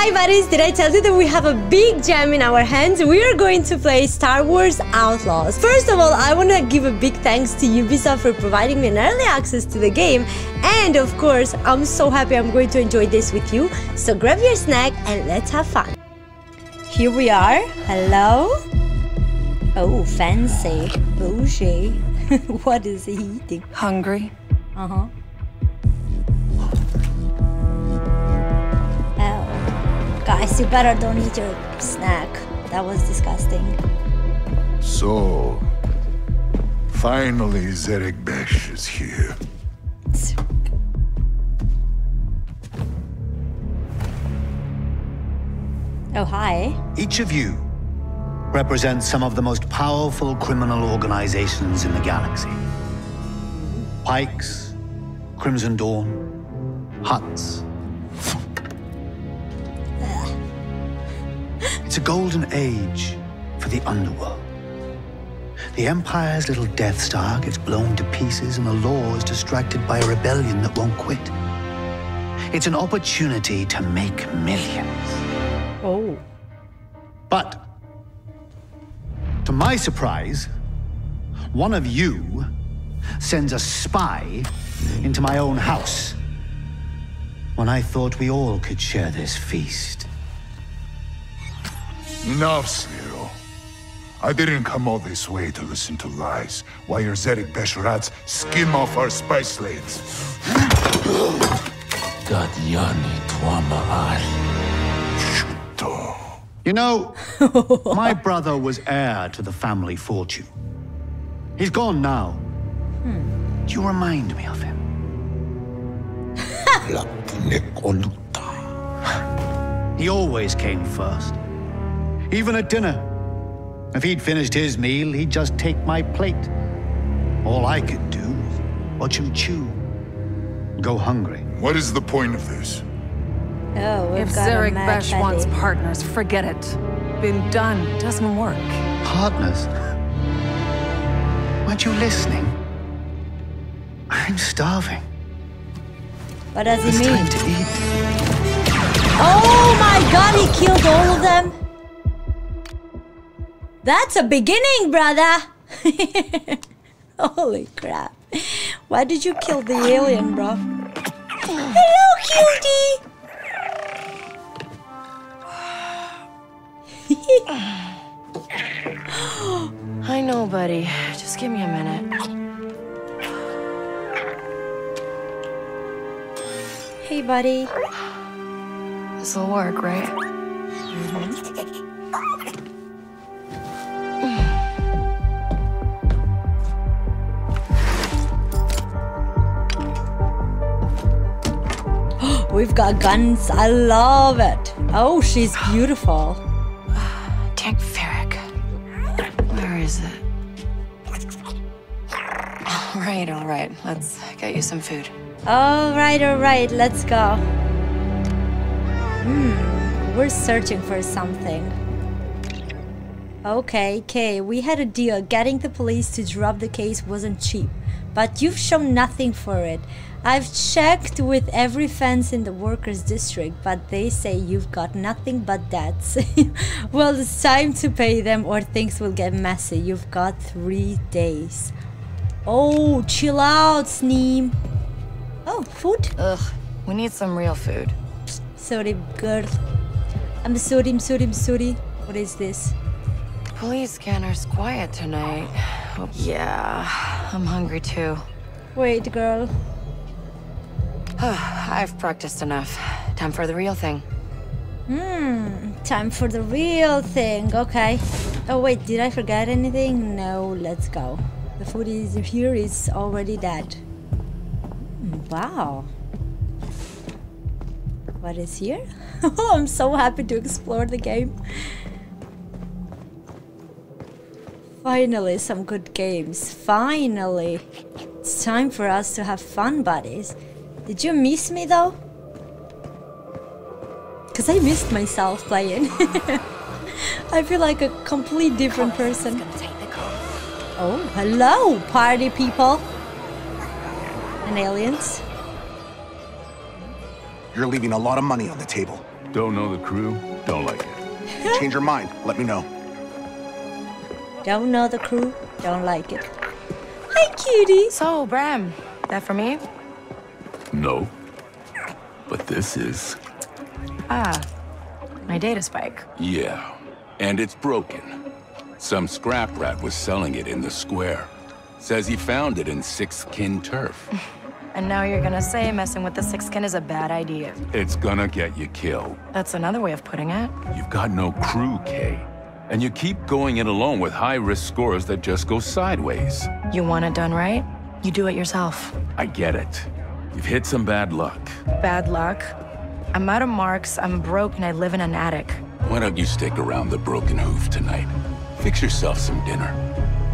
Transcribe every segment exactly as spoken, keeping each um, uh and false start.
Hi buddies, did I tell you that we have a big gem in our hands? We are going to play Star Wars Outlaws. First of all, I want to give a big thanks to Ubisoft for providing me an early access to the game. And of course, I'm so happy I'm going to enjoy this with you. So grab your snack and let's have fun. Here we are. Hello. Oh, fancy. Bougie. What is he eating? Hungry. Uh-huh. Oh. Guys, you better don't eat your snack. That was disgusting. So, finally Zerek Besh is here. Oh, hi. Each of you represents some of the most powerful criminal organizations in the galaxy. Pikes, Crimson Dawn, Huts. It's a golden age for the Underworld. The Empire's little Death Star gets blown to pieces and the law is distracted by a rebellion that won't quit. It's an opportunity to make millions. Oh. But, to my surprise, one of you sends a spy into my own house when I thought we all could share this feast. Enough, Sliro. I didn't come all this way to listen to lies while your Zerek Besh rats skim off our spice lanes. You know, my brother was heir to the family fortune. He's gone now. Hmm. You remind me of him. He always came first. Even at dinner. If he'd finished his meal, he'd just take my plate. All I could do was watch him chew. Go hungry. What is the point of this? Oh, if Zerek Besh wants partners, forget it. Been done, doesn't work. Partners? Weren't you listening? I'm starving. What does he mean? It's time to eat. Oh my god, he killed all of them? That's a beginning, brother! Holy crap. Why did you kill the alien, bro? Hello, cutie! I know, buddy. Just give me a minute. Hey, buddy. This'll work, right? Mm-hmm. We've got guns. I love it. Oh, she's beautiful. Verrick. Where is it? All right, all right. Let's get you some food. All right, all right. Let's go. Hmm. We're searching for something. Okay, okay. We had a deal. Getting the police to drop the case wasn't cheap, but you've shown nothing for it. I've checked with every fence in the workers' district, but they say you've got nothing but debts. Well, it's time to pay them or things will get messy. You've got three days. Oh, chill out, Sneem. Oh, food? Ugh, we need some real food. Sorry, girl. I'm sorry, I'm sorry, I'm sorry. What is this? Police scanner's quiet tonight. Oh, yeah, I'm hungry too. Wait, girl. I've practiced enough. Time for the real thing. Hmm, time for the real thing. Okay. Oh wait, did I forget anything? No, let's go. The food is here is already dead. Wow. What is here? Oh, I'm so happy to explore the game. Finally, some good games. Finally. It's time for us to have fun, buddies. Did you miss me though? Because I missed myself playing. I feel like a complete different person. Oh, hello, party people. And aliens. You're leaving a lot of money on the table. Don't know the crew, don't like it. Change your mind, let me know. Don't know the crew, don't like it. Hi, cutie. So, Bram, that for me? No, but this is... Ah, my data spike. Yeah, and it's broken. Some scrap rat was selling it in the square. Says he found it in Sixkin turf. And now you're gonna say messing with the Sixkin is a bad idea. It's gonna get you killed. That's another way of putting it. You've got no crew, Kay. And you keep going it alone with high-risk scores that just go sideways. You want it done right? You do it yourself. I get it. You've hit some bad luck. Bad luck? I'm out of marks, I'm broke, and I live in an attic. Why don't you stick around the broken hoof tonight? Fix yourself some dinner.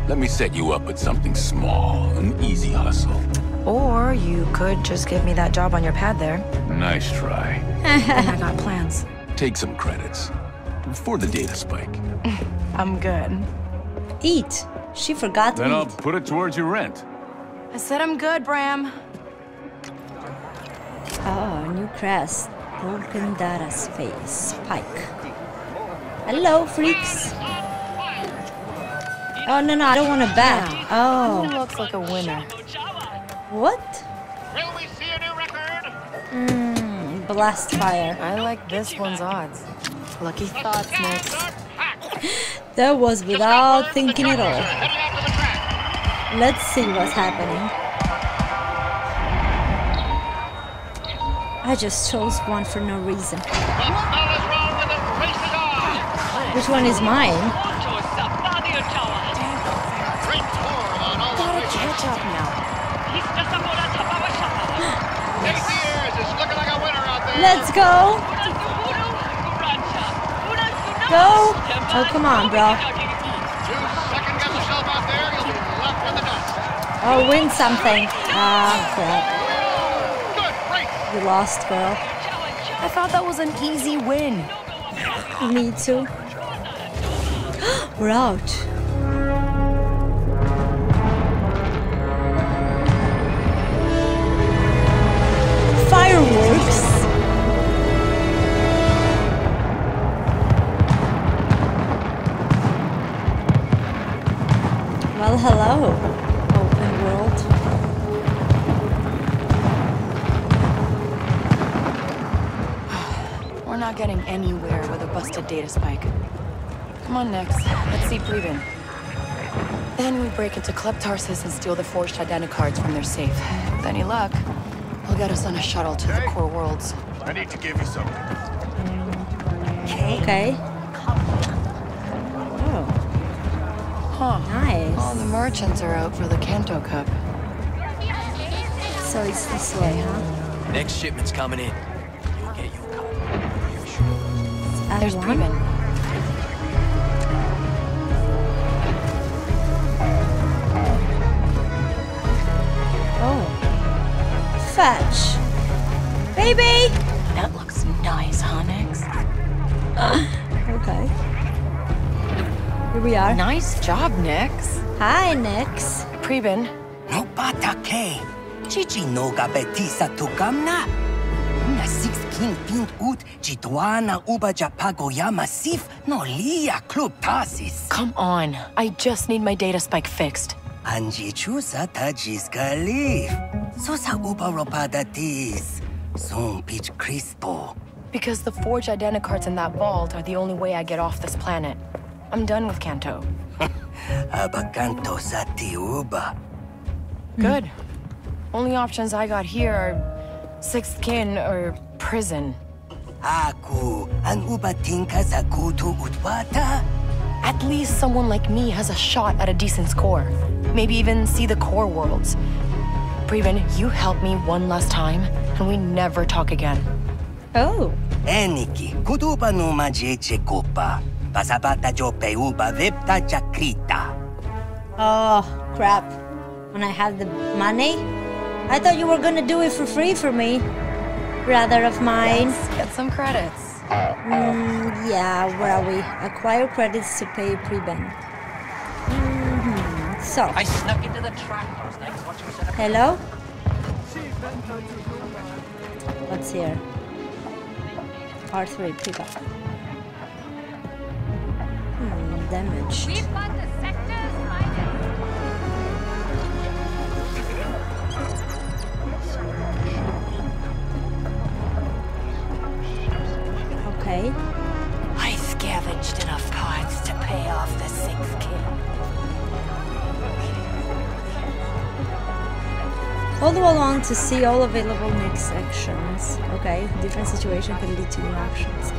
Let me set you up with something small, an easy hustle. Or you could just give me that job on your pad there. Nice try. And I got plans. Take some credits. For the data spike. I'm good. Eat. She forgot to eat. Then I'll put it towards your rent. I said I'm good, Bram. Oh, new crest. Broken data space. Pike. Hello, freaks. Oh, no, no, I don't want to bet. Yeah. Oh. Who looks like a winner? What? Will we see a new record? Mmm, blast fire. I like this one's odds. Lucky thoughts, Nick. That was without thinking at all. Let's see what's happening. I just chose one for no reason. Which one is mine? Up now. Yes. Let's go. Go. Oh, come on, bro. Oh, win something. Ah, crap. You lost, girl. I thought that was an easy win. Me too. We're out. Fireworks. Well, hello, open world. We're not getting anywhere with a busted data spike. Come on, Nix. Let's see Preben. Then we break into Club Tarsus and steal the forged identicards from their safe. With any luck, he'll get us on a shuttle to okay. the core worlds. I need to give you something. Okay. Okay. Oh. Huh. Nice. All the merchants are out for the Kanto Cup. So it's this way, huh? Next shipment's coming in. You'll get your cup. Sure. There's Preben. Fetch. Baby! That looks nice, huh, Nix? Uh, okay. Here we are. Nice job, Nix. Hi, Nix. Preben. No bata ke. Chichi no gabetisa tukamna. Na sixteen pint ut jituana uba japagoyama sif no lia club tasis. Come on. I just need my data spike fixed. Anji chusa tajis galif. Sosa uba ropadatis, soon pitch crispo. Because the forged identicards in that vault are the only way I get off this planet. I'm done with Kanto. Aba Kanto sati uba. Good. Only options I got here are sixth kin or prison. Aku an uba tinka zakutu utwata. At least someone like me has a shot at a decent score. Maybe even see the core worlds. Preben, you help me one last time, and we never talk again. Oh. Eniki, kuduba no majeche kopa, pasabata jope uba vepta chakrita. Oh, crap. When I had the money? I thought you were gonna do it for free for me. Rather of mine. Let's get some credits. Mm, yeah, where are we? Acquire credits to pay Preben. Mm-hmm. So. I snuck into the trap. Hello? What's here? R three pickup. Hmm, damage. We've got the sectors minded. Okay. I scavenged enough parts to pay off the Sixkin. Hold on to see all available next actions. Okay, different situation can lead to new actions.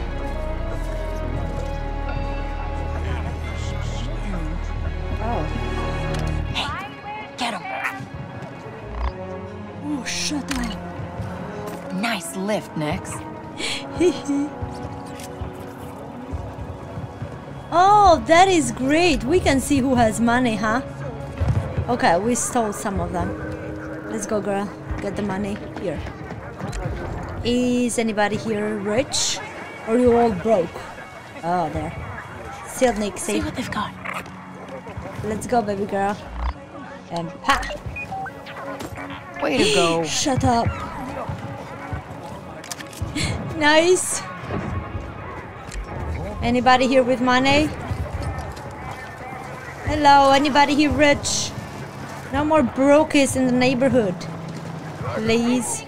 Lift next. Oh, that is great. We can see who has money, huh? Okay, we stole some of them. Let's go, girl. Get the money here. Is anybody here rich? Or you all broke? Oh, there. Still Nick, see? See what they've got. Let's go, baby girl. And pa! Way to go. Shut up. Nice. Anybody here with money? Hello, anybody here rich? No more brokies in the neighborhood, please.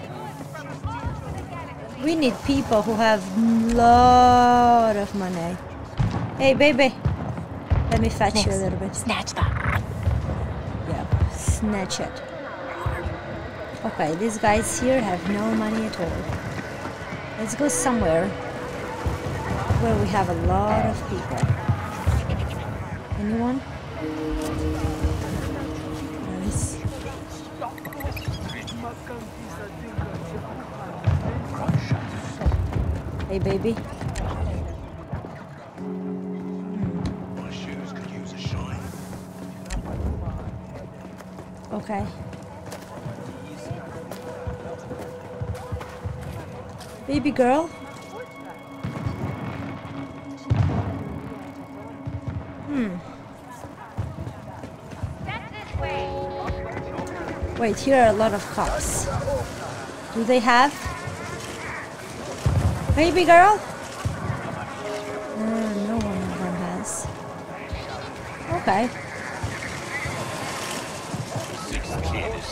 We need people who have a lot of money. Hey, baby. Let me fetch Next. you a little bit. Snatch that. Yep, snatch it. Okay, these guys here have no money at all. Let's go somewhere where we have a lot of people. Anyone? Nice. Hey, baby. My shoes could use a shine. Okay. Baby girl? Hmm. Wait, here are a lot of cops. Do they have? Baby girl? Uh, no one of them has. Okay.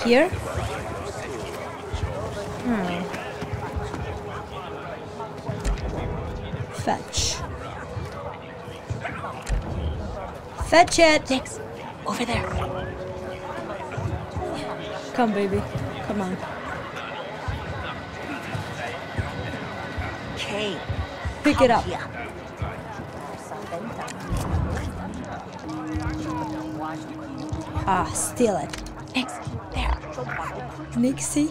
Here? Hmm. Fetch. Fetch it! Next. Over there. Come, baby. Come on. Okay. Pick it up. Yeah. Ah, steal it. Next. There. Nixie.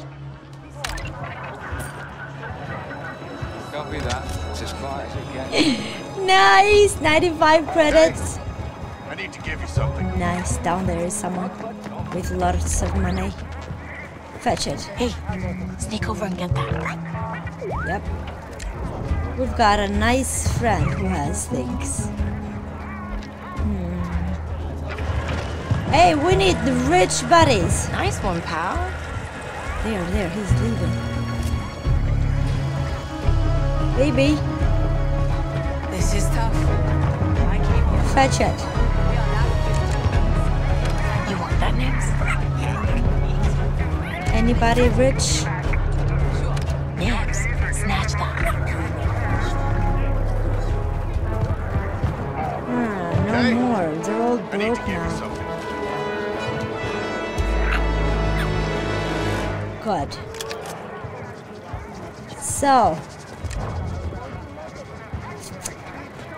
Copy that. Nice! ninety-five credits! I need to give you something. Nice, down there is someone with lots of money. Fetch it. Hey, sneak over and get that. Yep. We've got a nice friend who has things. Hmm. Hey, we need the rich buddies! Nice one, pal. There, there, he's leaving. Baby. This is tough. I can't fetch it. You want that next? Anybody rich? Yes. Snatch that. Ah, no hey. more. They're all broke now. Good. So.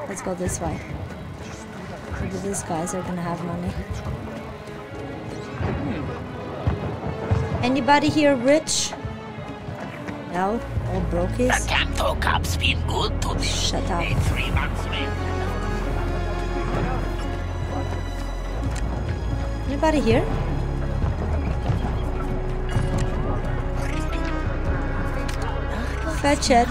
Let's go this way. Maybe these guys are gonna have money. Hmm. Anybody here rich? No? All brokies? The Kanto cops been good to this. Shut up. Three months Anybody here? Fetch it.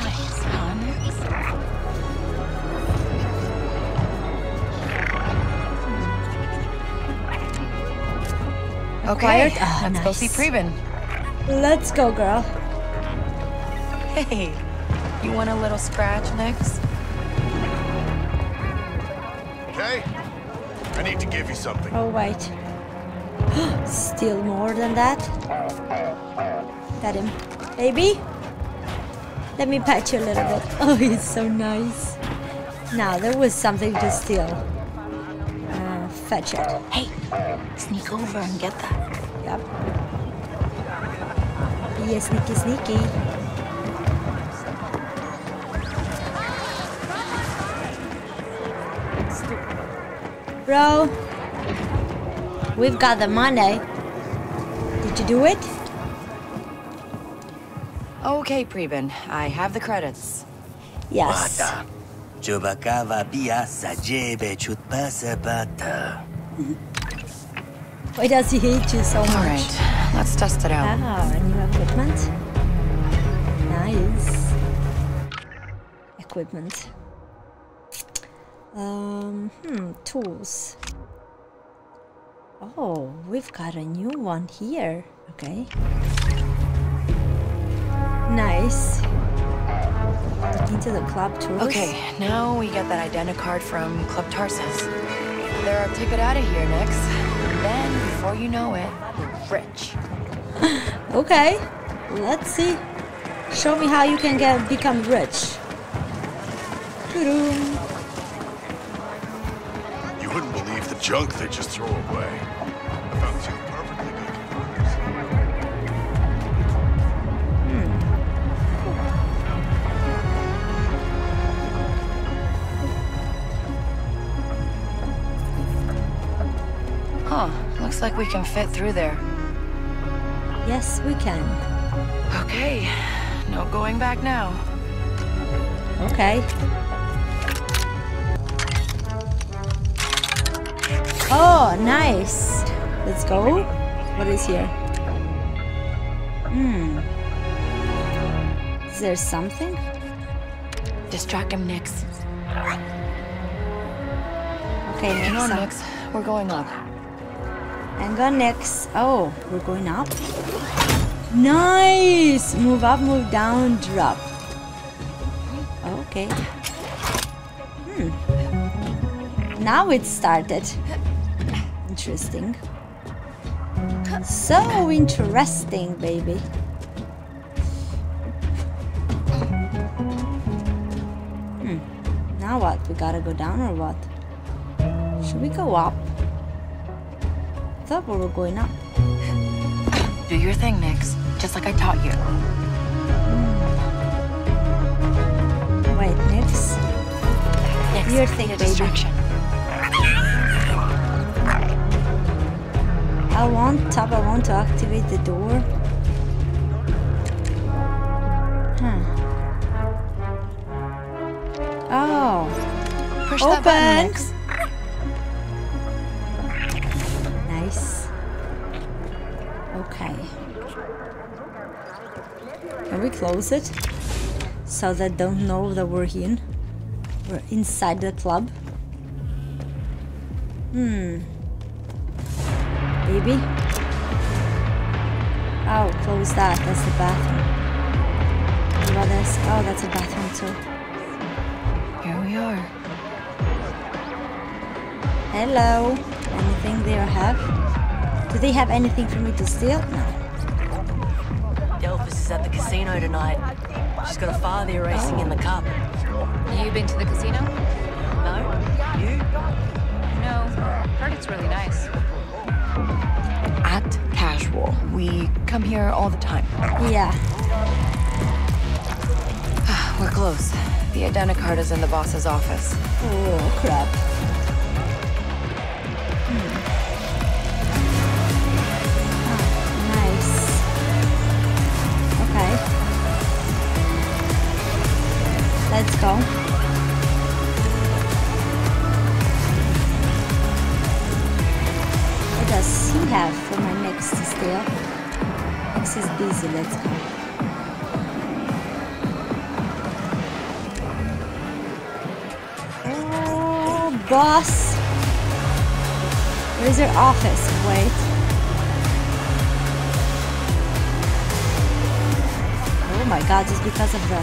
Okay, oh, let's nice. go see Preben. Let's go, girl. Hey, You want a little scratch, Lex? Okay. I need to give you something. Oh, wait. Still more than that? Got him. Baby? Let me pat you a little bit. Oh, he's so nice. Now, there was something to steal. Uh, fetch it. Hey, sneak over and get that. Yep. Yeah, sneaky, sneaky. Bro, we've got the money. Did you do it? Okay, Preben, I have the credits. Yes. Why does he hate you so much? All right, let's test it out. Ah, a new equipment. Nice. Equipment. Um, hmm, tools. Oh, we've got a new one here. Okay. Nice. Into the club tools. Okay, now we get that identicard from Club Tarsus. There are ticket out of here next. And then, before you know it, we're rich. Okay, let's see. Show me how you can get become rich. Doo-doo. Couldn't believe the junk they just threw away. I found two perfectly good converters. Hmm. Huh. Looks like we can fit through there. Yes, we can. Okay. No going back now. Okay. Oh, nice. Let's go. What is here? Hmm. Is there something? Distract him, Nyx. Okay, Nyx. Hang on, Nyx. We're going up. Hang on, Nyx. Oh, we're going up? Nice! Move up, move down, drop. Okay. Hmm. Now it started. Interesting. So interesting, baby. Hmm. Now what? We gotta go down or what? Should we go up? I thought we were going up. Do your thing, Nyx. Just like I taught you. Hmm. Wait, Nyx? Nyx, your thing, baby. Distraction. I want tap, I want to activate the door. Huh. Oh. Push that button. Nice. Okay. Can we close it? So they don't know that we're in. We're inside the club. Hmm. Baby. Oh, close that. That's the bathroom. What about this? Oh, that's a bathroom too. Here we are. Hello. Anything they have? Do they have anything for me to steal? No. Delphus is at the casino tonight. She's got a father racing oh. in the cup. Have you been to the casino? No. You? No. Heard it's really nice. Act casual. We come here all the time. Yeah. We're close. The identicard is in the boss's office. Oh, crap. Hmm. Oh, nice. Okay. Let's go. Does he have for my next to steal? Next is busy, let's go. Oh, boss! Where's your office? Wait. Oh my god, just because of the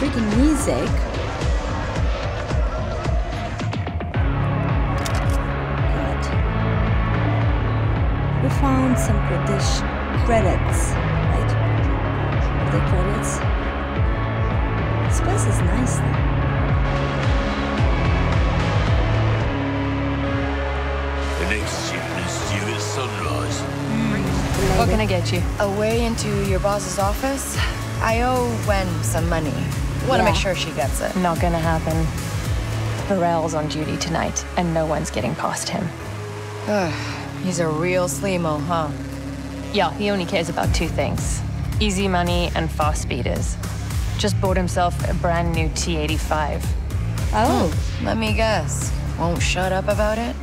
freaking music. Good. We found some British credits, right? Are they credits? This place is nice though. The next ship is due at sunrise. Mm. What can I get you? A way into your boss's office? I owe Wen some money. Want to yeah. make sure she gets it. Not gonna happen. Varel's on duty tonight, and no one's getting past him. Ugh, he's a real sleemo, huh? Yeah, he only cares about two things. Easy money and fast speeders. Just bought himself a brand new T eighty-five. Oh. Hmm. Let me guess. Won't shut up about it?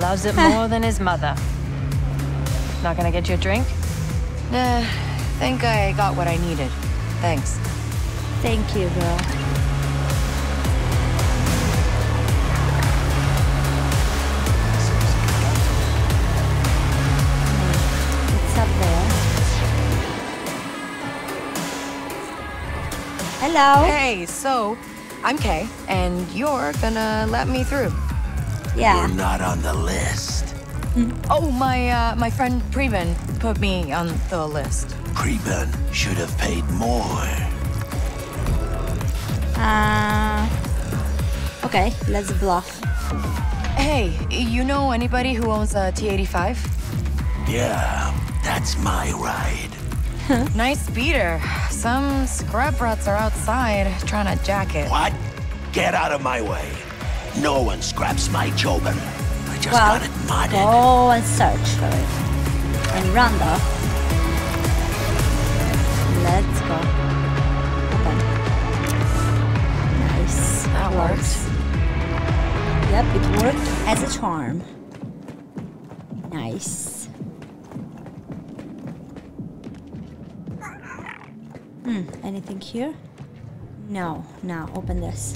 Loves it more than his mother. Not gonna get you a drink? Nah. I think I got what I needed. Thanks. Thank you, girl. It's up there. Hello. Hey, so I'm Kay, and you're gonna let me through. Yeah. You're not on the list. Mm. Oh, my uh, my friend Preben put me on the list. Preben should have paid more. Uh, okay, let's bluff. Hey, you know anybody who owns a T eighty-five? Yeah, that's my ride. Nice beater. Some scrub rats are outside trying to jack it. What? Get out of my way. No one scraps my Jobin. I just well, got it modded. Go and search for it. And run though. Let's go. Open. Nice. That works. Yep, it worked as a charm. Nice. Hmm, anything here? No, no, open this.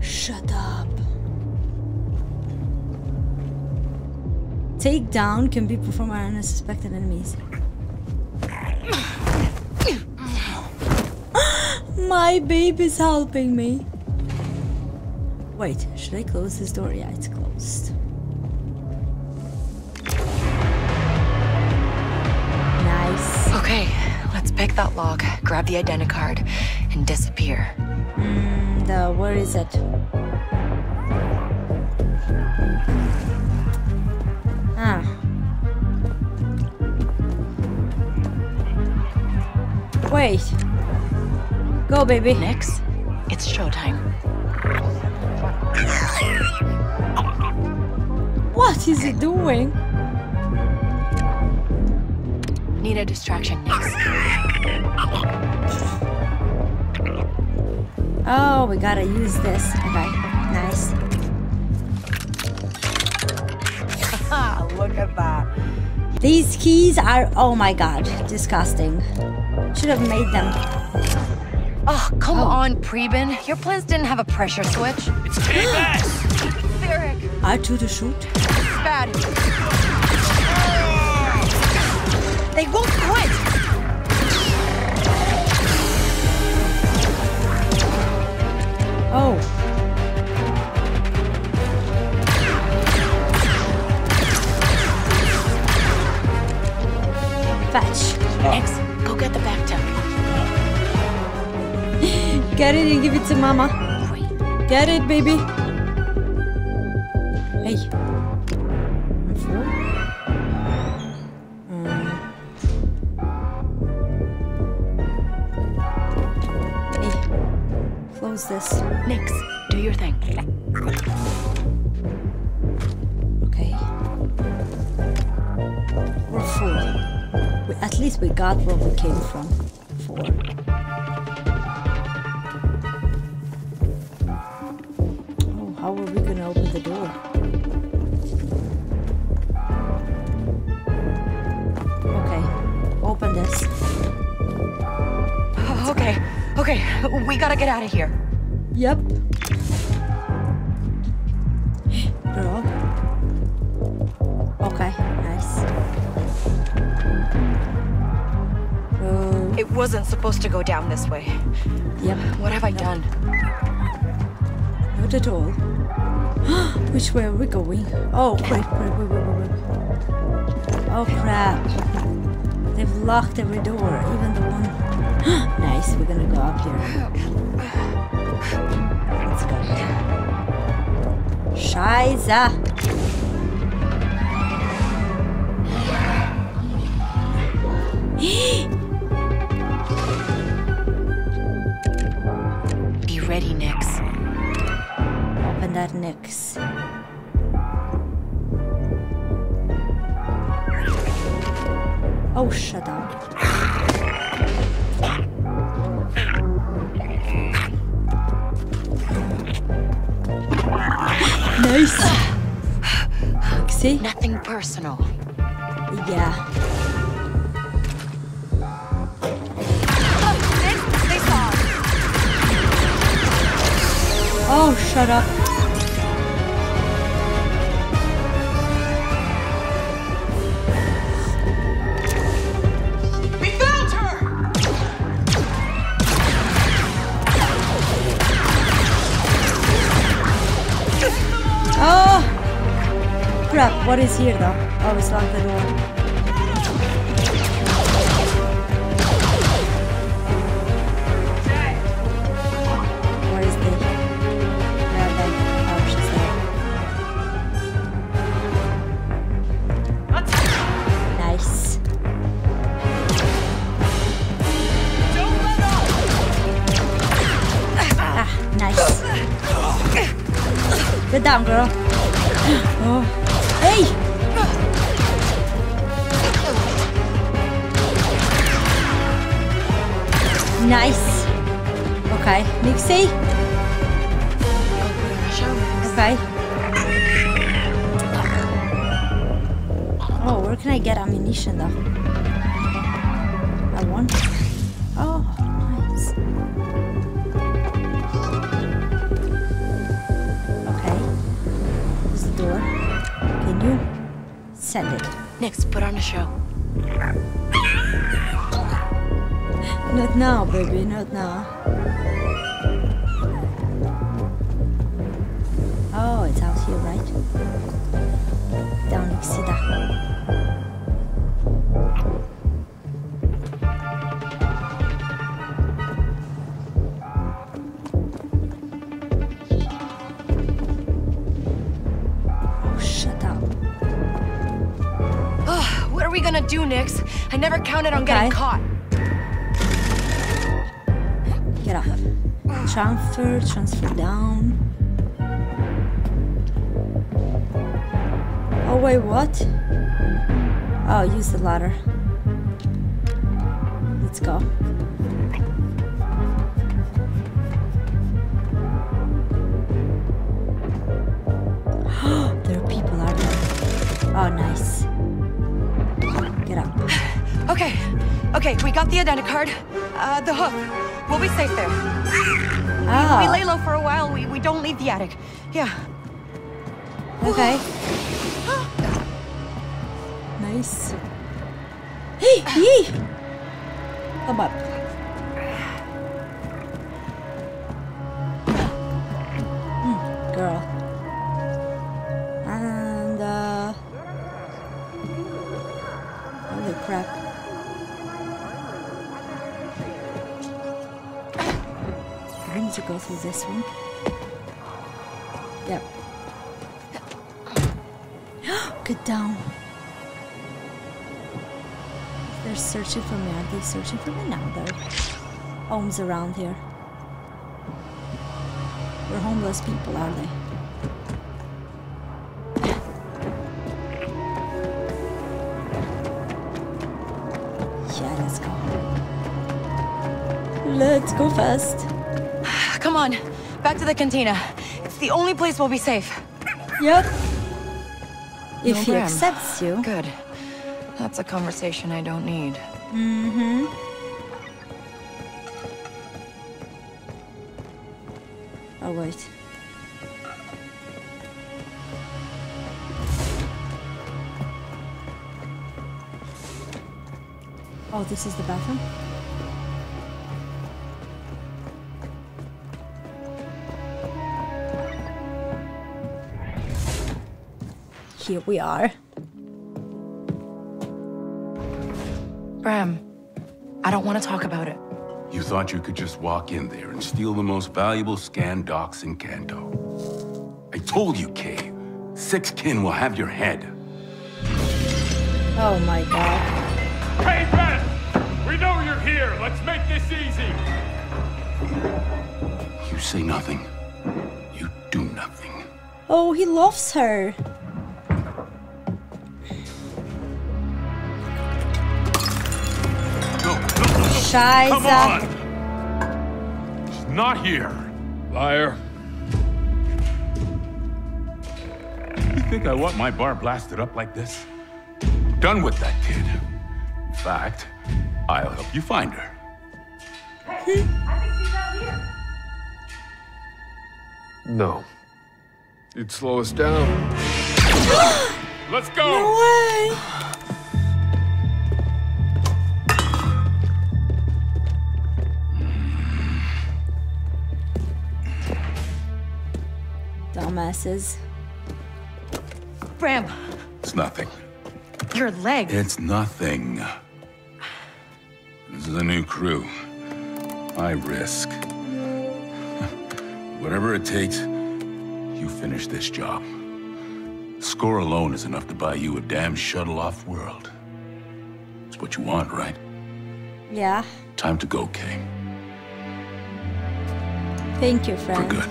Shut up. Takedown can be performed on unsuspected enemies. My baby's helping me. Wait, should I close this door? Yeah, it's closed. Nice. Okay, let's pick that lock, grab the identicard, and disappear. Mm, the, where is it? Ah. Wait. Go, baby. Next, it's showtime. What is he doing? Need a distraction, Nix. Oh, we gotta use this. Okay, nice. Look at that. These keys are, oh my god, disgusting. Should have made them. Oh, come oh. on, Preben. Your plans didn't have a pressure switch. It's too bad. Verrick. R two to shoot. It's bad. They won't quit. Oh. Fetch. Oh. Next, go get the back tuck. Get it and give it to Mama. Get it, baby. Hey. I'm full. Um. Hey. Close this. Nix, do your thing. Okay. We're full. We, at least we got where we came from. Four. Open the door. Okay, open this. Uh, okay, okay, we gotta get out of here. Yep. Girl. Okay, nice. Uh, it wasn't supposed to go down this way. Yep. What have I done? Not at all. Which way are we going? Oh, wait, wait, wait, wait, wait. Oh, crap. They've locked every door, even the one. Nice, we're gonna go up here. Let's go there. Scheiße! Be ready, Nyx. Open that, Nyx. Oh, shut up. Nice. See? Nothing personal. Yeah. Oh, shut up. We found her! Oh! Crap, what is here though? Oh, it's locked the door. Get down, girl. Oh. Hey! Nice. Okay, Nixie. Okay. Oh, where can I get ammunition, though? I want. Oh. Send it. Next, put on a show. Not now, baby, not now. Oh, it's out here, right? Down Xida. Oh, shut up. What are we gonna do, Nyx? I never counted on okay. getting caught. Get up. Transfer, transfer down. Oh wait, what? Oh, use the ladder. Let's go. There are people out there. Oh, nice. Okay, okay, we got the identicard, uh, the hook. We'll be safe there. Oh. We, we lay low for a while, we, we don't leave the attic. Yeah. Okay. Nice. Hey, yee! Come up. Mm, girl. And, uh... holy crap. To go through this one. Yep. Get down. They're searching for me. Are they searching for me now? There are homes around here. We're homeless people, are they? Yeah, let's go. Let's go fast. Come on, back to the cantina. It's the only place we'll be safe. Yep. If no he accepts you. Good. That's a conversation I don't need. Mm-hmm. Oh, wait. Oh, this is the bathroom? here we are. Bram, I don't want to talk about it. You thought you could just walk in there and steal the most valuable scan docs in Kanto. I told you, Kay. Sixkin will have your head. Oh my god. Hey, Ben! We know you're here! Let's make this easy! You say nothing. You do nothing. Oh, he loves her. Scheiße. Come on! She's not here. Liar. You think I want my bar blasted up like this? Done with that kid. In fact, I'll help you find her. Hey, I think she's out here. No. It'd slow us down. Let's go! No way! Dumbasses. Bram. It's nothing. Your legs. It's nothing. This is a new crew. I risk. Whatever it takes, you finish this job. Score alone is enough to buy you a damn shuttle-off world. It's what you want, right? Yeah. Time to go, Kay. Thank you, friend. For good.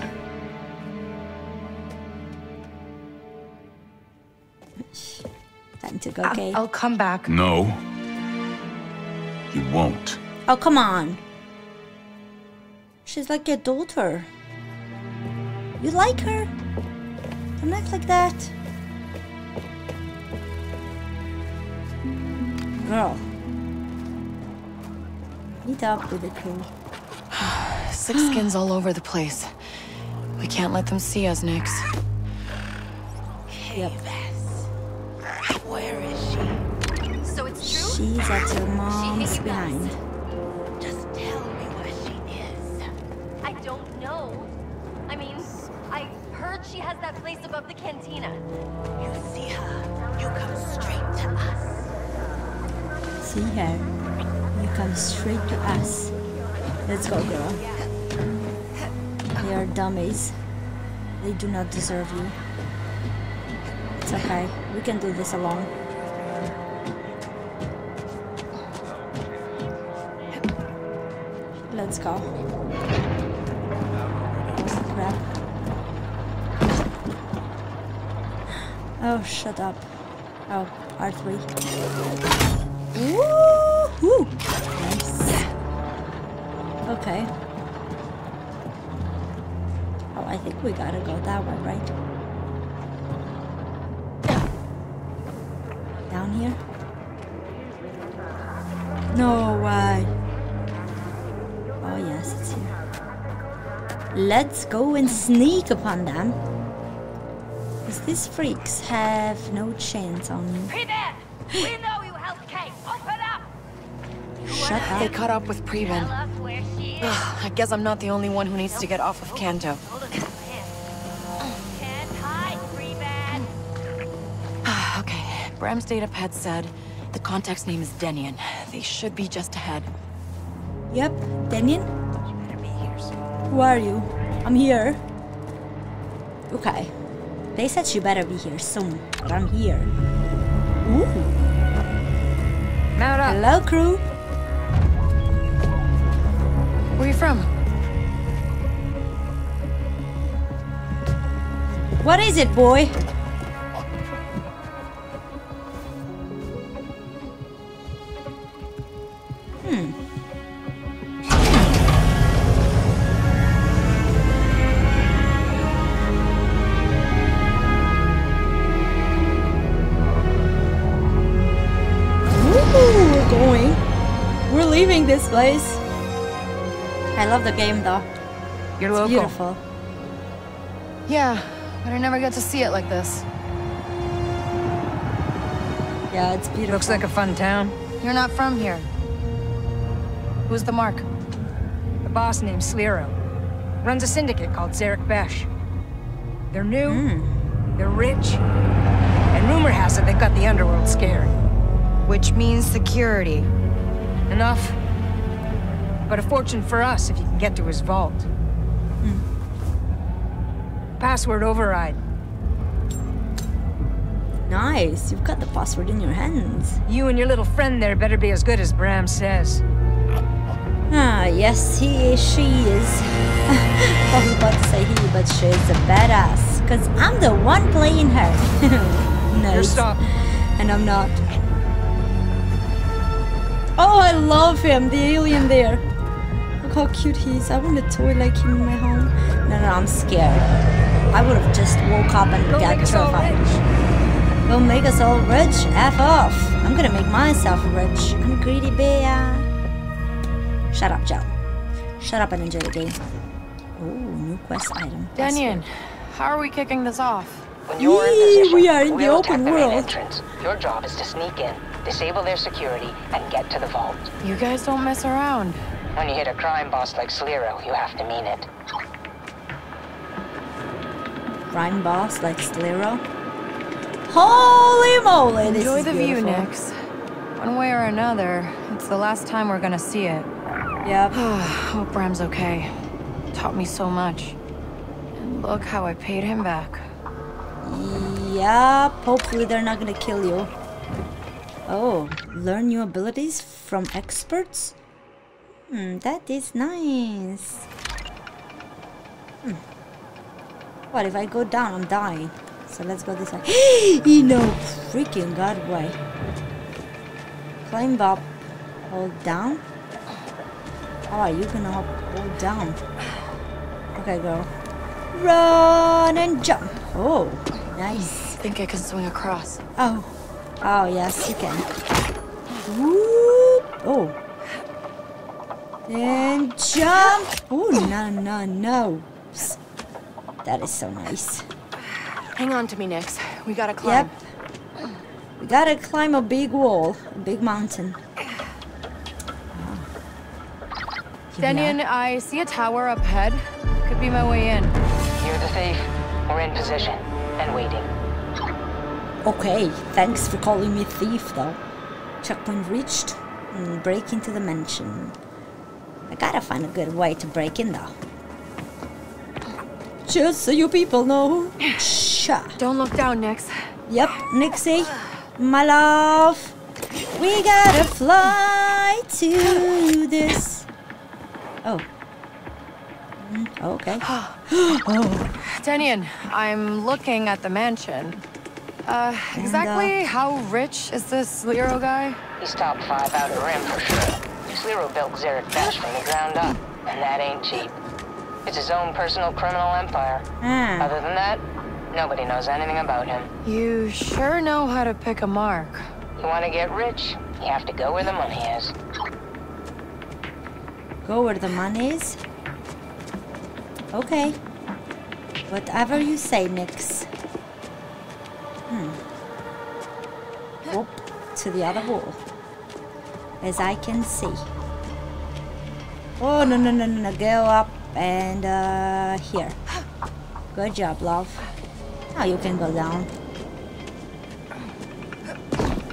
Time to go, Kay. I'll, I'll come back. No. You won't. Oh, come on. She's like your daughter. You like her? Don't act like that. Girl. Meet up with the crew. Sixkin's all over the place. We can't let them see us, Nyx. Yep. Where is she? So it's true? She's at her mom's behind. Just tell me where she is. I don't know. I mean, I heard she has that place above the cantina. You see her, you come straight to us. See her, you come straight to us. Let's go, girl. They are dummies. They do not deserve you. It's okay. We can do this alone. Let's go. Oh, crap. Oh, shut up. Oh, R three. Woo-hoo! Nice. Okay. Oh, I think we gotta go that way, right? Down here? No way. Oh yes, it's here. Let's go and sneak upon them. Because these freaks have no chance on me. Preben! We know you helped Kay. Open up! Shut up. They caught up with Preben. I guess I'm not the only one who needs to get off of Kanto. Bram's datapad said the contact's name is Denian. They should be just ahead. Yep, Denian. You better be here soon. Who are you? I'm here. Okay. They said you better be here soon, but I'm here. Ooh. Mount up. Hello, crew. Where are you from? What is it, boy? This place. I love the game though. You're it's local. Beautiful. Yeah, but I never got to see it like this. Yeah, it's beautiful. Looks like a fun town. You're not from here. Who's the mark? The boss named Sliro. Runs a syndicate called Zerek Besh. They're new, mm. they're rich, And rumor has it they've got the Underworld scared. Which means security. Enough. But a fortune for us if you can get to his vault. Hmm. Password override. Nice. You've got the password in your hands. You and your little friend there better be as good as Bram says. Ah, yes, he is, she is. I was about to say he, but she is a badass. Because I'm the one playing her. Nice. You're stopped. And I'm not. Oh, I love him, the alien there. Look how cute he is. I want a toy like him in my home. No, no, I'm scared. I would have just woke up and Don't got so fired. Don't make us all rich. F off. I'm gonna make myself rich. I'm greedy bear. Shut up, Joe. Shut up and enjoy the game. Oh, new quest item. Denian, how are we kicking this off? When you're Yee, in position, we are in we'll the open the world. Entrance. Your job is to sneak in, disable their security, and get to the vault. You guys don't mess around. When you hit a crime boss like Sliro, you have to mean it. Crime boss like Sliro? Holy moly, this Enjoy is the beautiful. view, Nix. One way or another, it's the last time we're gonna see it. Yep. Hope Bram's okay. Taught me so much. And look how I paid him back. Yep, hopefully they're not gonna kill you. Oh, learn new abilities from experts? Hmm, that is nice. Hmm. What, if I go down, I'm dying. So let's go this way. You know, freaking god, why? Climb up, hold down? How are you gonna hold down? Okay, girl. Run and jump! Oh, nice. I think I can swing across. Oh. Oh, yes, you can. Whoop. Oh. And jump. Oh, no, no, no. Psst. That is so nice. Hang on to me, Nix. We gotta climb. Yep. We gotta climb a big wall, a big mountain. Oh. Denian, I see a tower up ahead. Could be my way in. You're the thief. We're in position and waiting. Okay, thanks for calling me thief, though. Checkpoint reached. And break into the mansion. I gotta find a good way to break in, though. Just so you people know. Sha. Don't look down, Nix. Yep, Nixie, my love. We gotta fly to this. Oh. Mm, okay. Oh. Denian, I'm looking at the mansion. Uh, exactly and, uh, how rich is this Sliro guy? He's top five out of Rim for sure. Sliro built Zerek Besh from the ground up, and that ain't cheap. It's his own personal criminal empire. Mm. Other than that, nobody knows anything about him. You sure know how to pick a mark. You want to get rich, you have to go where the money is. Go where the money is? Okay. Whatever you say, Nix. Hmm. Up to the other wall, as I can see. Oh no no no no! Go up and uh, here. Good job, love. Now you can go down.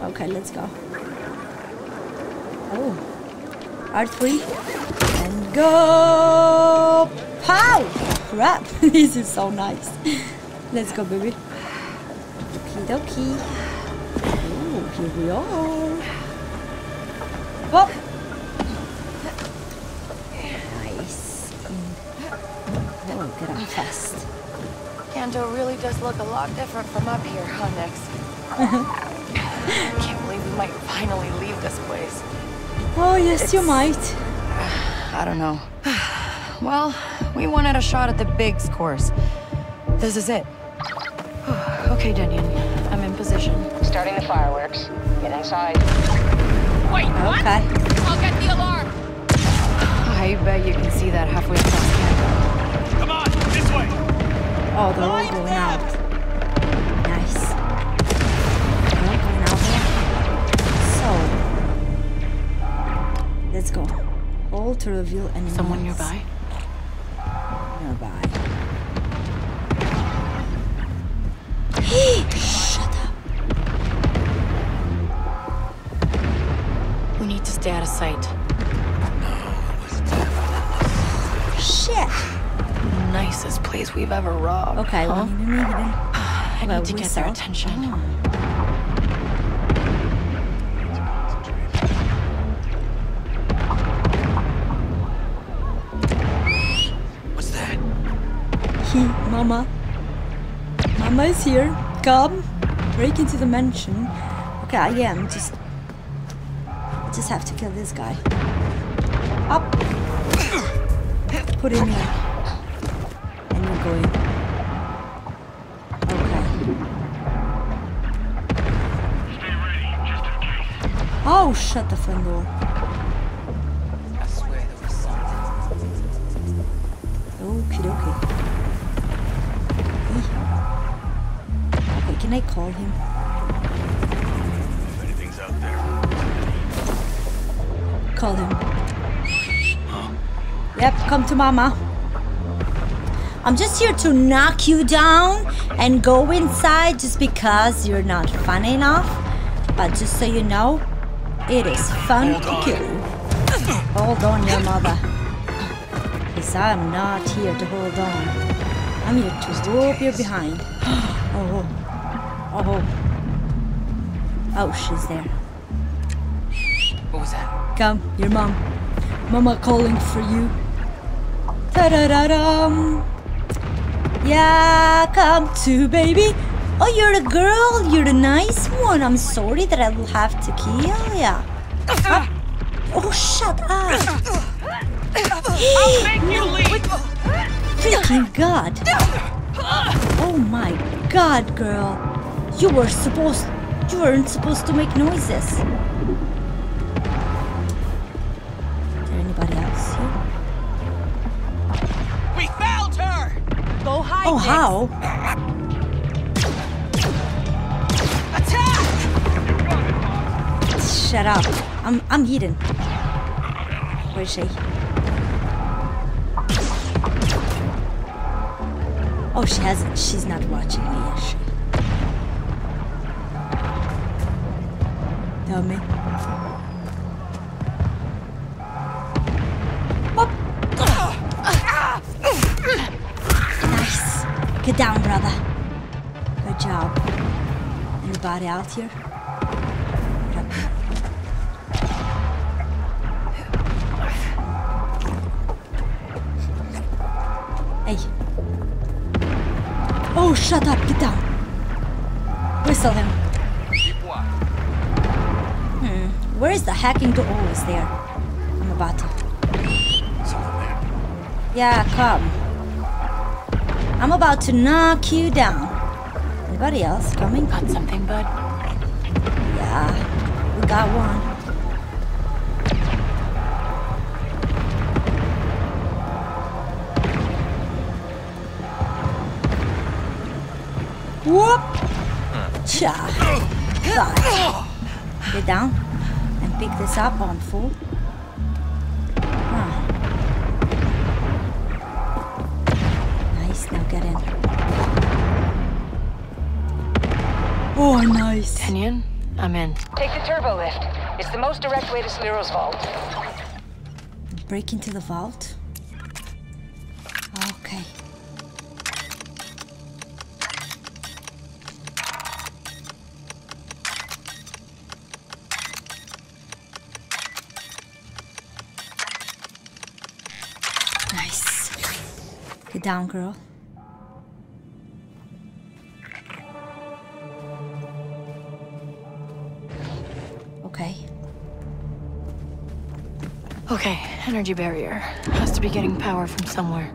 Okay, let's go. Oh, R three and go! Pow! Crap! This is so nice. Let's go, baby. Okie dokie. Ooh, here we are. Whoop. Nice. Oh, get up fast. Kanto really does look a lot different from up here, huh, Nix? I can't believe we might finally leave this place. Oh, yes, it's... you might. I don't know. Well, we wanted a shot at the Big's course. This is it. Okay, Denian. I'm in position. Starting the fireworks. Get inside. Wait, what? Okay. I'll get the alarm. I bet you can see that halfway across Canada. Come on, this way. Oh, they're all going out. Nice. They're all going out there. So, let's go. All to reveal enemies. Someone nearby? Nearby. Shut up. nicest place we've ever robbed. Okay, huh? I need to get their attention. Oh. Mama. Mama is here. Come. Break into the mansion. Okay, yeah, I'm just... I just have to kill this guy. Up. Put him here. And we're going. Okay. Stay ready, just in case. Oh, shut the front door. I swear there was something. Okie dokie. Can I call him? If anything's out there. Call him. Oh. Yep, come to Mama. I'm just here to knock you down and go inside just because you're not fun enough. But just so you know, it is fun to kill you. Hold on, your mother. Because I'm not here to hold on. I'm here to whoop your behind. Oh. Oh. Oh, she's there. What was that? Come, your mom. Mama calling for you. Ta-da-da-dum. Yeah, come to, baby. Oh, you're the girl. You're the nice one. I'm sorry that I will have to kill ya. Uh, oh, shut up. I'll make you leave. Freaking God. Oh, my God, girl. You were supposed... You weren't supposed to make noises. Is there anybody else here? We found her! Go hide. Oh, how? Attack! Shut up. I'm I'm hidden. Where is she? Oh, she hasn't. She's not watching me, is she? Tell me. Nice. Get down, brother. Good job. Anybody out here? Hey. Oh, shut up. Get down. Whistle him. Where is the hacking door? Oh, it's there. I'm about to. Yeah, come. I'm about to knock you down. Anybody else coming? Got something, bud? Yeah, we got one. Whoop! Cha! Get down. Pick this up on full. Ah. Nice, now get in. Oh, nice. Denian, I'm in. Take the turbo lift. It's the most direct way to Sliro's vault. Break into the vault? Okay. Down, girl. Okay. Okay, energy barrier. Has to be getting power from somewhere.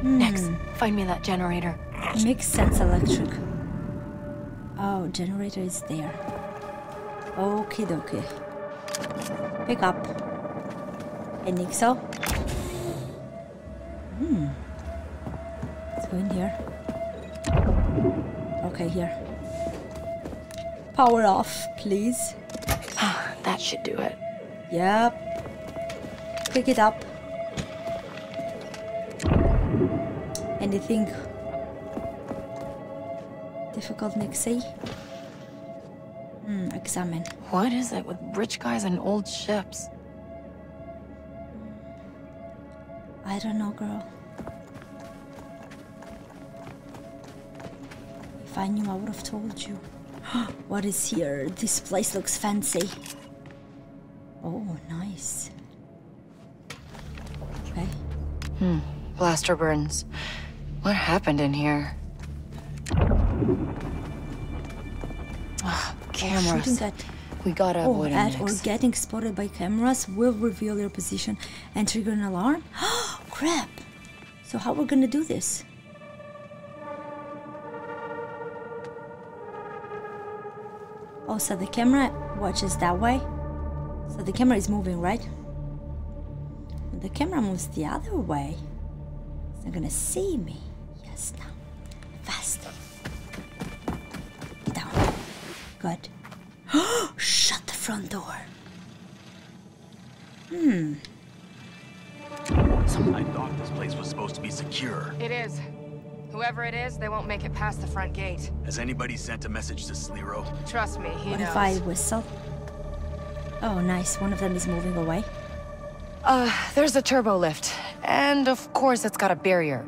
Mm. Next, find me that generator. Makes sense, electric. Oh, generator is there. Okie dokie. Pick up. I think so. Hmm. In here. Okay, here. Power off, please. Ah, that should do it. Yep. Pick it up. Anything difficult, Nixie? Hmm, examine. What is it with rich guys and old ships? I don't know, girl. I knew, I would have told you. What is here? This place looks fancy. Oh, nice. Okay. Hmm. Blaster burns. What happened in here? Oh, cameras. At, we gotta oh, avoid at or getting spotted by cameras will reveal your position and trigger an alarm. Oh, crap! So how we're gonna do this? Oh, so the camera watches that way. So the camera is moving, right? The camera moves the other way. It's not gonna see me. Yes, now. Fast. Get down. Good. Shut the front door. Hmm. I thought this place was supposed to be secure. It is. Whoever it is, they won't make it past the front gate. Has anybody sent a message to Sliro? Trust me, he knows. What if I whistle? Oh, nice. One of them is moving away. Uh, there's a turbo lift. And of course it's got a barrier.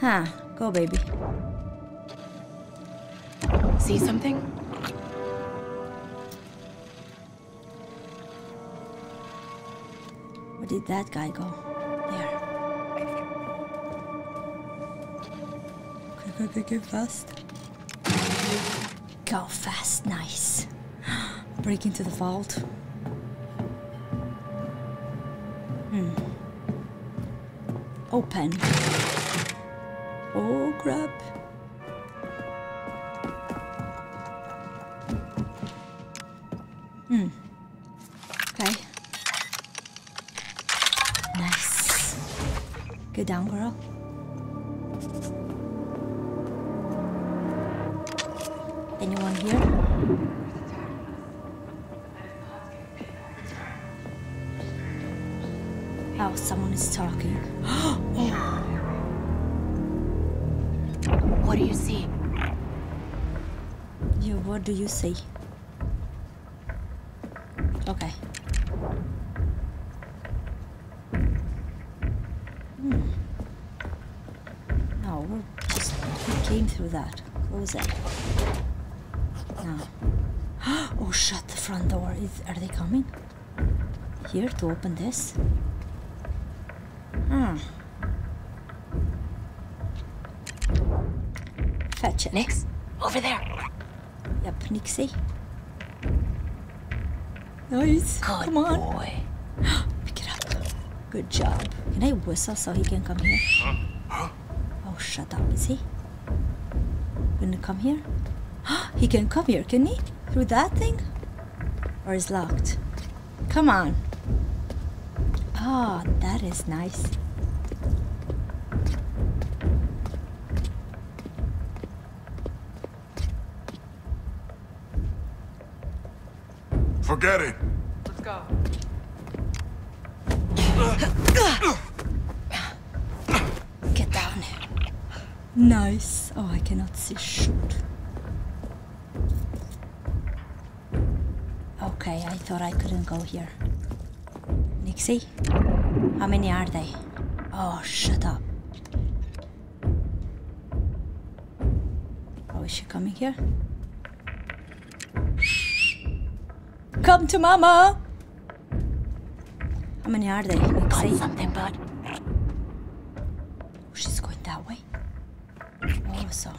Huh. Go, baby. See something? Where did that guy go? There. Quick, quick, quick, fast. Go fast, nice. Break into the vault. Hmm. Open. Oh, crap. Hmm. Okay. Nice. Get down, girl. Anyone here? Oh, someone is talking. Oh. What do you see? Yeah, what do you see? Okay. Through that. Close it. No. Oh, shut the front door. Is, are they coming? Here to open this? Hmm. Fetch it. Nix, over there. Yep, Nixie. Nice. Good come on. Boy. Pick it up. Good job. Can I whistle so he can come here? Oh, shut up. Is he? Gonna come here? He can come here, can he? Through that thing? Or is locked? Come on. Ah, oh, that is nice. Forget it. Let's go. Get down here. Nice. Oh, I cannot see shoot. Okay, I thought I couldn't go here. Nixie? How many are they? Oh, shut up. Oh, is she coming here? Come to mama! How many are they? Nixie? Got something, bud. Oh, she's going that way. So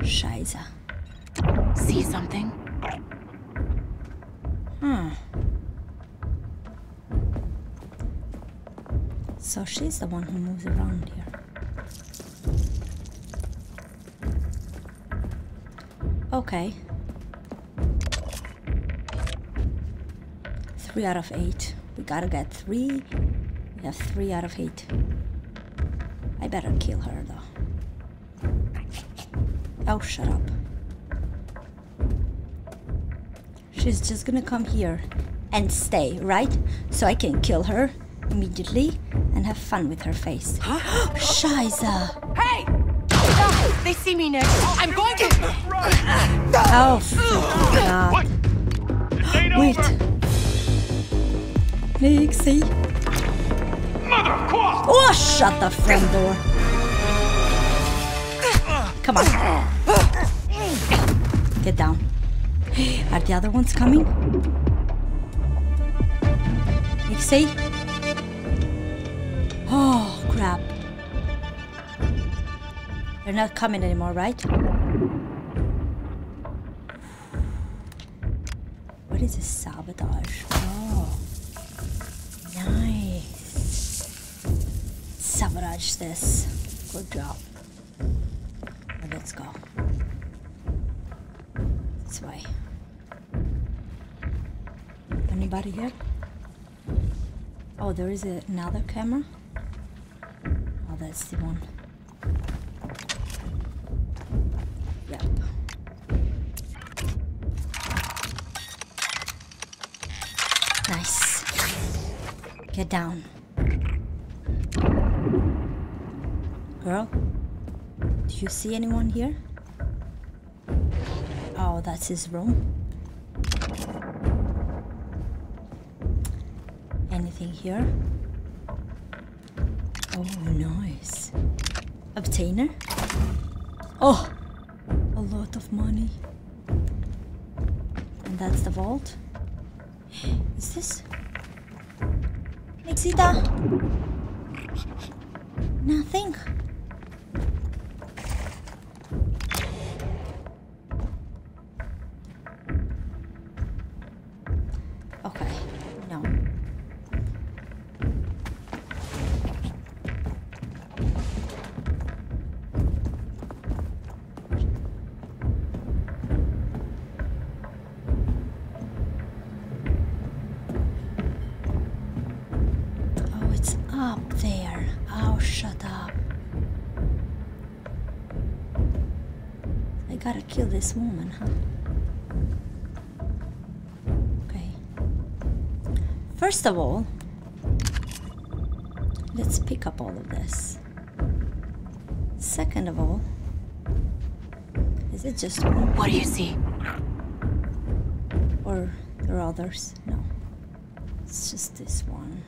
Scheiße. See something? Hmm. So she's the one who moves around here. Okay. Three out of eight. We gotta get three. We have three out of eight. I better kill her, though. Oh, shut up. She's just gonna come here and stay, right? So I can kill her immediately and have fun with her face. Scheiße! Hey! Oh, they see me next. I'm going to... Oh, God. What? Wait. Nixie. Mother, of course! Oh, shut the front door. Come on. Get down. Are the other ones coming? You see? Oh, crap. They're not coming anymore, right? What is this sabotage? Oh. Nice. Sabotage this. Good job. Now let's go. This way. Anybody here? Oh, there is another camera? Oh, that's the one. Yep. Nice. Get down. Girl? Do you see anyone here? Oh, that's his room. Anything here? Oh, nice. Obtainer? Oh! A lot of money. And that's the vault. Is this? Nixita! Nothing. Gotta kill this woman, huh? Okay. First of all, let's pick up all of this. Second of all, is it just one? What do you see? Or there are others? No. It's just this one.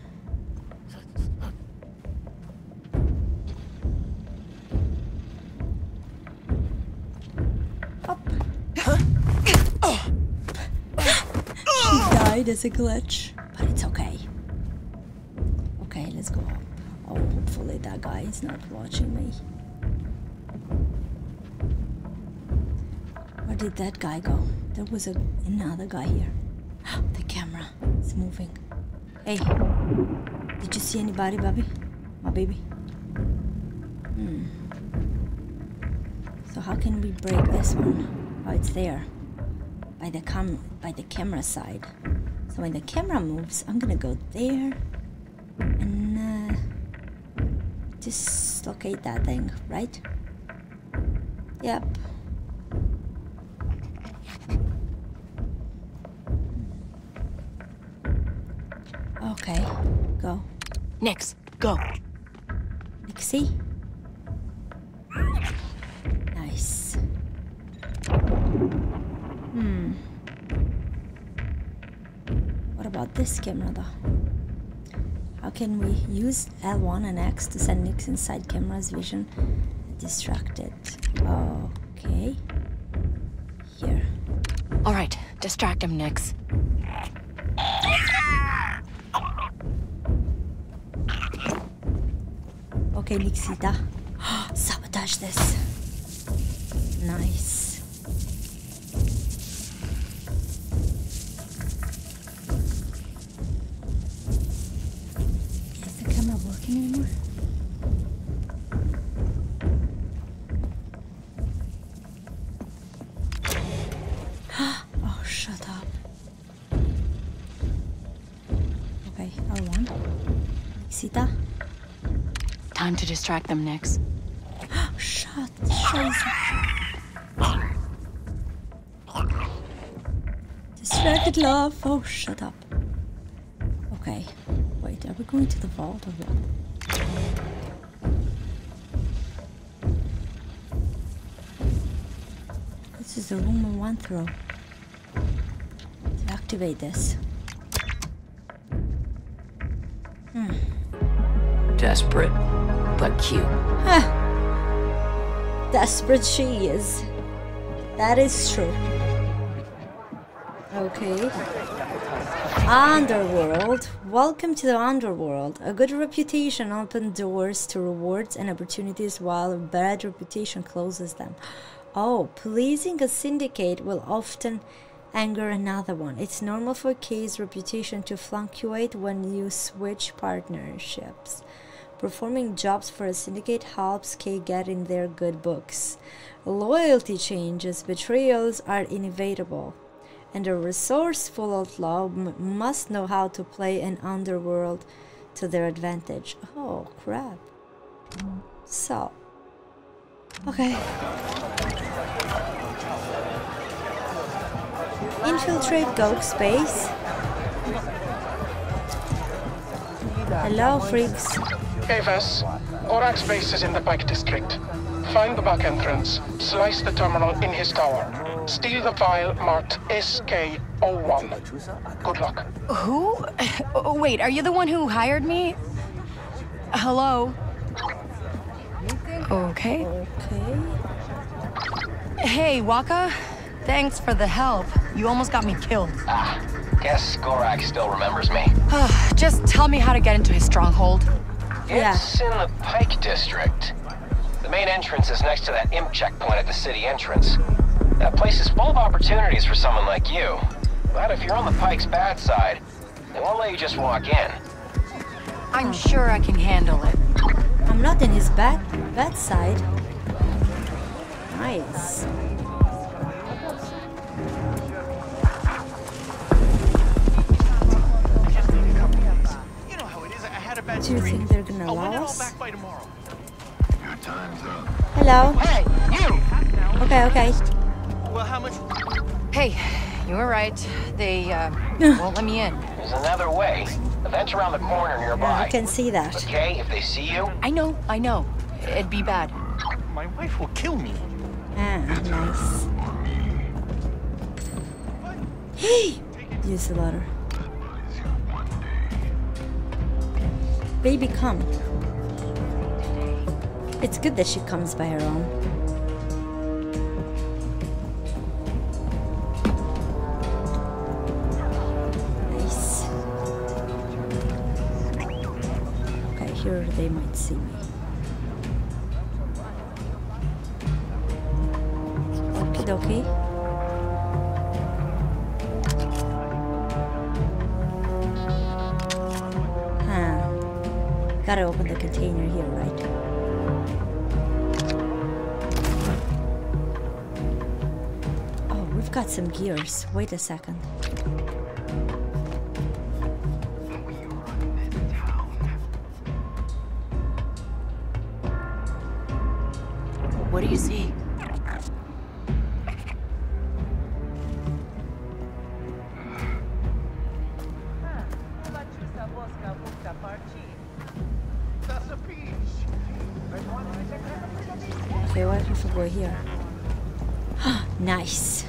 Is a glitch, but it's okay. Okay, let's go up. Oh, hopefully that guy is not watching me. Where did that guy go? There was a, another guy here. The camera is moving. Hey, did you see anybody, baby? My baby? Hmm. So how can we break this one? Oh, it's there. By the cam, by the camera side. So when the camera moves, I'm gonna go there and uh, dislocate that thing, right? Yep. Okay, go. Next, go. Nixie. Nice. Hmm. What about this camera though? How can we use L one and X to send Nyx inside camera's vision? Distract it. Okay. Here. Alright, distract him, Nyx. Okay, Nyxita. Sabotage this. Nice. Anymore? Oh, shut up. Okay, L one. Sita? Time to distract them next. Shut up. Distracted, love. Oh, shut up. Okay. Wait, are we going to the vault or what? This is the room we went through. To activate this. Hmm. Desperate, but cute. Huh. Desperate she is. That is true. Okay. Underworld. Welcome to the Underworld. A good reputation opens doors to rewards and opportunities, while a bad reputation closes them. Oh, pleasing a syndicate will often anger another one. It's normal for K's reputation to fluctuate when you switch partnerships. Performing jobs for a syndicate helps K get in their good books. Loyalty changes, betrayals are inevitable. And a resourceful outlaw m must know how to play an underworld to their advantage. Oh, crap. So. Okay. Infiltrate Gok space. Hello, freaks. Avis, Gorak space is in the Pike District. Find the back entrance, slice the terminal in his tower. Steal the vial marked S K zero one. Good luck. Who? Oh, wait, are you the one who hired me? Hello? Okay. Okay. Hey, Waka. Thanks for the help. You almost got me killed. Ah, guess Gorak still remembers me. Just tell me how to get into his stronghold. It's yeah. in the Pike District. The main entrance is next to that imp checkpoint at the city entrance. That place is full of opportunities for someone like you. But if you're on the Pike's bad side, they won't let you just walk in. I'm sure I can handle it. I'm not in his bad, bad side. Nice. Do you think they're gonna allow us? Hello. Hey, you. Okay, okay. Well, how much? Hey, you were right. They uh, won't let me in. There's another way. The vent's around the corner nearby. Yeah, I can see that. Okay, if they see you. I know, I know. It'd be bad. My wife will kill me. Ah, nice. Hey, use the ladder. Baby, come. It's good that she comes by her own. Nice. Okay, here they might see me. Okie dokie. Gotta open the container here, right? Oh, we've got some gears. Wait a second. What do you see? We're here. Nice.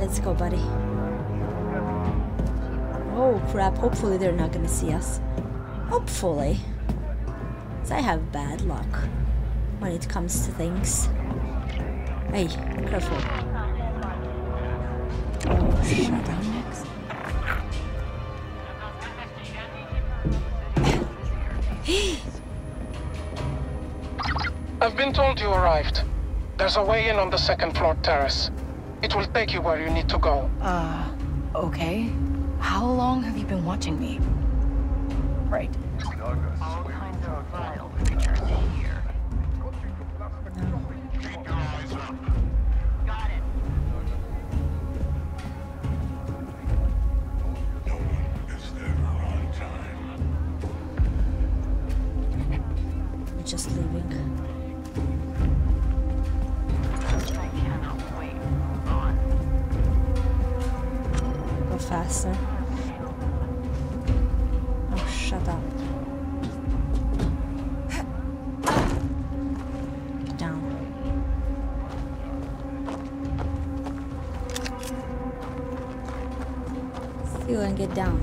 Let's go, buddy. Oh crap, hopefully they're not gonna see us. Hopefully. Because I have bad luck when it comes to things. Hey, careful. Oh, shut up. I've been told you arrived. There's a way in on the second floor terrace. It will take you where you need to go. Uh, okay. How long have you been watching me? Right. All kinds of vile creatures here. Got it. No one is ever on time. We're just leaving. Faster. Oh, shut up. Get down. Steal and get down.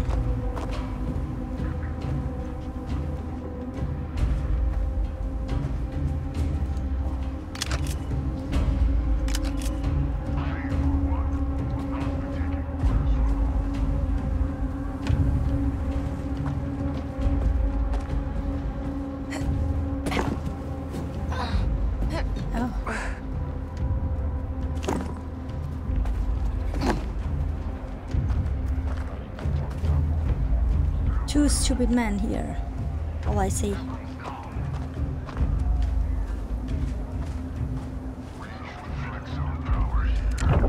two stupid men here. All I see.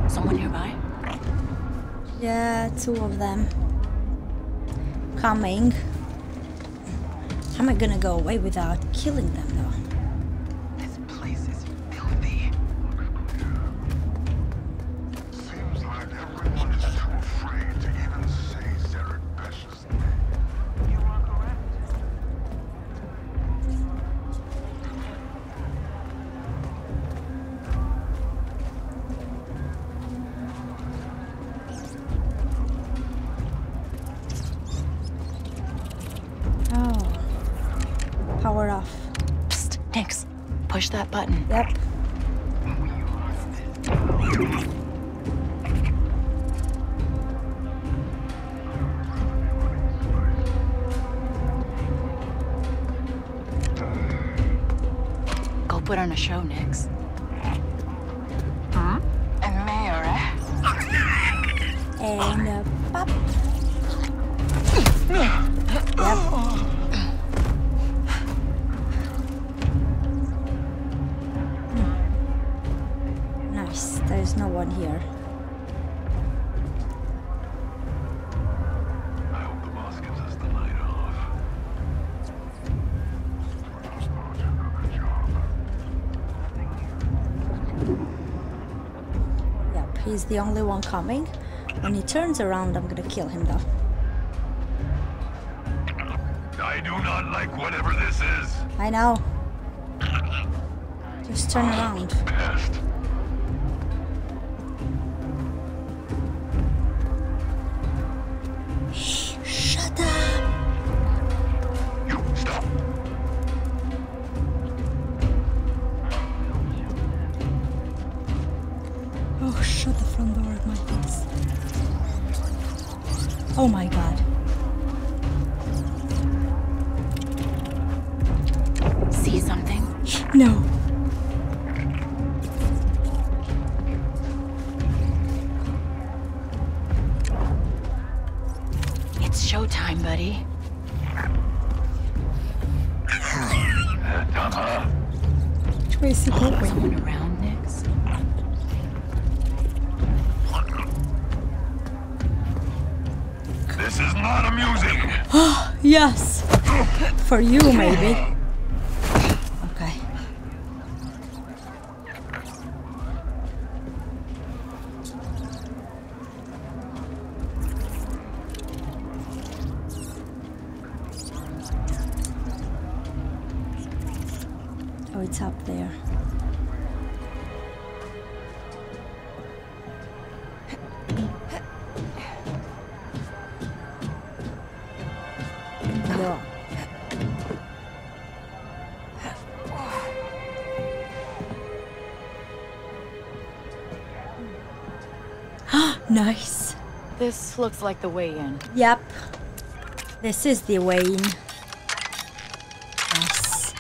Someone nearby? Yeah, two of them. Coming. How am I gonna go away without killing them, though? This place is filthy. Seems like everyone is too afraid to even say Zerek Besh's name. You are correct. Oh. Power off. Psst, thanks. Push that button. Yep. Go put on a show, Nix. Hmm? And mayor, eh? And a pop. Yep. There's no one here. I hope the boss gives us the night off. Yep, he's the only one coming. When he turns around, I'm gonna kill him though. I do not like whatever this is. I know. Just turn around. Best. Oh my god. See something? No. It's showtime, buddy. Which way is he going? Someone around next? This is not amusing. Oh, yes. For you, maybe. Okay. Oh, it's up there. Nice. This looks like the way in. Yep. This is the way in. Yes.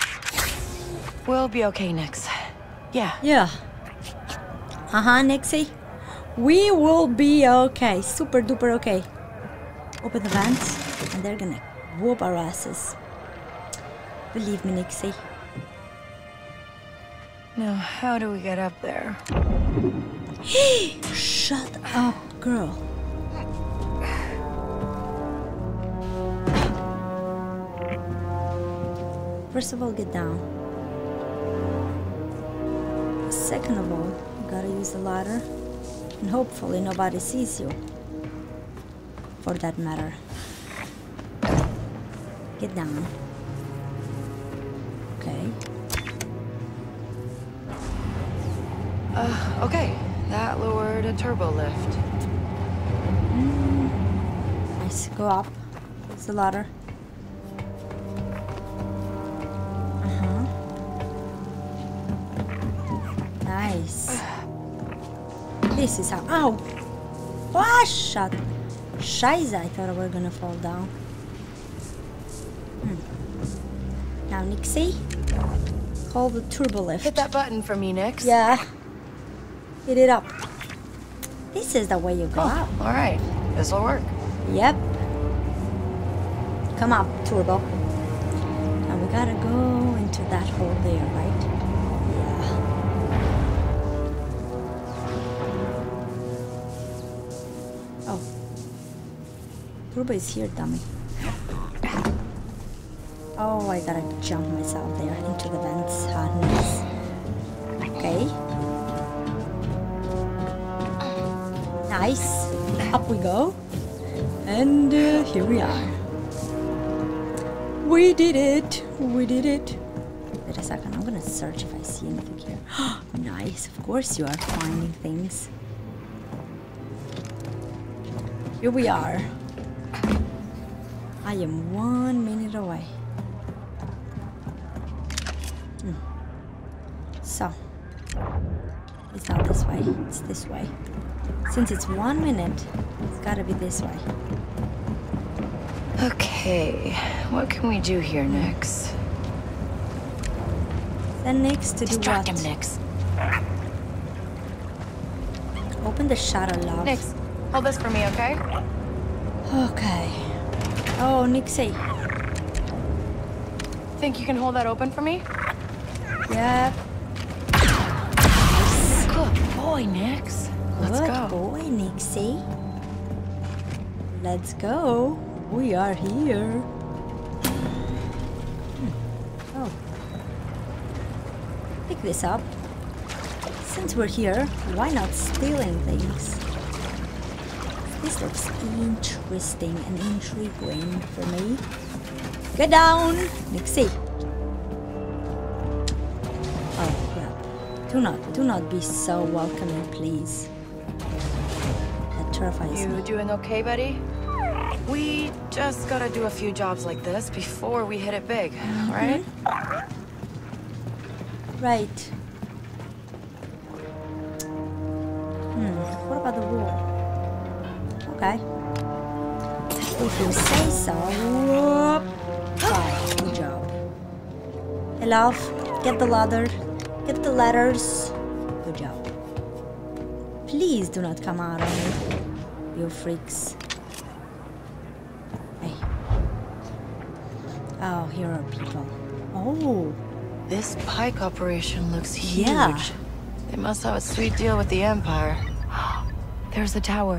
We'll be okay, Nix. Yeah. Yeah. Uh-huh, Nixie. We will be okay. Super duper okay. Open the vents, and they're gonna whoop our asses. Believe me, Nixie. Now, how do we get up there? Shut up, girl. First of all, get down. Second of all, you gotta use the ladder. And hopefully nobody sees you. For that matter. Get down. Okay. Uh, okay. That lowered a turbo lift. Mm. Nice. Go up. It's the ladder. Uh-huh. Nice. This is how... Ow! Ah, shut. Scheiße, I thought we were gonna fall down. Hmm. Now, Nixie. Call the turbo lift. Hit that button for me, Nix. Yeah. Hit it up. This is the way you go. Oh, all right. This will work. Yep. Come up, Turbo. And we gotta go into that hole there, right? Yeah. Oh. Turbo is here, dummy. Oh, I gotta jump myself there into the vents. Hardness. Okay. Nice. Up we go. And uh, here we are. We did it! We did it! Wait a second, I'm gonna search if I see anything here. Nice, of course you are finding things. Here we are. I am one minute away. Hmm. So, it's not this way, it's this way. Since it's one minute, it's gotta be this way. Okay, what can we do here, Nyx? Then Nyx to distract him, Nyx. Open the shutter, love. Nyx, hold this for me, okay? Okay. Oh, Nyxie. Think you can hold that open for me? Yeah. Nice. Good boy, Nyx. Let's Good go. Good boy, Nyxie. Let's go. We are here. Hmm. Oh. Pick this up. Since we're here, why not stealing things? This looks interesting and intriguing for me. Get down, Nyxie. Oh, crap. Do not, do not be so welcoming, please. That terrifies you me. You doing okay, buddy? We just gotta do a few jobs like this before we hit it big, mm-hmm. right? Right. Hmm, what about the wall? Okay. If you say so. Fine, good job. Hey, love, get the ladder. Get the ladders. Good job. Please do not come out on me, you freaks. Oh, here are people. Oh. This Pike operation looks huge. Yeah. They must have a sweet deal with the Empire. There's the tower.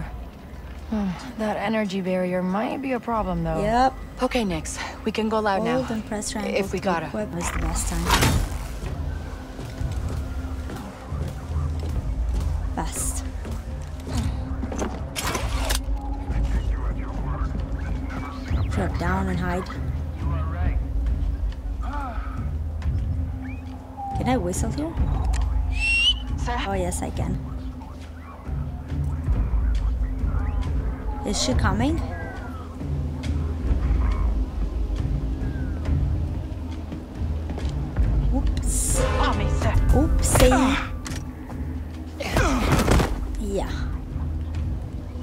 Hmm. That energy barrier might be a problem, though. Yep. Okay, Nyx. We can go loud Hold now. And press triangle if we gotta. That was the best time. Best. Drop down and hide. Can I whistle here? Oh yes, I can. Is she coming? Oops. Oopsie. Yeah.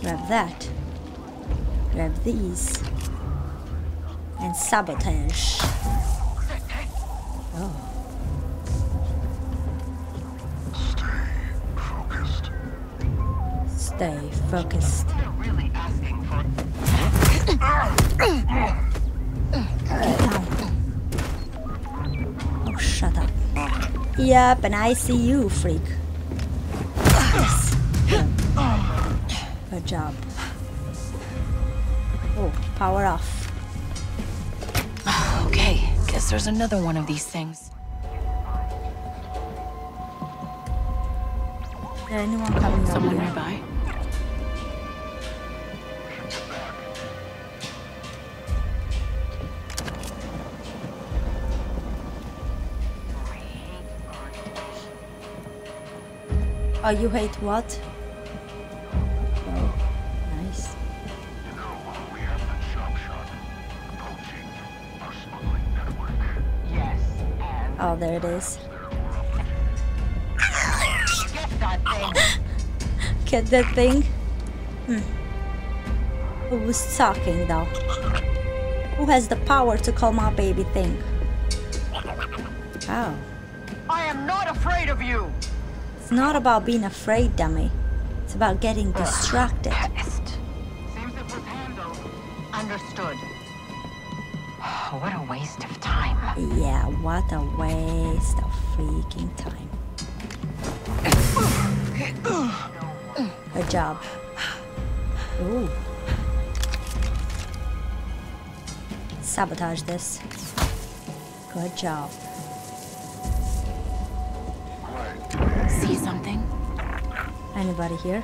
Grab that. Grab these. And sabotage. Oh. Stay focused. Really asking for oh, shut up. Yep, and I see you, freak. Yes. Good job. Oh, power off. Okay, guess there's another one of these things. Is there anyone coming? Someone nearby? Oh, you hate what? Oh, nice. You know, we have the chop shop, poaching, our smuggling network. Yes, and oh, there it is. Get that thing. Get that thing? Hmm. Who was talking, though? Who has the power to call my baby thing? Oh. I am not afraid of you! It's not about being afraid, dummy. It's about getting distracted. Seems it was handled. Understood. What a waste of time. Yeah, what a waste of freaking time. Good job. Ooh. Sabotage this. Good job. See something? Anybody here?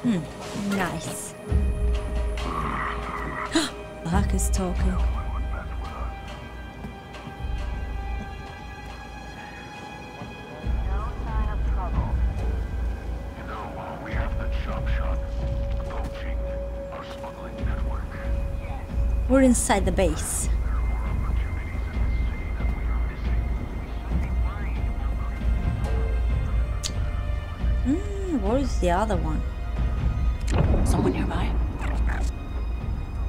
Hmm, nice. Buck is talking. We're inside the base. Mm, where's the other one? Someone nearby?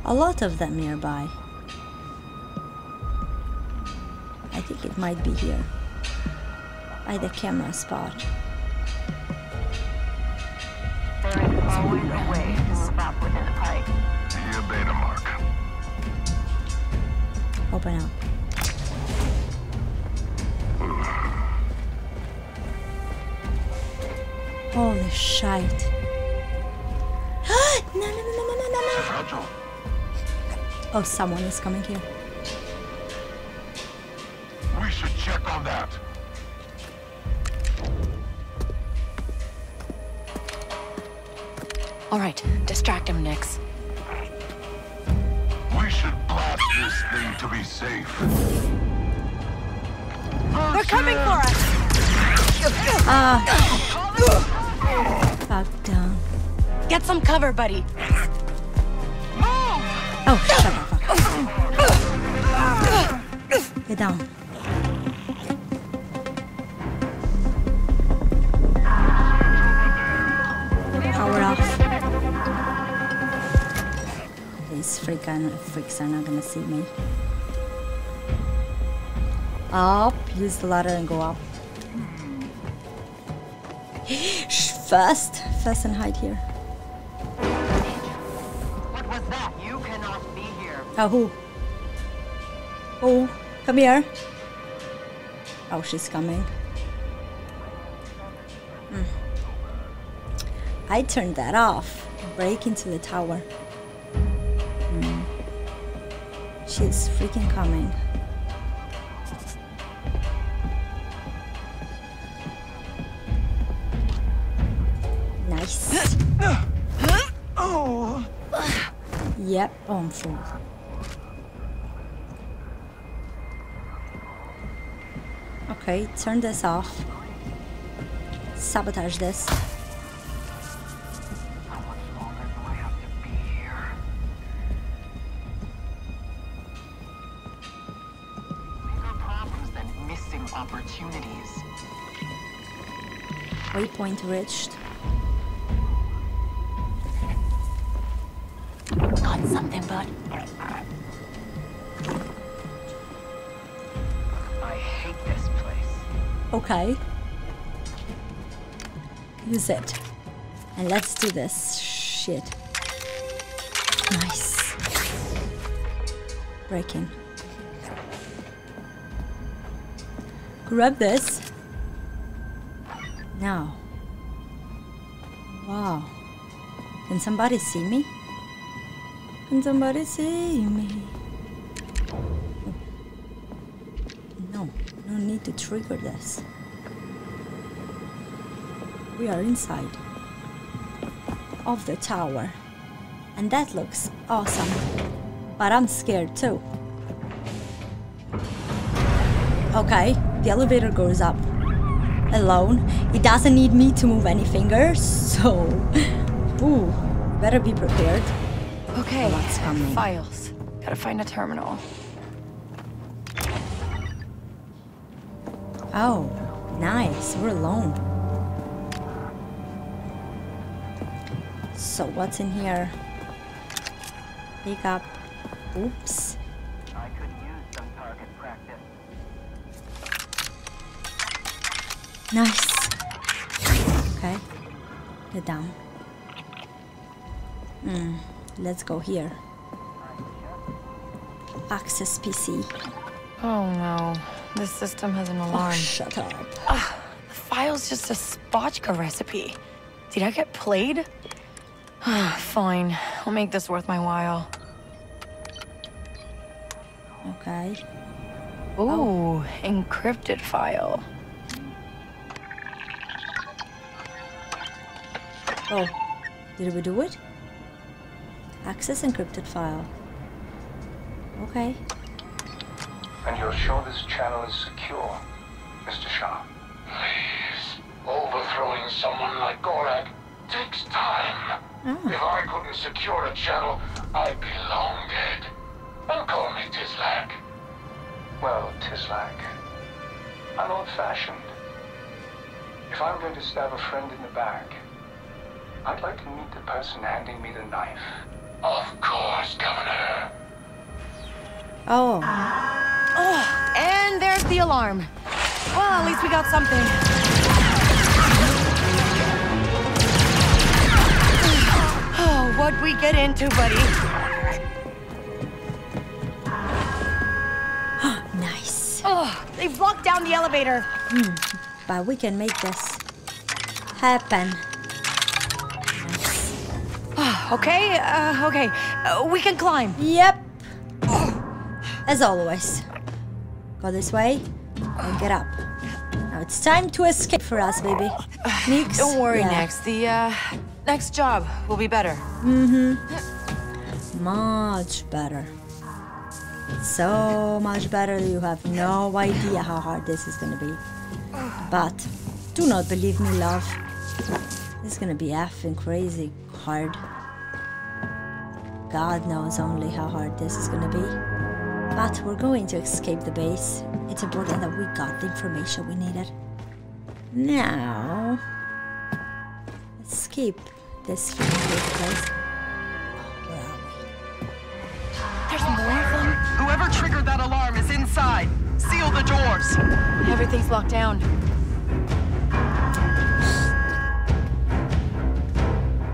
A lot of them nearby. I think it might be here. By the camera spot. There is always a way to move up within the Pike. Here, beta mark. Open up. Holy shite. No, no, no, no, no, no, no. Oh, someone is coming here. We should check on that. All right, distract him, Nix. We should blast this thing to be safe. They're coming for us. Ah. Fuck down. Get some cover, buddy. Move! Oh, shut up. Fuck. Get down. Power off. These freaking freaks are not gonna see me. Up. Use the ladder and go up. First. First and hide here. Oh, who? Oh, come here. Oh, she's coming. Mm. I turned that off. Break into the tower. Mm. She's freaking coming. Nice. Yep, oh, I'm full. Okay, turn this off. Sabotage this. How much longer do I have to be here? Bigger problems than missing opportunities. Waypoint reached. Got something, bud. Okay, use it, and let's do this shit. Nice. Break in. Grab this. Now. Wow. Can somebody see me? Can somebody see me? Need to trigger this. We are inside of the tower, and that looks awesome, but I'm scared too. Okay, the elevator goes up alone. It doesn't need me to move any fingers, so ooh, better be prepared. Okay, what's coming? Files. Gotta find a terminal. Oh, nice. We're alone. So what's in here? Pick up. Oops. I could use some target practice. Nice. Okay. Get down. Hmm. Let's go here. Access P C. Oh no. This system has an alarm. Oh, shut up. Ugh, the file's just a spotchka recipe. Did I get played? Fine. I'll make this worth my while. Okay. Ooh, oh. Encrypted file. Oh, did we do it? Access encrypted file. Okay. And you're sure this channel is secure, Mister Shah? Please. Overthrowing someone like Gorak takes time. Oh. If I couldn't secure a channel, I'd be long dead. Don't call me Tislak. Well, Tislak, I'm old-fashioned. If I'm going to stab a friend in the back, I'd like to meet the person handing me the knife. Of course, Governor. Oh. Oh, and there's the alarm. Well, at least we got something. Oh, what'd we get into, buddy? Oh, they've locked down the elevator. Hmm. But we can make this happen. Nice. Oh, okay, uh, okay. Uh, we can climb. Yep. Oh. As always. Go this way. And get up. Now it's time to escape for us, baby. Next, Don't worry, yeah. Nex. The uh, next job will be better. Mm-hmm. Much better. So much better, you have no idea how hard this is gonna be. But do not believe me, love. This is gonna be effing crazy hard. God knows only how hard this is gonna be. But we're going to escape the base. It's important that we got the information we needed. Now, let's escape this place. Whoever triggered that alarm is inside. Seal the doors. Everything's locked down.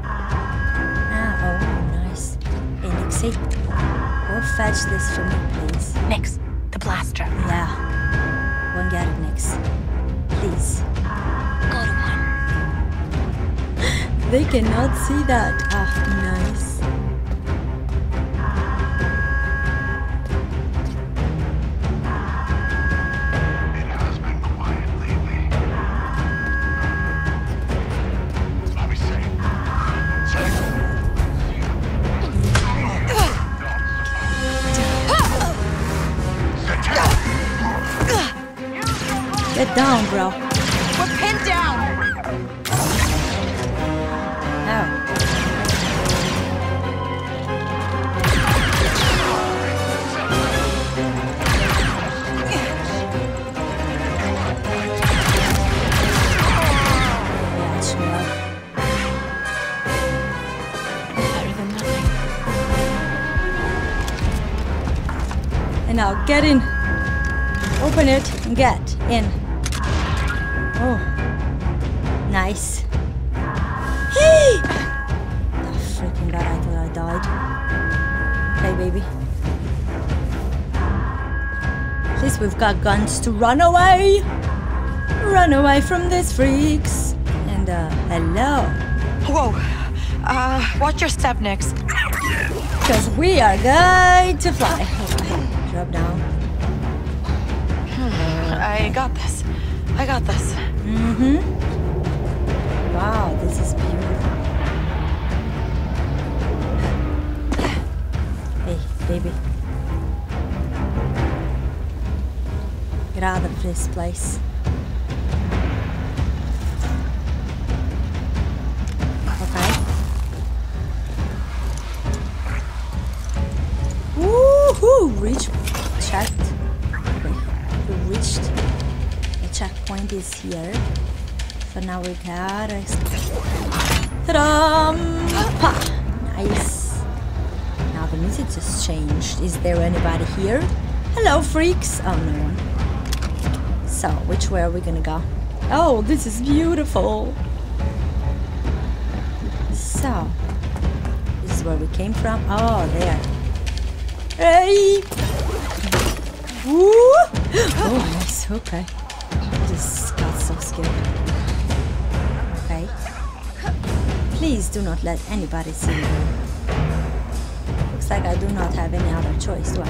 Ah, oh, nice. Hey, Nixie, go fetch this for me, please. Nix, the blaster. Yeah. Go and get it, Nix. Please. Go to one. They cannot see that. Ah, oh, nice. Get down, bro. We're pinned down. Oh. And now get in. Open it and get in. Oh, nice. Hey! Oh, freaking God, I thought I died. Okay, baby. At least we've got guns to run away. Run away from these freaks. And, uh, hello. Whoa. Uh, watch your step, Nix. Because we are going to fly. Okay, drop down. Hmm, I got this. I got this. Mm-hmm. Wow, this is beautiful. Hey, baby. Get out of this place. Okay. Woohoo! Reach. Checked. Okay. You reached. Checkpoint is here. So now we gotta ta-da! Nice. Now the music just changed. Is there anybody here? Hello, freaks. Oh, no one. So, which way are we gonna go? Oh, this is beautiful. So, this is where we came from. Oh, there. Hey! Woo! Oh, nice. Okay. Just got so scared. Okay. Please do not let anybody see me. Looks like I do not have any other choice, do I?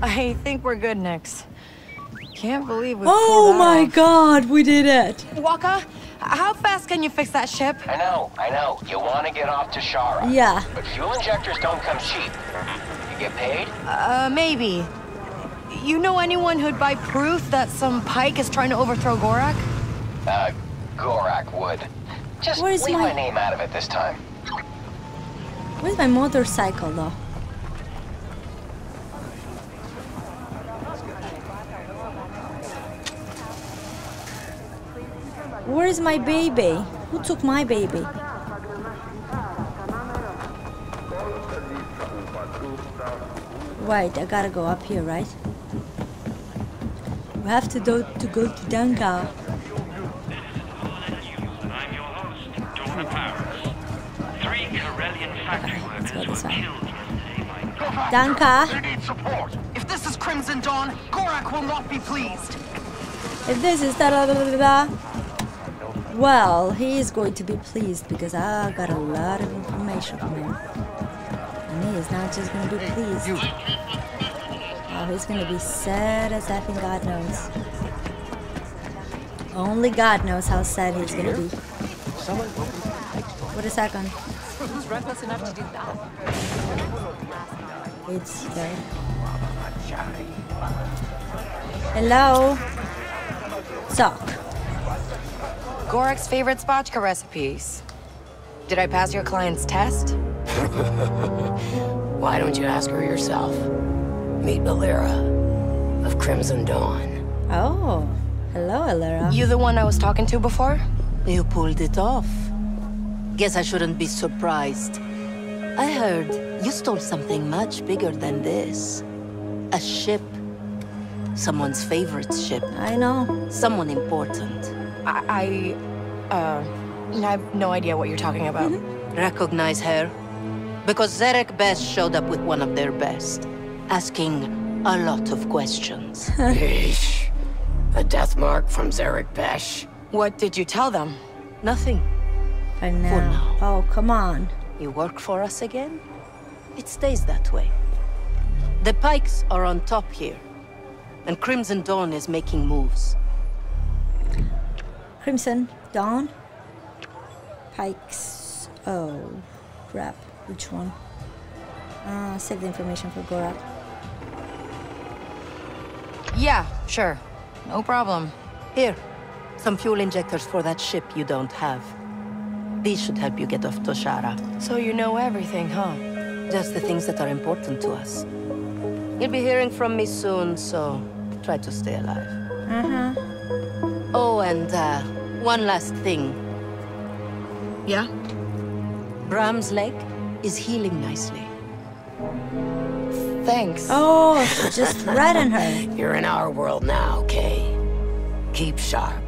I think we're good, Nyx. Can't believe we Oh my off. God, we did it! Waka, how fast can you fix that ship? I know, I know. You want to get off Toshara. Yeah. But fuel injectors don't come cheap. You get paid? Uh, maybe. You know anyone who'd buy proof that some Pike is trying to overthrow Gorak? Uh, Gorak would. Just Where's leave my... my name out of it this time. Where's my motorcycle, though? Where is my baby? Who took my baby? Wait, I gotta go up here, right? We have to do to go to Danka. I'm your host, Dawn of Powers. Three Corellian factory workers were killed. Danka. They need support. If this is Crimson Dawn, Gorak will not be pleased. If this is da da da da da. Well, he is going to be pleased because I got a lot of information from him. And he is not just going to be pleased. Oh, he's going to be sad as effing God knows. Only God knows how sad he's going to be. Wait a second. Who's reckless enough to do that? It's there. Hello? So. Gorak's favorite spotchka recipes. Did I pass your client's test? Why don't you ask her yourself? Meet Alira of Crimson Dawn. Oh, hello, Alira. You the one I was talking to before? You pulled it off. Guess I shouldn't be surprised. I heard you stole something much bigger than this. A ship. Someone's favorite ship. I know. Someone important. I, uh, I have no idea what you're talking about. Mm-hmm. Recognize her? Because Zerek Besh showed up with one of their best, asking a lot of questions. Eesh. A death mark from Zerek Besh. What did you tell them? Nothing. For now. For now. Oh, come on. You work for us again? It stays that way. The Pikes are on top here, and Crimson Dawn is making moves. Crimson Dawn, Pikes. Oh, crap! Which one? Uh, save the information for Gorak. Yeah, sure, no problem. Here, some fuel injectors for that ship you don't have. These should help you get off Toshara. So you know everything, huh? Just the things that are important to us. You'll be hearing from me soon, so try to stay alive. Uh huh. Oh, and uh, one last thing. Yeah? Bram's leg is healing nicely. Thanks. Oh, she just read in her. You're in our world now, Kay. Keep sharp.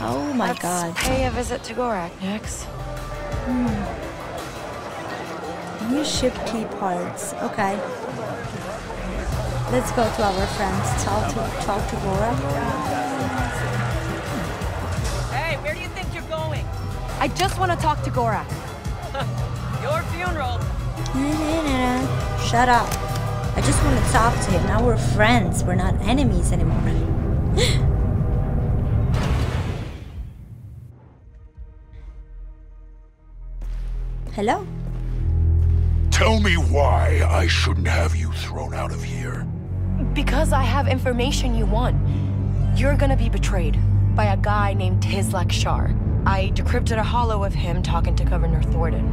Oh my Let's God. Pay a visit to Gorak next. Hmm. New ship key parts. Okay. Let's go to our friends. Talk to talk to Gorak. I just want to talk to Gorak. Your funeral. Shut up. I just want to talk to him. Now we're friends. We're not enemies anymore. Hello? Tell me why I shouldn't have you thrown out of here. Because I have information you want. You're gonna be betrayed by a guy named Tislak Shar. I decrypted a holo of him talking to Governor Thorndon.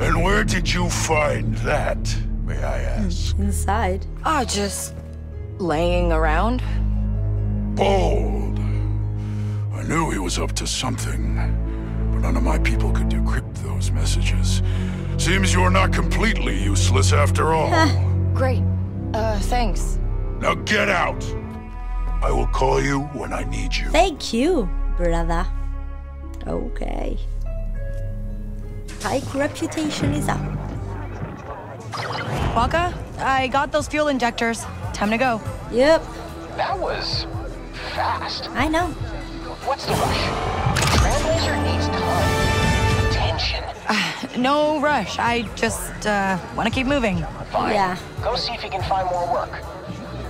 And where did you find that, may I ask? Inside. Ah, oh, just laying around. Bold. I knew he was up to something, but none of my people could decrypt those messages. Seems you're not completely useless after all. Great. Uh, thanks. Now get out! I will call you when I need you. Thank you, brother. Okay. Pike reputation is up. Waka, I got those fuel injectors. Time to go. Yep. That was fast. I know. What's the rush? Trailblazer needs time. Attention. Uh, no rush. I just uh, want to keep moving. Fine. Yeah. Go see if you can find more work.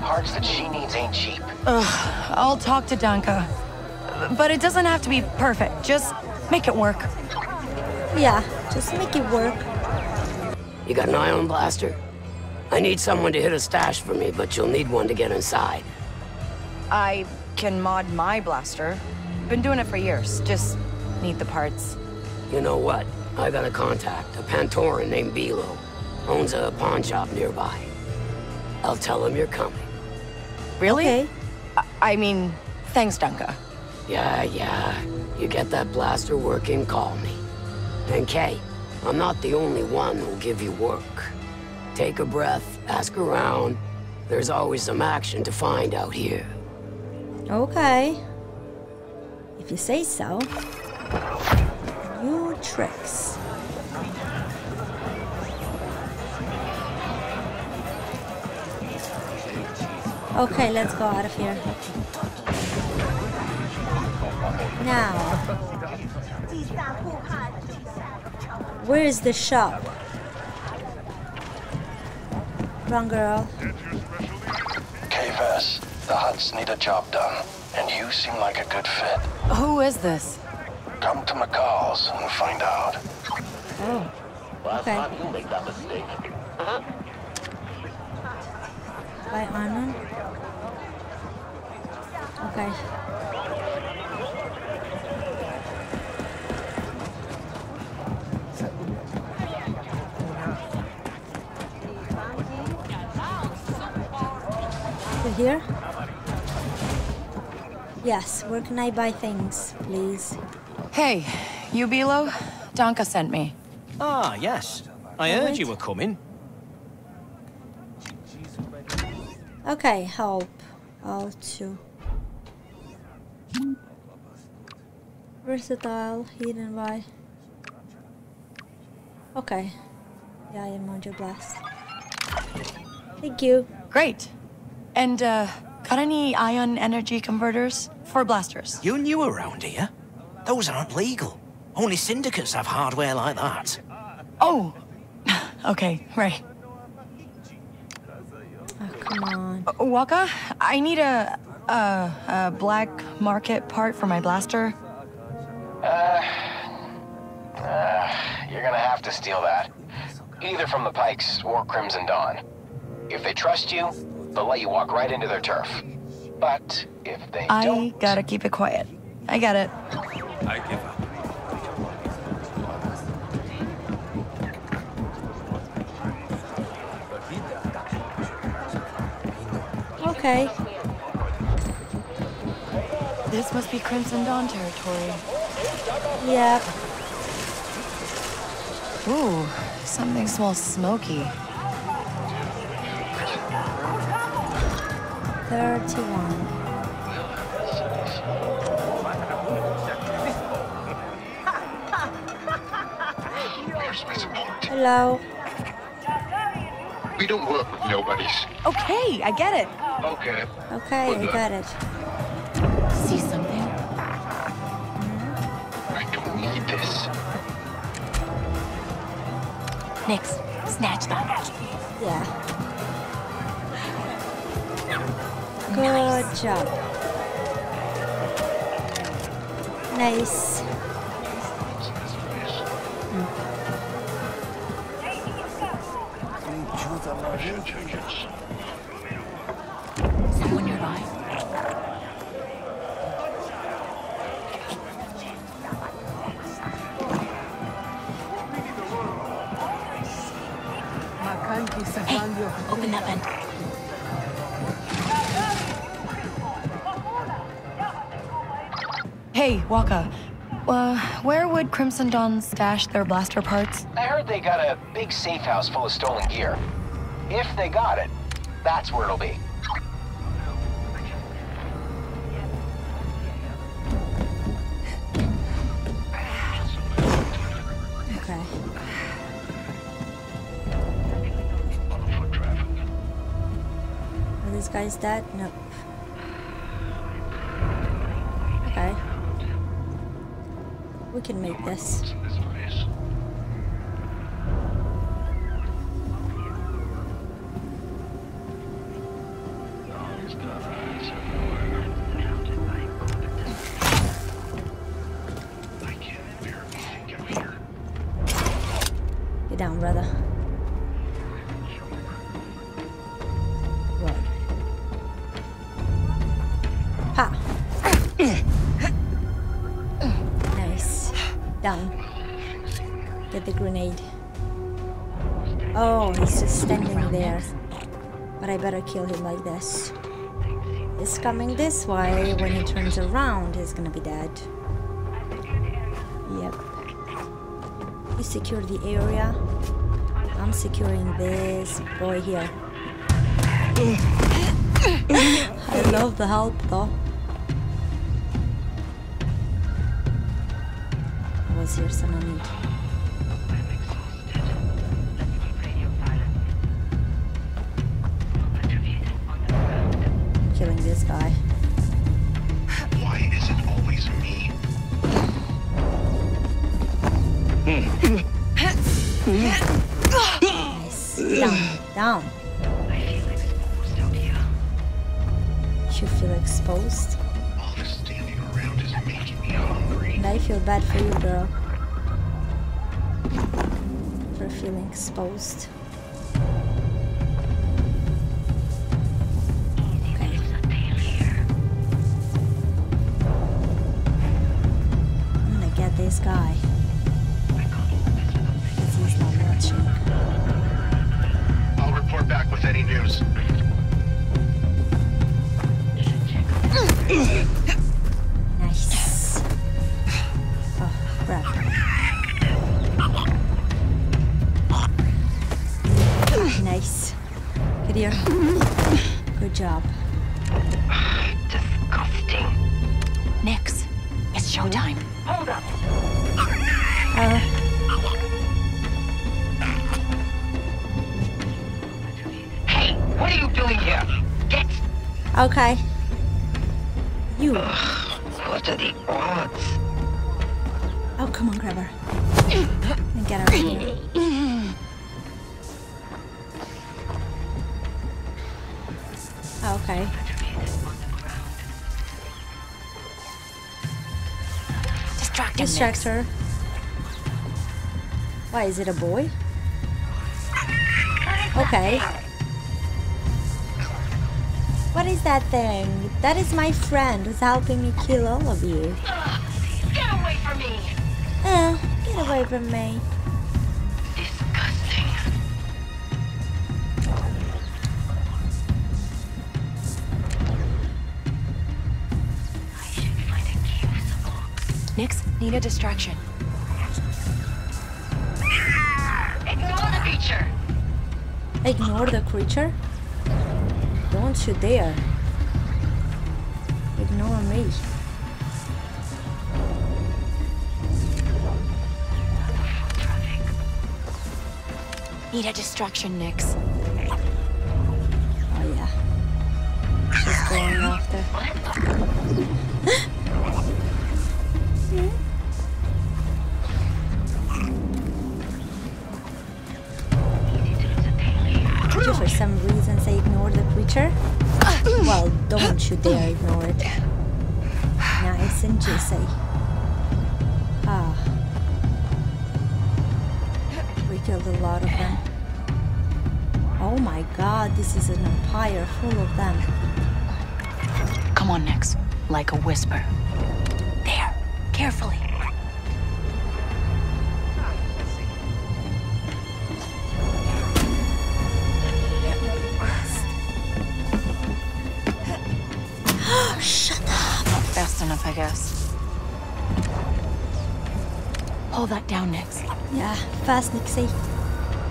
Parts that she needs ain't cheap. Ugh, I'll talk to Danka. But it doesn't have to be perfect. Just make it work. Yeah, just make it work. You got an ion blaster? I need someone to hit a stash for me, but you'll need one to get inside. I can mod my blaster. Been doing it for years. Just need the parts. You know what? I got a contact, a Pantoran named Belo. Owns a pawn shop nearby. I'll tell him you're coming. Really? Okay. I, I mean, thanks, Danka. Yeah, yeah. You get that blaster working, call me. And Kay, I'm not the only one who'll give you work. Take a breath, ask around. There's always some action to find out here. Okay. If you say so. New tricks. Okay, let's go out of here. Now, where is the shop? Wrong girl. K V S, the Huts need a job done, and you seem like a good fit. Who is this? Come to McCall's and find out. Oh, okay. Last time you made that mistake. By Arnon? Okay. We're here? Yes, where can I buy things, please? Hey, you Belo? Danka sent me. Ah, yes. I heard right. you were coming. Okay, help. All two. Versatile, hidden by. Okay. Yeah, I am on your blast. Thank you. Great. And, uh, got any ion energy converters for blasters? You new around here? Those aren't legal. Only syndicates have hardware like that. Oh! Okay, right. Oh, come on. Uh, Waka, I need a, a, a black market part for my blaster. Uh, uh, you're gonna have to steal that. Either from the Pikes or Crimson Dawn. If they trust you, they'll let you walk right into their turf. But if they I don't... I gotta keep it quiet. I got it. I give up. Okay. This must be Crimson Dawn territory. Yep. Ooh, something smells smoky. thirty-one. Hello. We don't work with nobodies. Okay, I get it. Okay. Okay, I got it. See something? I don't need this. Next, snatch that. Yeah. Good nice. job. Nice. Mm. Someone nearby. Hey, open that vent. Hey, Waka, Uh, where would Crimson Dawn stash their blaster parts? I heard they got a big safe house full of stolen gear. If they got it, that's where it'll be. Guys, that nope. Okay, we can make this. Get down, brother. The grenade. Oh, he's just standing there. But I better kill him like this. He's coming this way. When he turns around, he's gonna be dead. Yep. You secure the area. I'm securing this boy here. I love the help though. Was here some I need? Guy. Why is it always me? Nice. Down, down. I feel exposed out here. You feel exposed? All this standing around is making me hungry. And I feel bad for you, girl. For feeling exposed. Guy. He's not watching. I'll report back with any news. Nice. Oh, crap. Nice. Get here. Good job. Disgusting. Nix, it's showtime. Hold up. Uh, hey, what are you doing here? Get. Okay. You. Ugh, what are the odds? Oh, come on, grab her. And get her. Here. Okay. Distract him. Distract her. Why, is it a boy? Okay. What is that thing? That is my friend who's helping me kill all of you. Uh, get away from me! Uh, get away from me. Disgusting. I should find a key or something. Nix, need a distraction. Ignore the creature? Don't you dare. Ignore me. Need a distraction, Nix. Oh yeah. She's going after. hmm? For some reasons I ignored the creature. Well, don't you dare ignore it. Nice and juicy. Ah. We killed a lot of them. Oh my god, this is an empire full of them. Come on, Nix. Like a whisper. There. Carefully. Enough, I guess. All that down, Nix. Yeah, fast, Nixie.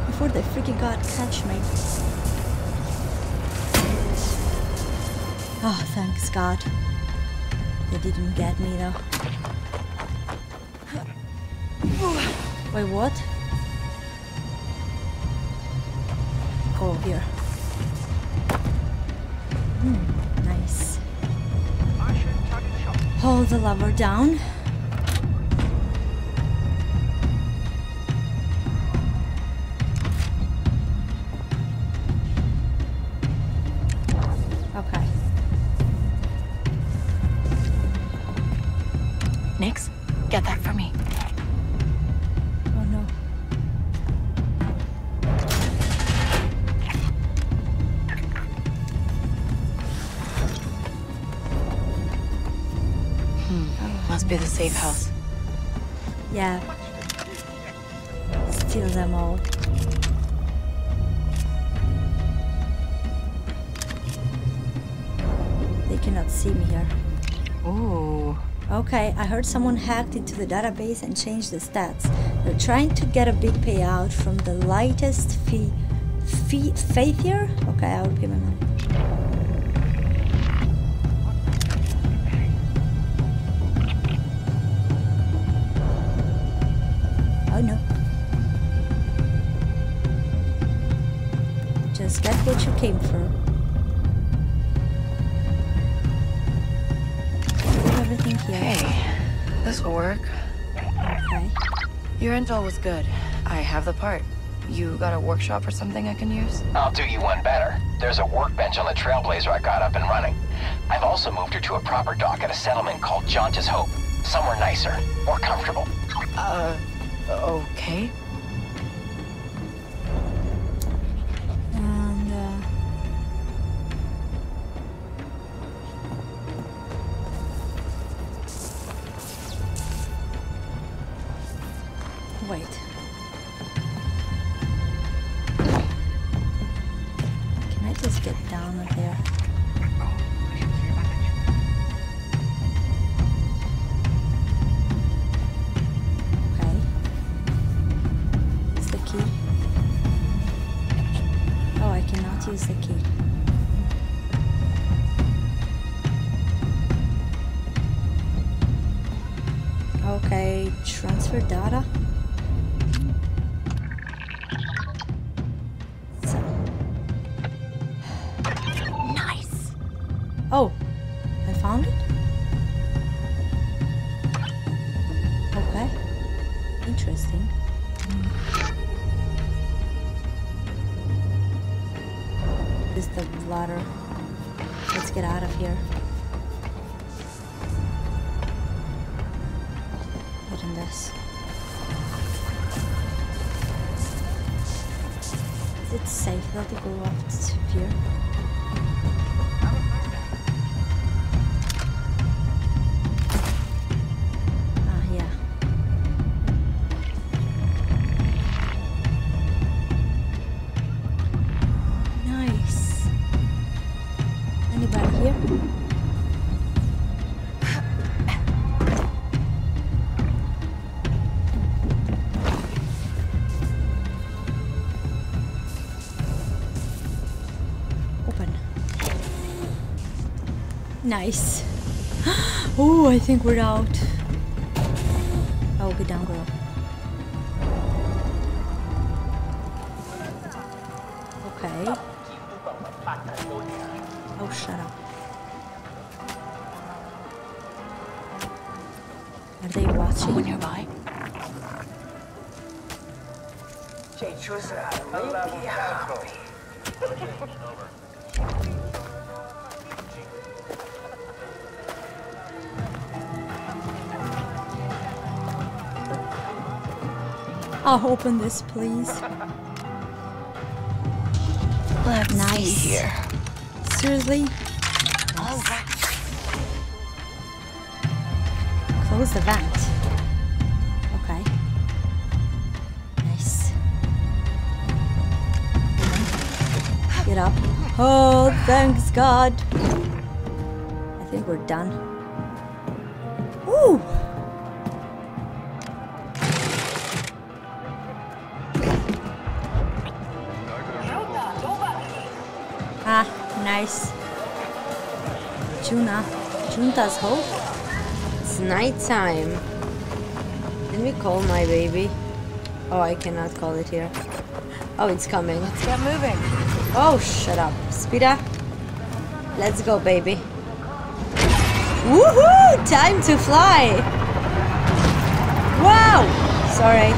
Before the freaking god catch me. Oh, thanks God. They didn't get me though. Wait, what? Go here. Hmm, nice. Hold the lever down. Safe house. Yeah. Steal them all. They cannot see me here. Oh. Okay, I heard someone hacked into the database and changed the stats. They're trying to get a big payout from the lightest fee... fee... failure? Okay, I will pay my money. What you came for. Everything here. Hey, this will work. Okay. Your intel was good. I have the part. You got a workshop or something I can use? I'll do you one better. There's a workbench on the Trailblazer I got up and running. I've also moved her to a proper dock at a settlement called Jaunta's Hope. Somewhere nicer, more comfortable. Uh, okay. Nice. Oh, I think we're out. Oh, get down, girl. Okay. Oh, shut up. Are they watching? Someone nearby? I'll open this, please. Let's nice. See here. Seriously? All right. Close the vent. Okay. Nice. Get up. Oh, thanks God. I think we're done. Ooh. nice. Juna. Jaunta's Hope? It's night time. Can we call my baby? Oh, I cannot call it here. Oh, it's coming. Let's get moving. Oh, shut up. Speed up. Let's go, baby. Woohoo! Time to fly! Wow! Sorry.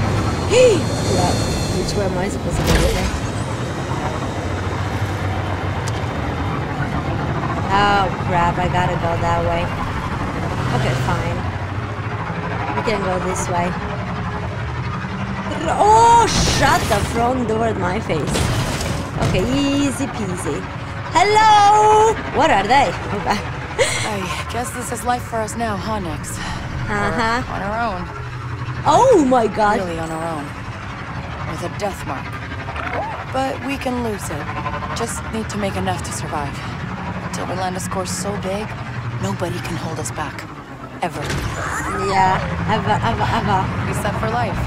Hey! Yeah, which way am I supposed to go there? Oh, crap. I gotta go that way. Okay, fine. We can go this way. Oh, shut the front door at my face. Okay, easy peasy. Hello! What are they? Okay. I guess this is life for us now, huh, Nex? Uh-huh. On our own. Oh my god. Really on our own. With a death mark. But we can lose it. Just need to make enough to survive. Until we land a score so big, nobody can hold us back. Ever. Yeah, ever, ever, ever. We set for life.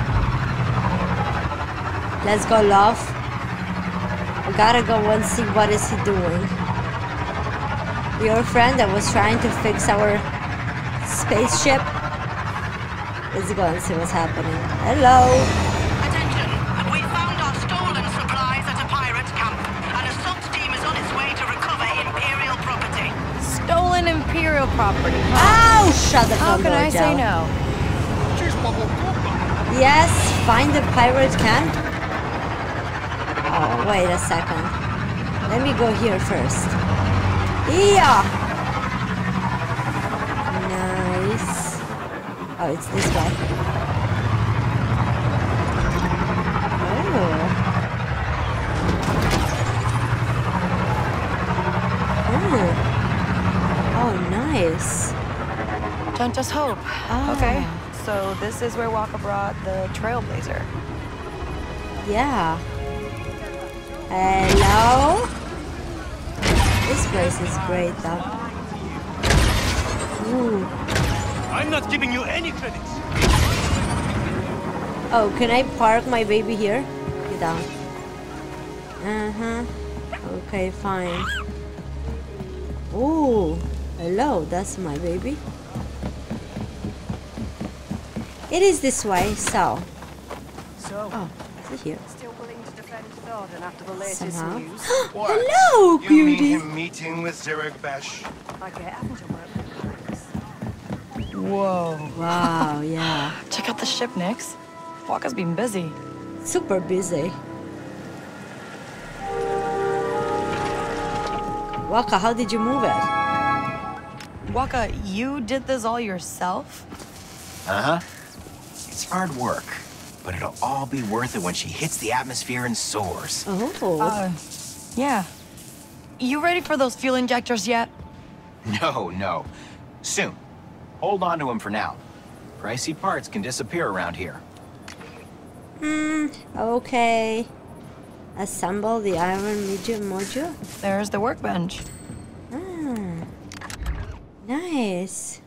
Let's go, love. We gotta go and see what is he doing. Your friend that was trying to fix our spaceship. Let's go and see what's happening. Hello. Attention. We found our stolen supplies at a pirate camp. An assault team is on its way to recover Imperial property. Stolen Imperial property. Huh? Oh, shut the fuck up. How can I say no? Yes, find the pirate camp. Oh, wait a second. Let me go here first. Yeah. Nice. Oh, it's this guy. Oh. Oh. Oh, nice. Jaunta's Hope. Oh. Okay. So this is where Waka brought the Trailblazer. Yeah. Hello. This place is great, though. Ooh. I'm not giving you any credit. Oh, can I park my baby here? Get down. Uh-huh. Okay, fine. Ooh. Hello, that's my baby. It is this way, so. So. Oh, is it here? Still willing to defend Thorndon after the latest Somehow. news. Hello, cutie. You mean him meeting with Zerek Besh? Okay, I haven't done work with this. Whoa! Wow! Yeah. Check out the ship, Nix. Waka's been busy. Super busy. Waka, how did you move it? Waka, you did this all yourself? Uh huh. It's hard work, but it'll all be worth it when she hits the atmosphere and soars. Oh. Uh, yeah. You ready for those fuel injectors yet? No, no. Soon. Hold on to them for now. Pricey parts can disappear around here. Hmm, okay. Assemble the iron module? There's the workbench. Ah. Nice.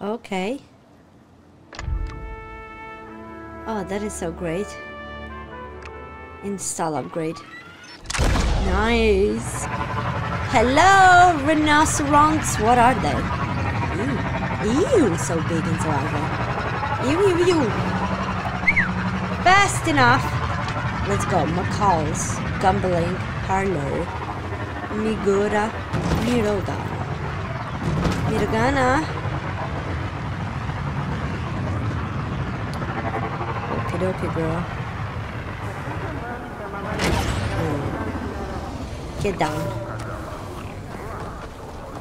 Okay. Oh, that is so great. Install upgrade. Nice. Hello, rhinoceronts. What are they? Ew. Ew, so big and so ugly. Ew, ew, ew. Fast enough. Let's go. McCall's, Gumbling, Harlow, Migura, Mirogana. Mirogana. Okay, girl. Oh. Get down.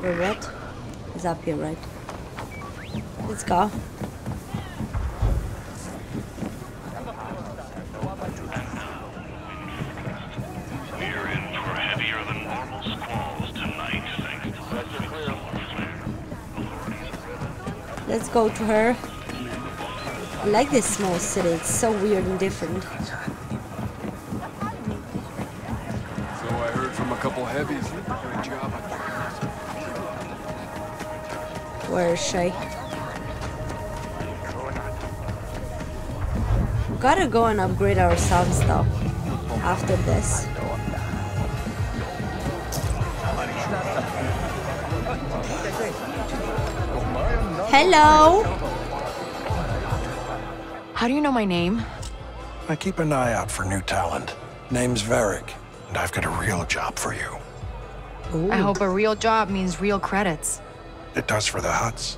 The red is up here, right? Let's go. We're in for heavier than normal squalls tonight, thanks to the flare. Let's go to her. I like this small city, it's so weird and different. So I heard from a couple heavies. Great job. Where is she? Gotta go and upgrade ourselves though, after this. Hello. How do you know my name? I keep an eye out for new talent. Name's Verrick, and I've got a real job for you. Ooh. I hope a real job means real credits. It does for the Huts.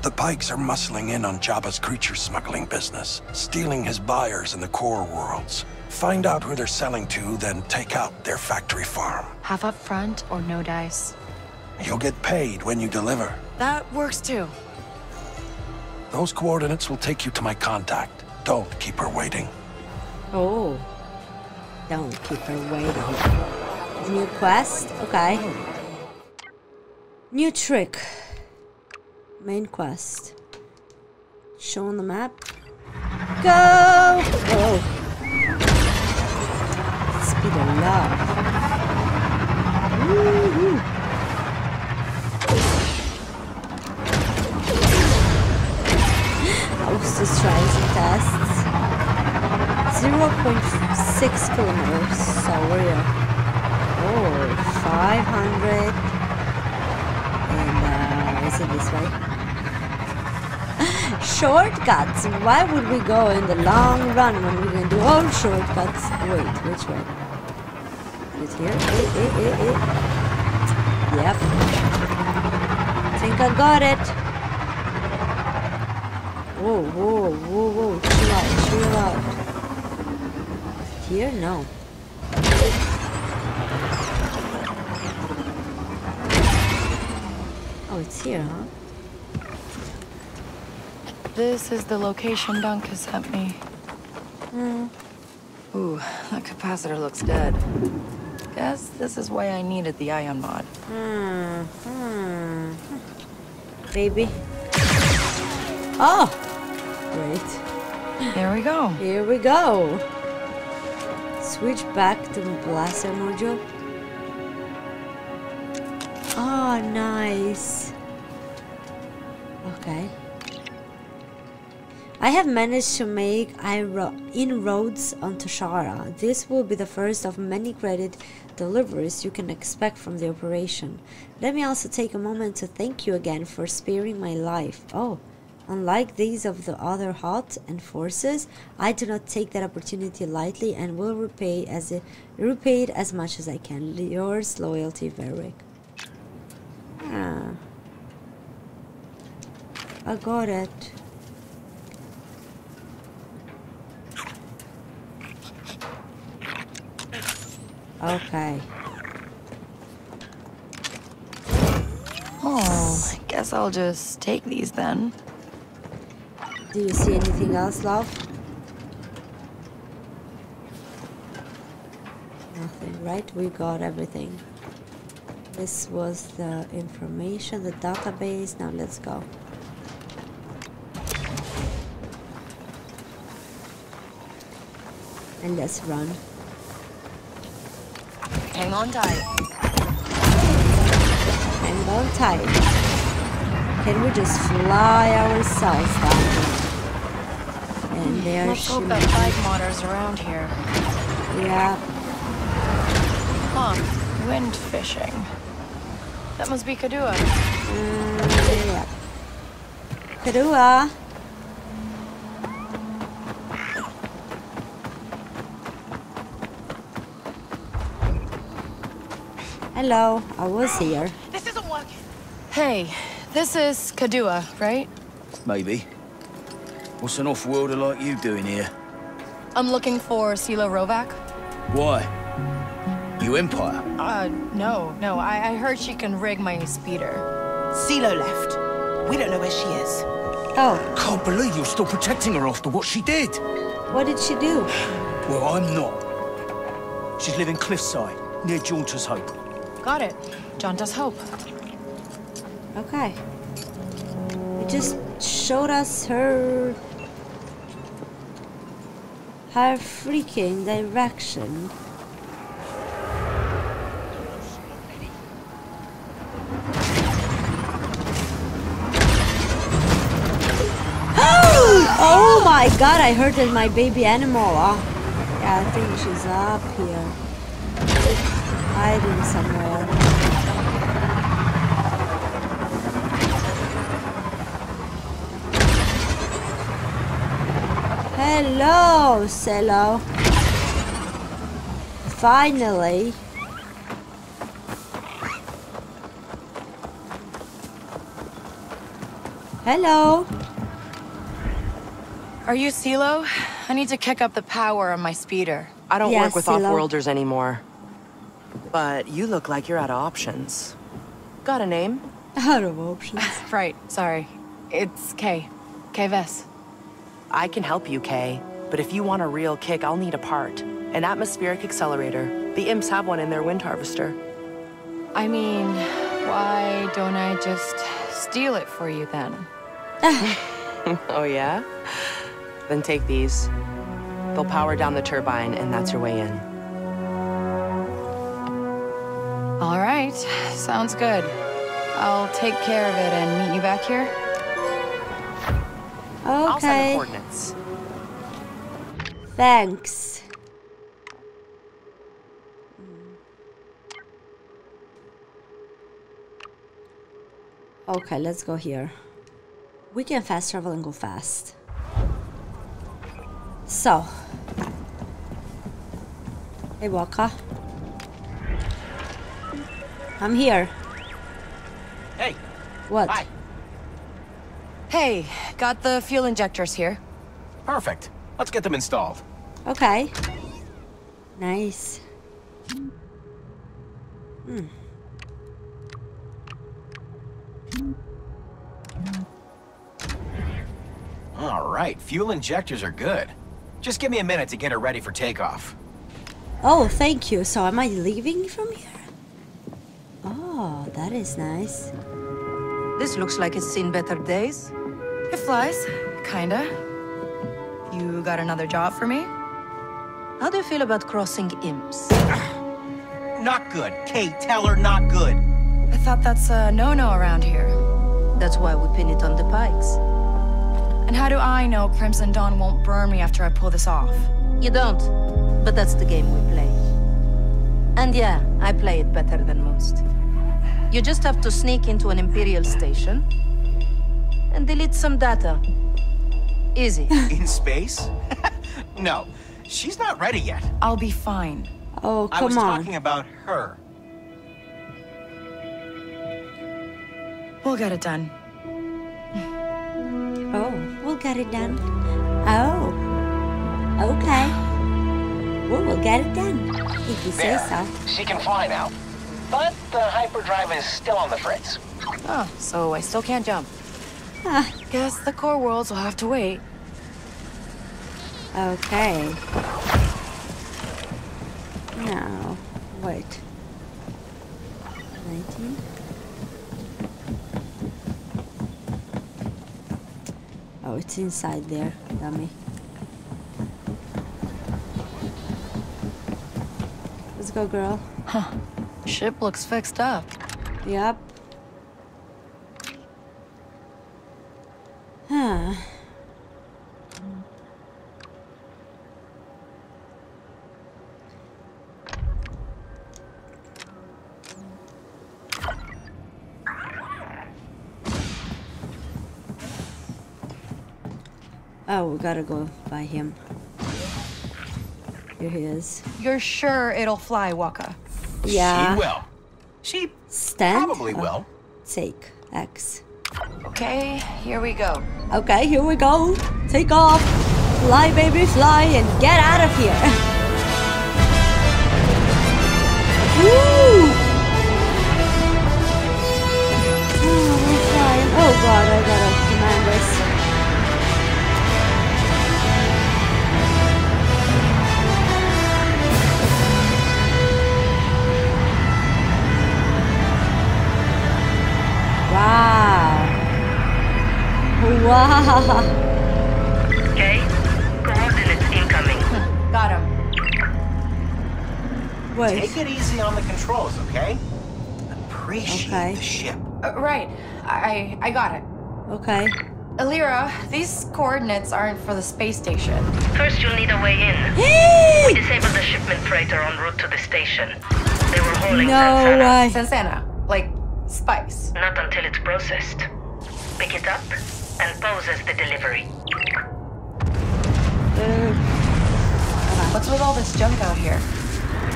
The Pikes are muscling in on Jabba's creature smuggling business, stealing his buyers in the core worlds. Find out who they're selling to, then take out their factory farm. Half up front or no dice? You'll get paid when you deliver. That works too. Those coordinates will take you to my contact. Don't keep her waiting. Oh. Don't keep her waiting. New quest? Okay. New trick. Main quest. Show on the map. Go! Oh. Speed of love. Woohoo! I was just trying some tests. zero point six kilometers, so we're oh, five hundred. And uh, is it this way? Shortcuts? Why would we go in the long run when we can do all shortcuts? Wait, which way? Is it here? Eh, eh, eh, eh. Yep. I think I got it. Whoa, whoa, whoa, whoa. Chill out, chill out. Here? No. Oh, it's here, huh? This is the location Danka sent me. Mm. Ooh, that capacitor looks dead. Guess this is why I needed the ion mod. Hmm. Hmm. Baby. Oh! Great. There we go. Here we go. Switch back to the blaster module. Oh, nice. Okay. I have managed to make inroads on Toshara. This will be the first of many credit deliveries you can expect from the operation. Let me also take a moment to thank you again for sparing my life. Oh, unlike these of the other Hutt and forces, I do not take that opportunity lightly and will repay as it, repay it as much as I can. Yours, loyalty, Verrick. Ah. I got it. Okay. Oh, I guess I'll just take these then. Do you see anything else, love? Nothing, right? We got everything. This was the information, the database. Now let's go. And let's run. Hang on tight. Hang on tight. Can we just fly ourselves down? And there Let's she hope that bike motors around here. Yeah. Huh. Wind fishing. That must be Cadua. Mm, yeah. Cadua. Hello, I was here. This isn't working. Hey, this is Cadua, right? Maybe. What's an off-worlder like you doing here? I'm looking for CeeLo Rovac. Why? You Empire? Uh, no, no. I, I heard she can rig my speeder. CeeLo left. We don't know where she is. Oh. Can't believe you're still protecting her after what she did. What did she do? Well, I'm not. She's living cliffside, near Jaunta's Hope. Got it. Jaunta's Hope. Okay. It just showed us her... her freaking direction. Oh my god, I hurted my baby animal. Oh. Yeah, I think she's up here. Hiding somewhere. Hello, CeeLo. Finally. Hello. Are you CeeLo? I need to kick up the power on my speeder. I don't yeah, work with off-worlders anymore. But you look like you're out of options. Got a name? Out of options. Right, sorry. It's Kay. Kay Vess. I can help you, Kay. But if you want a real kick, I'll need a part. An atmospheric accelerator. The imps have one in their wind harvester. I mean, why don't I just steal it for you then? Oh yeah? Then take these. They'll power down the turbine and that's your way in. All right, sounds good. I'll take care of it and meet you back here. Okay. I'll send the coordinates. Thanks. Okay, let's go here. We can fast travel and go fast. So. Hey, Waka. I'm here. Hey. What? Hi. Hey, got the fuel injectors here. Perfect. Let's get them installed. Okay. Nice. Hmm. All right, fuel injectors are good. Just give me a minute to get her ready for takeoff. Oh, thank you. So am I leaving from here? Oh, that is nice. This looks like it's seen better days. It flies, kinda. You got another job for me? How do you feel about crossing imps? Not good. Kay, tell her not good. I thought that's a no-no around here. That's why we pin it on the Pikes. And how do I know Crimson Dawn won't burn me after I pull this off? You don't, but that's the game we play. And yeah, I play it better than most. You just have to sneak into an Imperial station and delete some data. Easy. In space? No, she's not ready yet. I'll be fine. Oh, come on. I was on. talking about her. We'll get it done. Oh, we'll get it done. Oh, okay. We will get it done, if you say so. She can fly now, but the hyperdrive is still on the fritz. Oh, so I still can't jump. Huh. Guess the core worlds will have to wait. Okay. Now, wait. nineteen. Oh, it's inside there, dummy. Let's go, girl. Huh. Ship looks fixed up. Yep. Huh. Oh, we gotta go by him. Here he is. You're sure it'll fly, Waka? Yeah. She will. She Stand? probably oh. will. Take X. Okay, here we go. Okay, here we go. Take off. Fly, baby, fly, and get out of here. Woo! Oh, we're flying. Oh, God, I gotta command this. Wow. Wow. Okay. Coordinates incoming. Got him. Wait. Take it easy on the controls, okay? Appreciate okay. the ship. Uh, right. I I got it. Okay. Alira, these coordinates aren't for the space station. First, you'll need a way in. We disabled the shipment freighter en route to the station. They were hauling no Sansana. Way. Sansana. Like. Spice. Not until it's processed. Pick it up and pose as the delivery. Uh, What's with all this junk out here?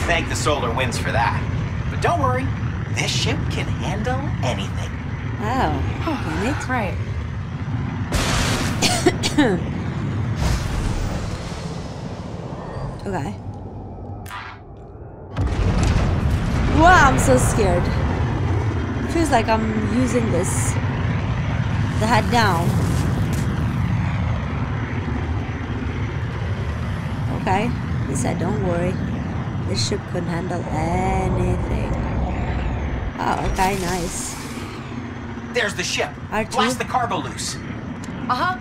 Thank the solar winds for that. But don't worry, this ship can handle anything. Oh, okay, that's right. Okay. Wow, I'm so scared. Feels like I'm using this. The head down. Okay. He said, don't worry. This ship can handle anything. Oh, okay, nice. There's the ship. R two? Blast the cargo loose. Uh huh.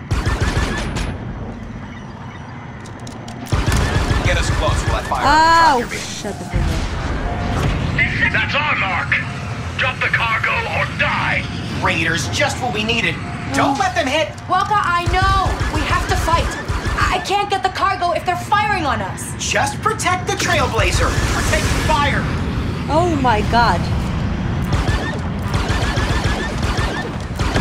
Get us close while I fire. Oh, shut the fuck up. That's our mark. Drop the cargo or die. Raiders, just what we needed. Oh. Don't let them hit. Waka, I know. We have to fight. I can't get the cargo if they're firing on us. Just protect the Trailblazer. We're taking fire. Oh my god.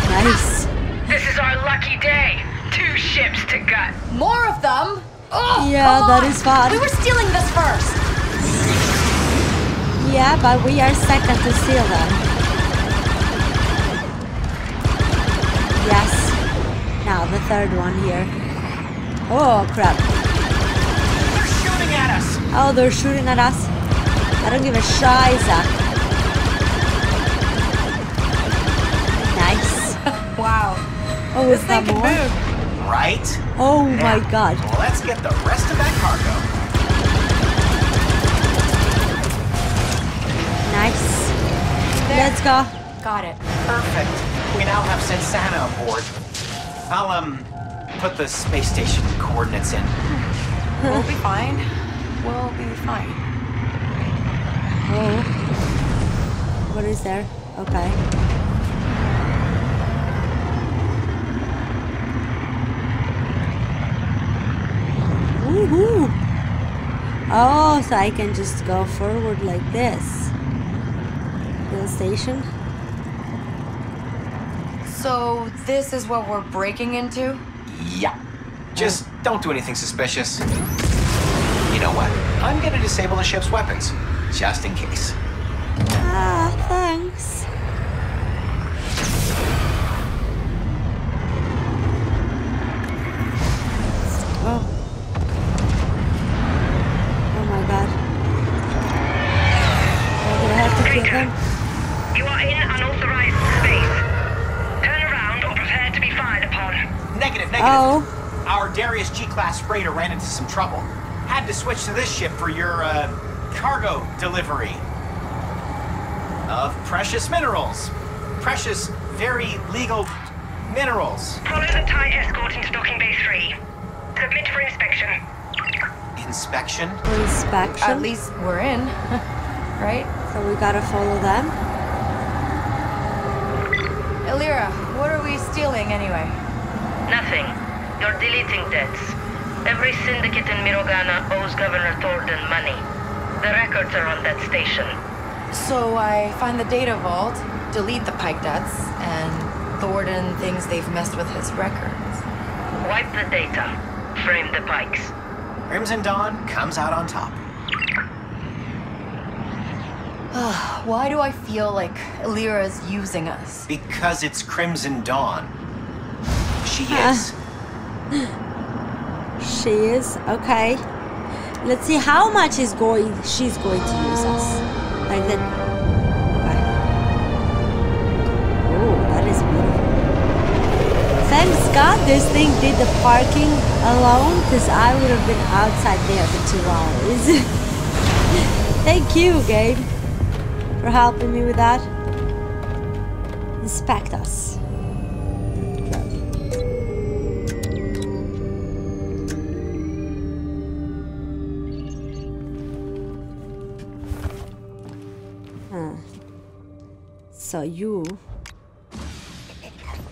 Nice. This is our lucky day. Two ships to gut. More of them? Oh, yeah, that is fun. We were stealing this first. Yeah, but we are second to steal them. Yes. Now the third one here. Oh crap! They're shooting at us. Oh, they're shooting at us. I don't give a shiza. Nice. Wow. Oh, is that more? Right? Oh now, my god. Let's get the rest of that cargo. Nice. There. Let's go. Got it. Perfect. We now have Sensana aboard. I'll, um, put the space station coordinates in. We'll be fine. We'll be fine. Oh. What is there? Okay. Woohoo! Oh, so I can just go forward like this. Fuel station. So this is what we're breaking into? Yeah. Just oh. Don't do anything suspicious. You know what? I'm gonna disable the ship's weapons, just in case. Ah, thanks. Oh. You are in unauthorized space. Turn around or prepare to be fired upon. Negative, negative. Oh. Our Darius G-class freighter ran into some trouble. Had to switch to this ship for your uh, cargo delivery of precious minerals. Precious, very legal minerals. Follow the Thai escort into docking bay three. Submit for inspection. Inspection? Inspection. At least we're in, right? So we gotta follow them. Alira, what are we stealing anyway? Nothing. You're deleting debts. Every syndicate in Mirogana owes Governor Thorndon money. The records are on that station. So I find the data vault, delete the Pike debts, and Thorndon thinks they've messed with his records. Wipe the data. Frame the Pikes. Crimson Dawn comes out on top. Why do I feel like Alira's using us? Because it's Crimson Dawn. She is. Uh, she is? Okay. Let's see how much is going she's going to use us. Like that. Okay. Oh, that is beautiful. Thanks God this thing did the parking alone, because I would have been outside there for two hours. Thank you, Gabe, for helping me with that. Inspect us. Huh. So you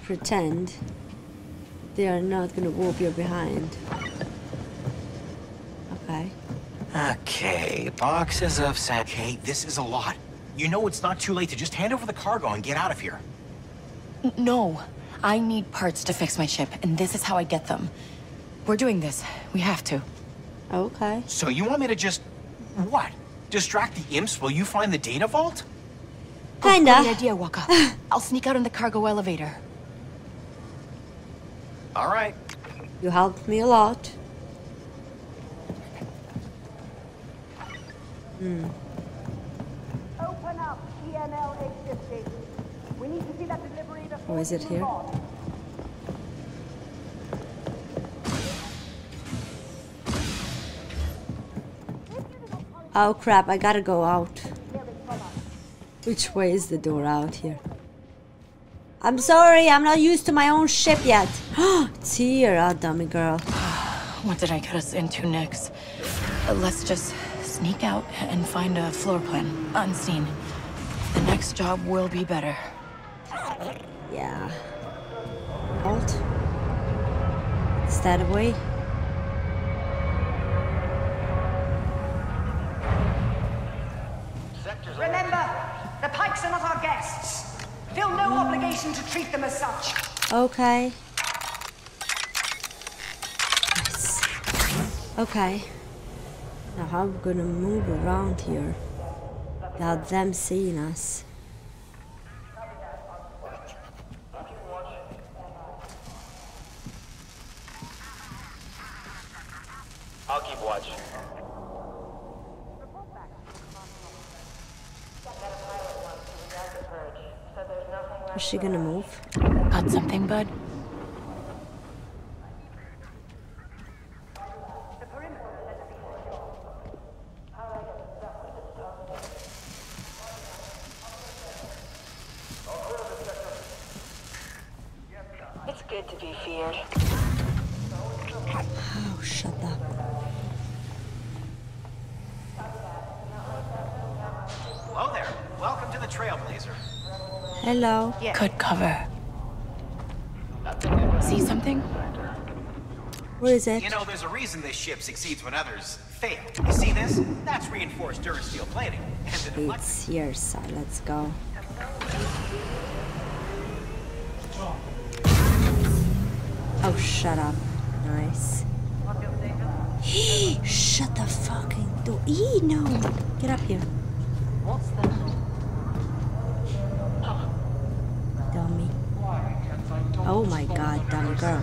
pretend they are not gonna whoop you behind. Okay. Okay, boxes of sand. Okay, this is a lot. You know it's not too late to just hand over the cargo and get out of here. No. I need parts to fix my ship, and this is how I get them. We're doing this. We have to. Okay. So you want me to just, what? Distract the imps while you find the data vault? Kinda. Great idea, Waka. I'll sneak out in the cargo elevator. All right. You helped me a lot. Hmm. Open up E N L eight fifty. We need to see that delivery before. Oh, is it here? Oh crap, I gotta go out. Which way is the door out here? I'm sorry, I'm not used to my own ship yet. It's here, oh dummy girl. What did I get us into next? Uh, let's just sneak out and find a floor plan, unseen. The next job will be better. Yeah. Alt. Is that a way? Remember, the Pikes are not our guests. Feel no mm. obligation to treat them as such. Okay. Nice. Okay. Now how are we gonna move around here without them seeing us? I'll keep watch. Is she gonna move? Got something, bud? It's good to be feared. Oh, shut up. Hello there. Welcome to the Trailblazer. Hello. Yeah. Good cover. See something? Where is it? You know, there's a reason this ship succeeds when others fail. You see this? That's reinforced durasteel plating. And it's here, son. Let's go. Oh, shut up. Nice. Hey, shut the fucking door. Eee, no. Get up here. What's that? Oh my god, dumb girl.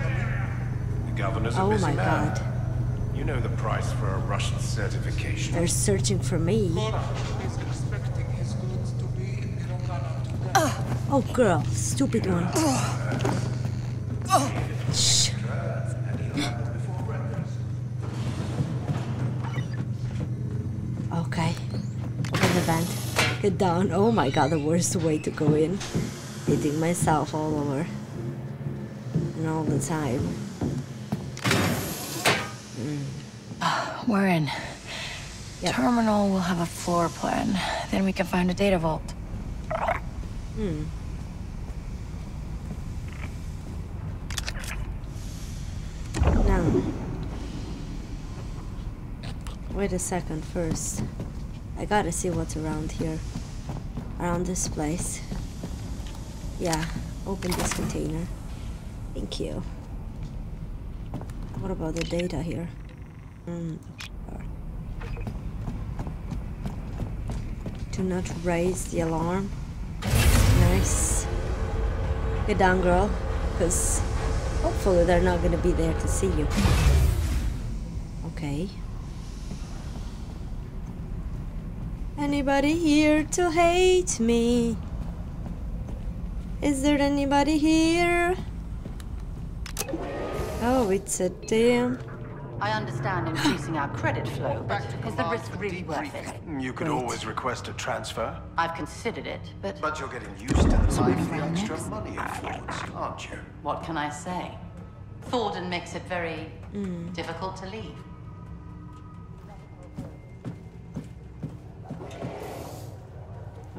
The governor's a busy man. Oh my god. You know the price for a Russian certification. They're searching for me. Uh, oh girl, stupid one. Uh, oh. Shh. Okay. Open the vent. Get down. Oh my god, the worst way to go in. Hitting myself all over. All the time. Mm. We're in. Yep. Terminal will have a floor plan. Then we can find a data vault. Hmm. Now. Wait a second first. I gotta see what's around here. Around this place. Yeah. Open this container. Thank you. What about the data here? Mm. Do not raise the alarm. Nice. Get down, girl. Because hopefully they're not going to be there to see you. Okay. Anybody here to hate me? Is there anybody here? Oh, it's a damn. I understand increasing our credit flow, but is the risk really worth it? You could right. always request a transfer. I've considered it, but... But you're getting used to the life the extra next? money affords, aren't you? What can I say? Thorndon makes it very mm. difficult to leave.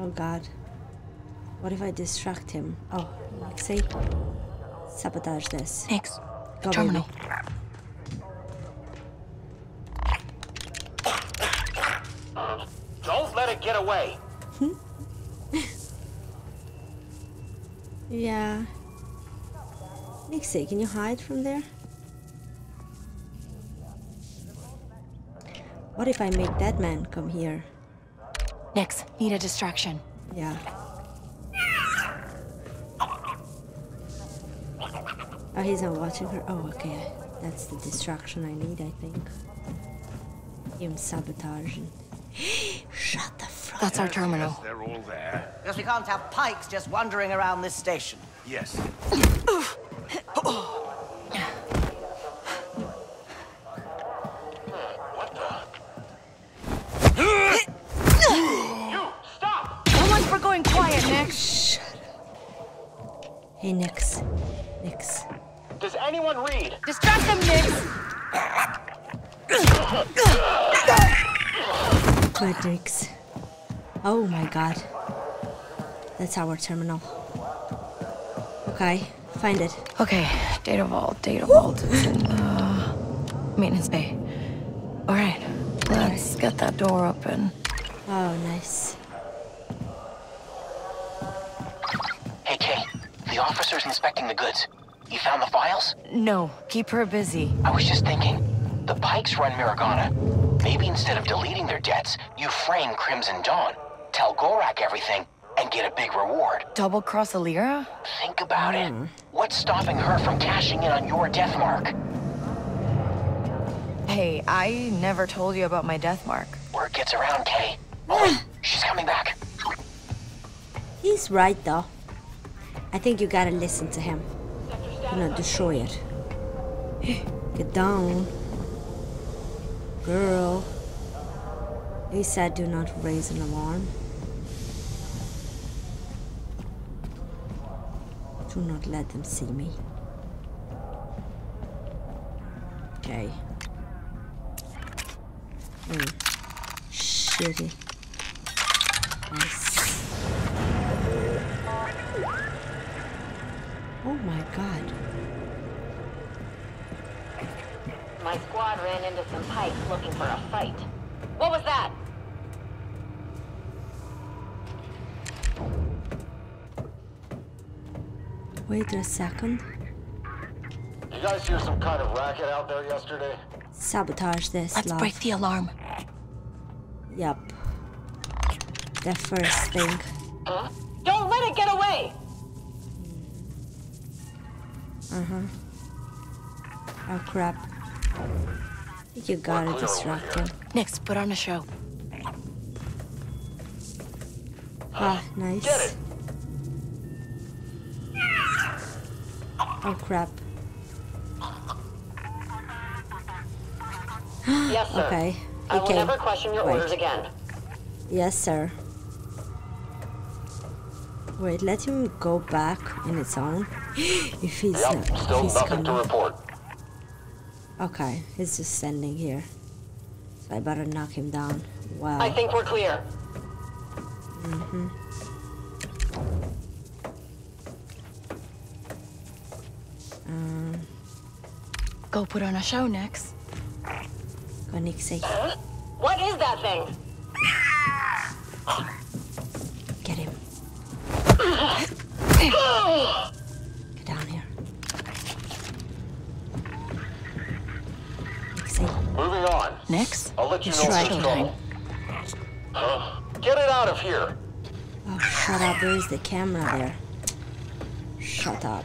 Oh, God. What if I distract him? Oh, see? Sabotage this. Thanks. Go terminal. Baby. Don't let it get away. Yeah. Nixie, can you hide from there? What if I make that man come here? Nix, need a distraction. Yeah. Oh, he's not watching her. Oh, okay. That's the distraction I need, I think. Him sabotaging. Shut the fuck up. That's our terminal. Yes, they're all there. Because we can't have pikes just wandering around this station. Yes. Hey, Nix. Nix. Does anyone read? Distract them, Nix! Good, Nix. Oh my god. That's our terminal. Okay, find it. Okay, data vault, data vault is in the maintenance bay. Alright, let's get that door open. Oh, nice. Hey, Kay. The officer's inspecting the goods. You found the files? No, keep her busy. I was just thinking, the Pikes run Mirogana. Maybe instead of deleting their debts, you frame Crimson Dawn, tell Gorak everything, and get a big reward. Double cross Alira? Think about mm. it. What's stopping her from cashing in on your death mark? Hey, I never told you about my death mark. Word gets around, Kay. Oh, wait, she's coming back. He's right, though. I think you gotta listen to him. Do not destroy it. Get down. Girl. He said do not raise an alarm. Do not let them see me. Okay. Mm. Shitty. Nice. Oh my god. My squad ran into some pikes looking for a fight. What was that? Wait a second. You guys hear some kind of racket out there yesterday? Sabotage this. Let's love. break the alarm. Yep. The first thing. Huh? Don't let it get away! Uh-huh. Oh, crap. You gotta distract him. Next, put on a show. Ah, nice. Get it. Oh, crap. Yes, sir. Okay. I will never question your Wait. orders again. Yes, sir. Wait, let him go back in its own. If he's yep, not, still if he's nothing coming. to report. Okay, he's just standing here. So I better knock him down. Wow. I think we're clear. Mm-hmm. Um. Go put on a show, Nix. Go, Nixie. Huh? What is that thing? Get him. Get down here. Nixie. Moving on. Next? I'll let you know what's going on. Get it out of here. Oh, shut up. Where's the camera there? Shut up.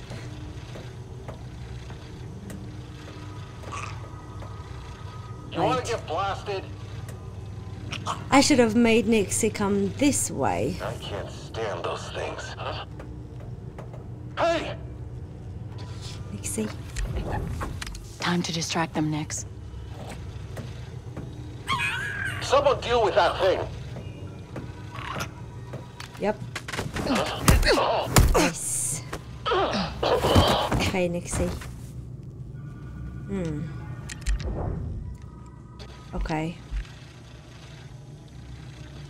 You want to get blasted? I should have made Nixie come this way. I can't stand those things. Huh? Hey! Nixie. Time to distract them, Nix. Someone deal with that thing. Yep. Nice. Okay, Nixie. Hmm. Okay.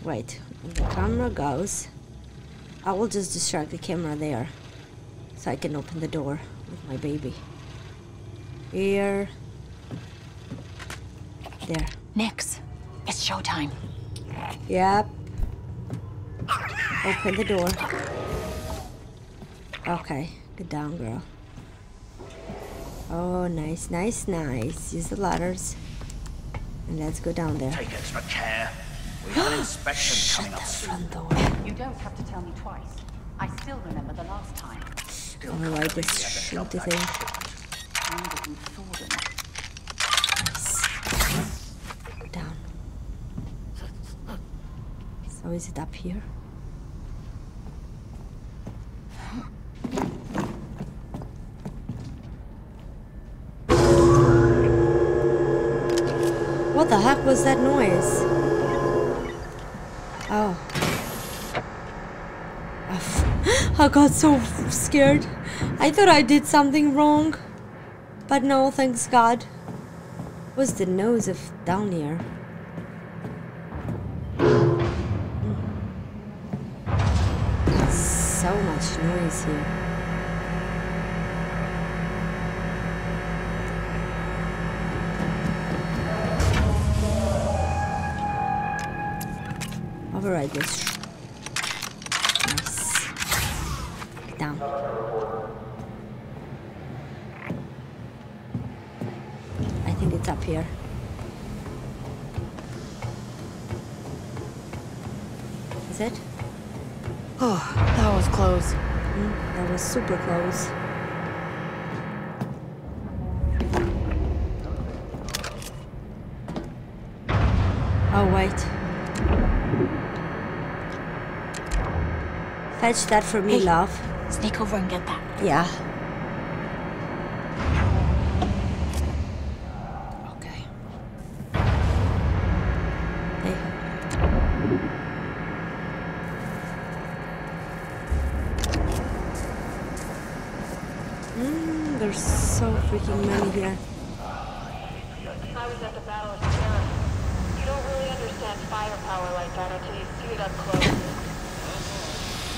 Wait, the camera goes. I will just distract the camera there so I can open the door with my baby. Here. There. Nix, it's showtime. Yep. Open the door. Okay, get down, girl. Oh, nice, nice, nice. Use the ladders. And let's go down there. Take extra care. We have an inspection coming up soon. You don't have to tell me twice. I still remember the last time. Still I don't know why this shitty thing. Nice. Down. So is it up here? What the heck was that noise? Oh. I got so scared. I thought I did something wrong. But no, thanks God. It was the nose of down here. So much noise here. Override this. Down. I think it's up here. Is it? Oh, that was close. Mm, that was super close. Oh, wait. Fetch that for me, hey. Love. Sneak over and get that. Yeah. Okay. Hey. Mm, there's so freaking many here. I was at the Battle of Terra. You don't really understand firepower like that until you see it up close.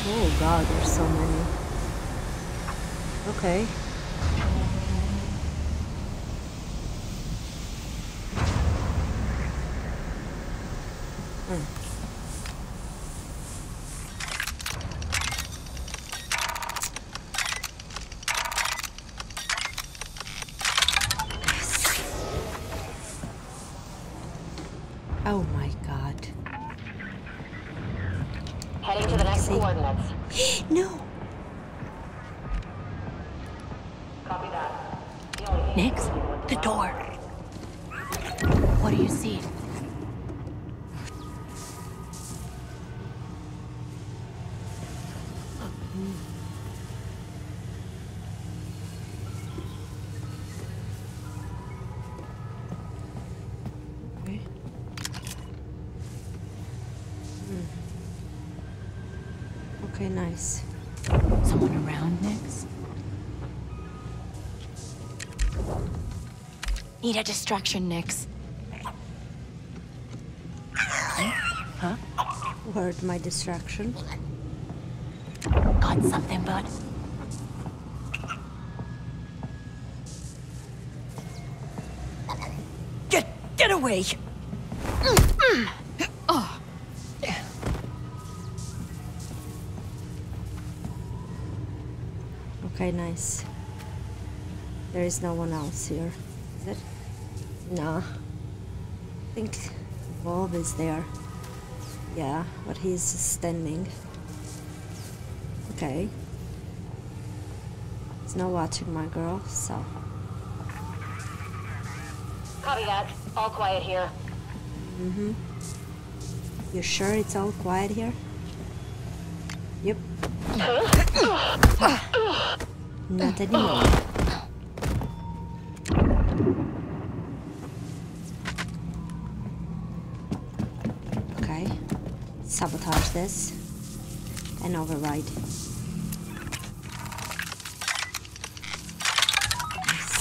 Oh God, there's so many. Okay. Mm. Oh my God. Heading to the next coordinates. No. Next, the door. What do you see? Okay, nice. Someone around next? Need a distraction, Nix. Huh? Where's my distraction? Got something, bud. Get, get away! Oh. Okay, nice. There is no one else here. Is it? Nah, I think Bob is there. Yeah, but he's standing. Okay. He's not watching my girl, so. Copy that. All quiet here. Mm-hmm. You sure it's all quiet here? Yep. Not anymore. Sabotage this and override.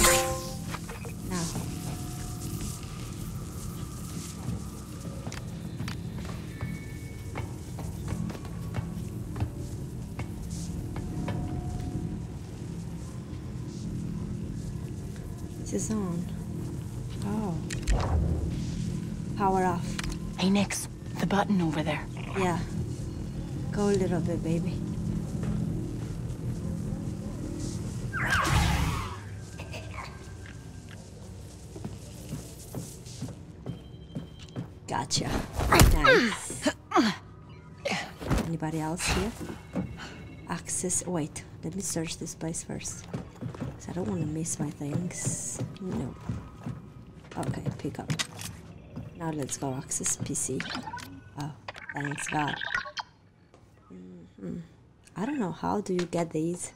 Yes. Now. This is on. Oh. Power off. Hey, Nix, the button over there. Yeah. Go a little bit, baby. Gotcha. Nice. Anybody else here? Access. Wait, let me search this place first. Cause I don't want to miss my things. No. Okay, pick up. Now let's go access P C. Oh, thanks God. Mm-hmm. I don't know, how do you get these?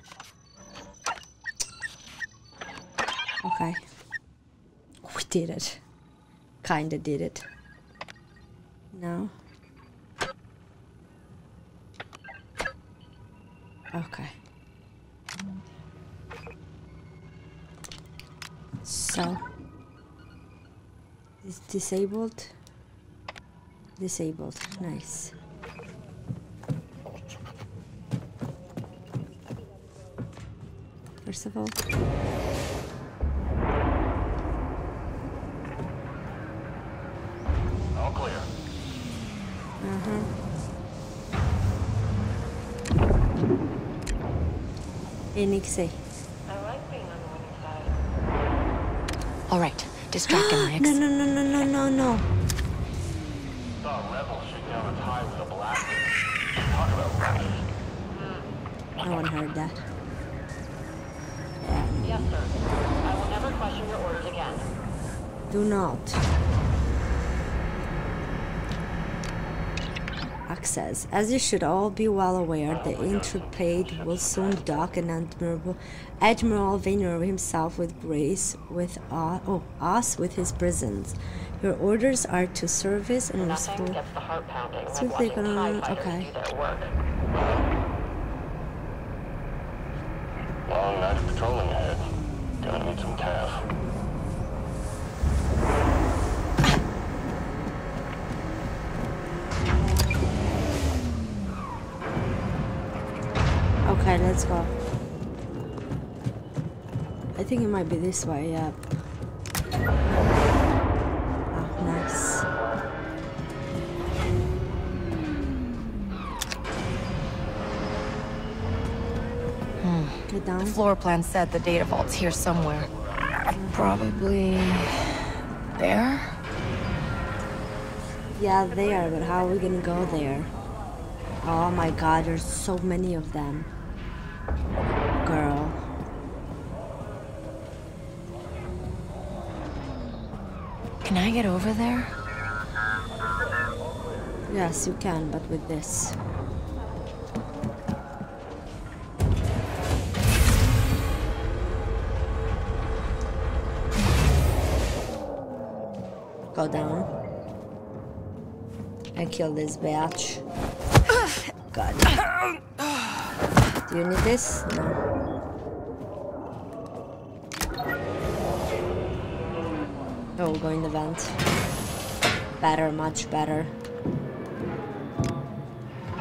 Okay. We did it. Kinda did it. No. Okay. So it's disabled. Disabled. Nice. First of all, all clear. Uh-huh. Nixie. All right, distract him, Nix. No, no, no, no, no, no, no. The rebels shoot down a tie with a black. Talk about rebels. No one heard that. Um, yes, sir. I will never question your orders again. Do not. Access. As you should all be well aware, the Intrepid will soon dock, and Admiral, Admiral Vayner himself with grace with uh, oh, us with his prisons. Your orders are to service and restore. So if they're gonna, okay. Long night of patrolling ahead. Gonna need some calf. Okay, let's go. I think it might be this way, yeah. Oh, nice. Hmm. Get down. The floor plan said the data vault's here somewhere. Mm-hmm. Probably... there? Yeah, there, but how are we gonna go there? Oh my god, there's so many of them. Girl. Can I get over there? Yes, you can, but with this. Go down. And kill this bitch. God. Do you need this? No. Oh, go in the vent. Better, much better.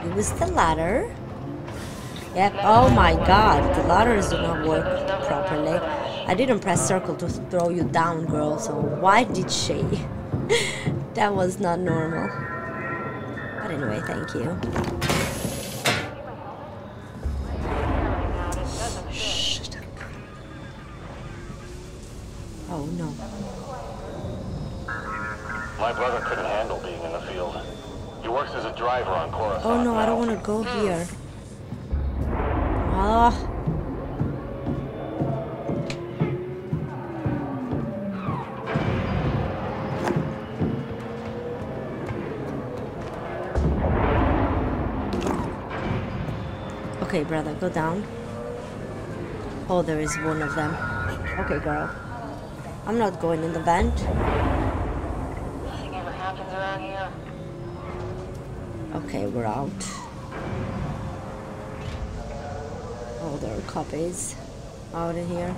It was the ladder. Yep. Oh my god, the ladders do not work properly. I didn't press circle to throw you down, girl, so why did she? That was not normal. But anyway, thank you. Shut up. Oh no. My brother couldn't handle being in the field. He works as a driver on Coruscant. Oh no, now. I don't want to go here. Ah. Oh. Okay, brother, go down. Oh, there is one of them. Okay, girl. I'm not going in the vent. Okay, we're out. Oh, there are copies out in here.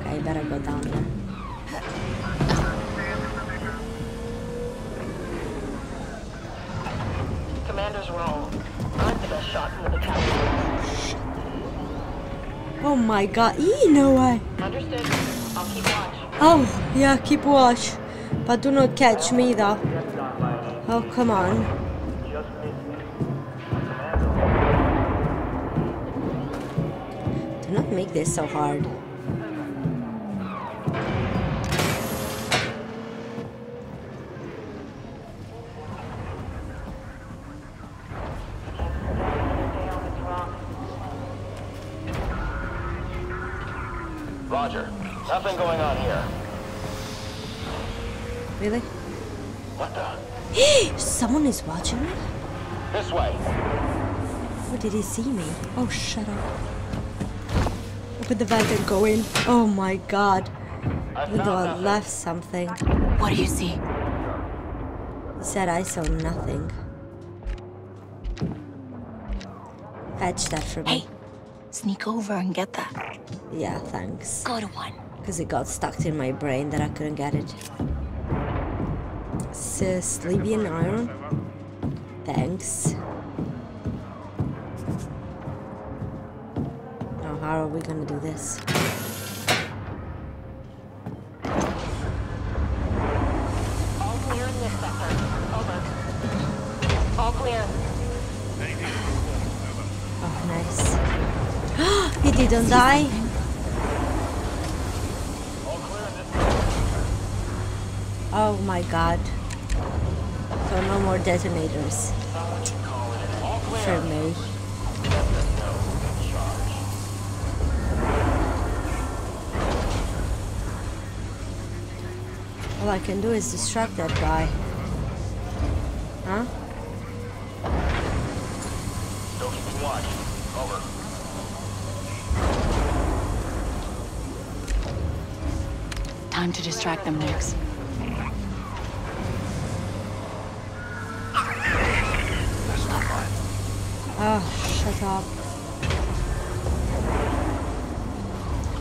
Okay, better go down there. Commander's role. I'm the best shot in the battalion. Oh my god, ee, no way. Understood. I'll keep watch. Oh, yeah, keep watch. But do not catch me, though. Oh, come on. Do not make this so hard. Roger. Nothing going on here. Really? What the? Someone is watching me? This way. Or did he see me? Oh, shut up. Look at the vent going. Oh my god. Even though I left something. What do you see? He said I saw nothing. Fetch that for me. Hey, sneak over and get that. Yeah, thanks. Go to one. Because it got stuck in my brain that I couldn't get it. Sleeping iron? Thanks. Now how are we gonna do this? All clear in this sector. Over. All clear. Oh, nice. He didn't die. All clear in this sector. Oh my god. So no more detonators for me. All I can do is distract that guy. Huh? Don't keep me watch. Over. Time to distract them, Nix. Oh,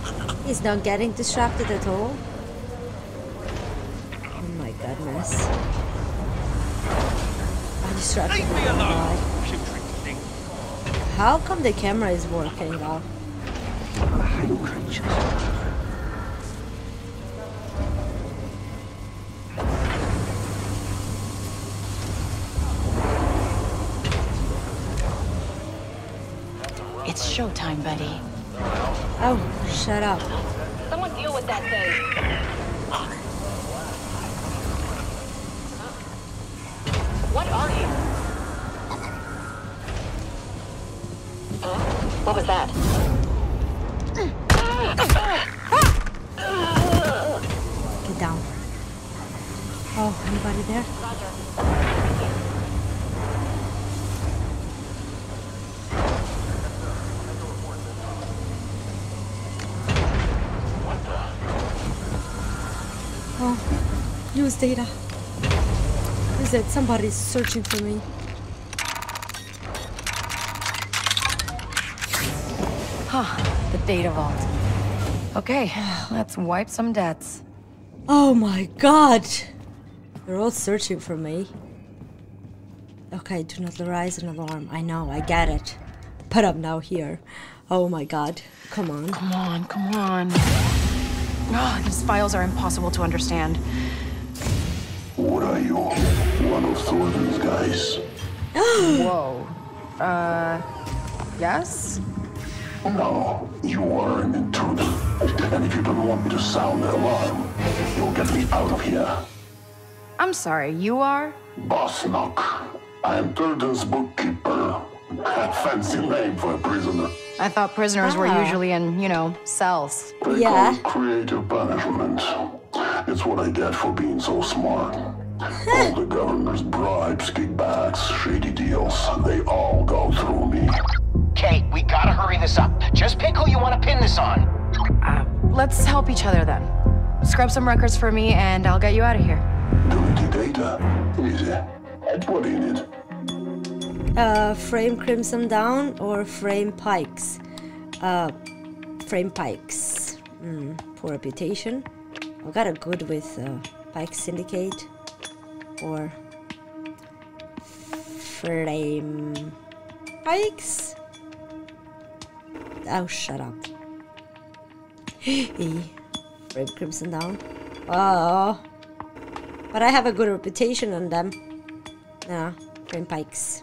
shut up. He's not getting distracted at all. Oh my goodness. I distracted him. Oh, how come the camera is working though? It's showtime, buddy. Oh, shut up. Someone deal with that thing. What are you? Huh? What was that? Get down. Oh, anybody there? Roger. Use data. Is that somebody's searching for me? Huh, the data vault. Okay, let's wipe some debts. Oh my god! They're all searching for me. Okay, do not arise an alarm. I know, I get it. Put up now here. Oh my god. Come on. Come on, come on. Oh, these files are impossible to understand. What are you? One of Thornton's guys? Whoa. Uh, yes? No, you are an intruder. And if you don't want me to sound the alarm, you'll get me out of here. I'm sorry, you are? Bossk Nok. I am Thornton's bookkeeper. Fancy name for a prisoner. I thought prisoners ah. were usually in, you know, cells. They yeah. call it creative punishment. It's what I get for being so smart. All the governor's bribes, kickbacks, shady deals, they all go through me. Kate, we gotta hurry this up. Just pick who you want to pin this on. Uh, let's help each other then. Scrub some records for me and I'll get you out of here. Dirty data? Easy. What do you need? Uh, frame Crimson Dawn or frame Pikes? Uh, frame Pikes. Mm, poor reputation. I got a good with uh, Pike Syndicate or frame Pikes. Oh, shut up. Frame Crimson Dawn. Oh, but I have a good reputation on them. Yeah, frame Pikes.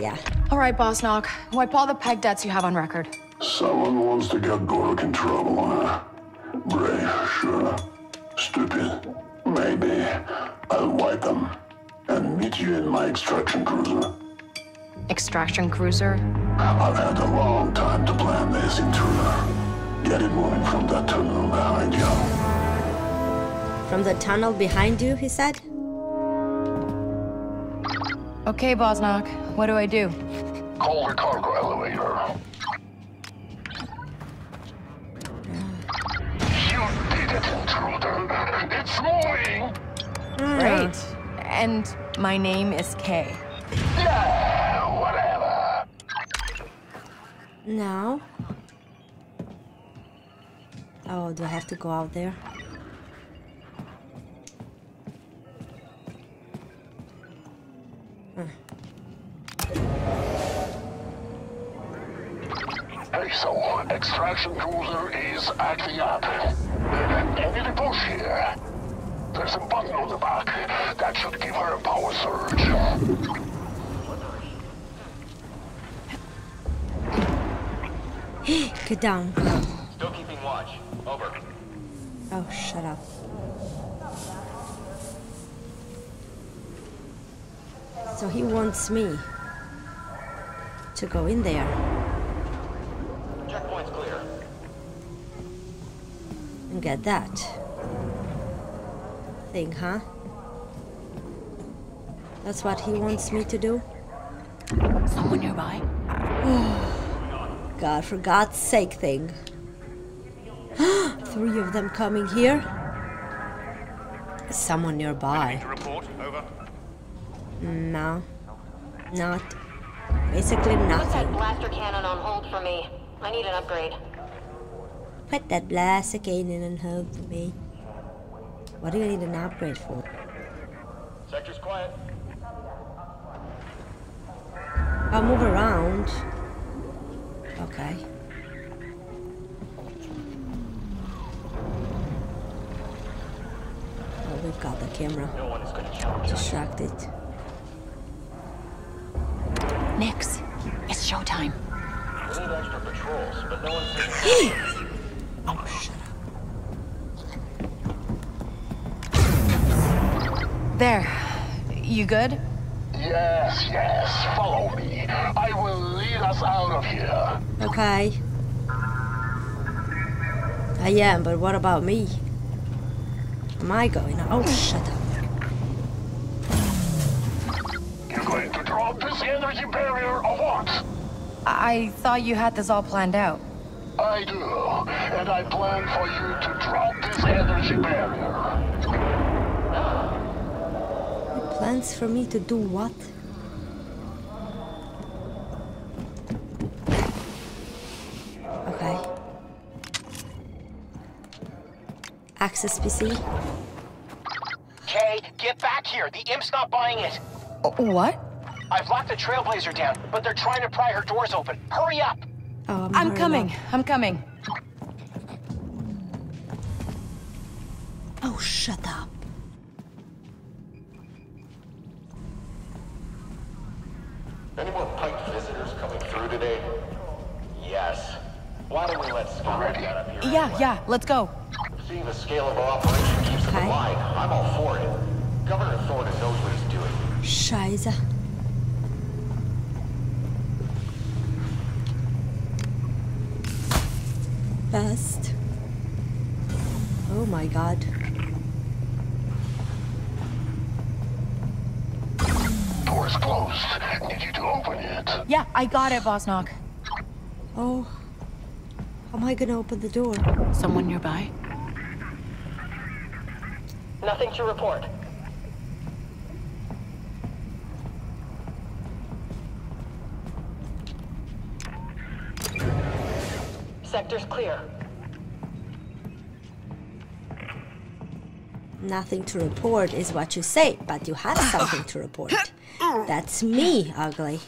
Yeah. All right, Bossk Nok. Wipe all the Pike debts you have on record. Someone wants to get Gorak in trouble, huh? Brave, sure. Stupid, maybe. I'll wipe them and meet you in my extraction cruiser. Extraction cruiser? I've had a long time to plan this, intruder. Get it moving from that tunnel behind you. From the tunnel behind you, he said? Okay, Bossk Nok, what do I do? Call the cargo elevator. You did it, intruder. It's moving! Mm. Great. And my name is Kay. Yeah, whatever. Now? Oh, do I have to go out there? Hey, so, extraction cruiser is acting up. I need a push here. There's a button on the back. That should give her a power surge. Get down. Still keeping watch. Over. Oh, shut up. So he wants me to go in there. Checkpoint's clear. And get that thing, huh? That's what he wants me to do? Someone nearby? God, for God's sake, thing. Three of them coming here? Someone nearby. Report, over. No. Not. Basically nothing. Put that blaster cannon on hold for me. I need an upgrade. Put that blaster cannon on hold for me. What do you need an upgrade for? Sector's quiet. I'll move around. Okay. Oh, we've got the camera. No one is gonna challenge you. Distracted. Nix, it's showtime. We need extra patrols, but no one's taking Oh, shut up. There. You good? Yes, yes. Follow me. I will lead us out of here. Okay. I am, but what about me? Am I going? Oh, shut up. This energy barrier or what? I thought you had this all planned out. I do, and I plan for you to drop this energy barrier. He plans for me to do what? Okay. Access P C. Kay, get back here. The imp's not buying it. What? I've locked the Trailblazer down, but they're trying to pry her doors open. Hurry up! Oh, I'm, I'm coming. Up. I'm coming. Oh, shut up. Any more Pike visitors coming through today? Yes. Why don't we let Scott get up here? Yeah, anyway? yeah, let's go. Seeing the scale of our operation keeps okay. them alive. I'm all for it. Governor Thorndon knows what he's doing. Scheiße. Best. Oh my God. Door's closed. Need you to open it. Yeah, I got it, Bossk Nok. Oh. How am I gonna open the door? Someone nearby? Nothing to report. Sector's clear. Nothing to report is what you say, but you had something to report. That's me, ugly.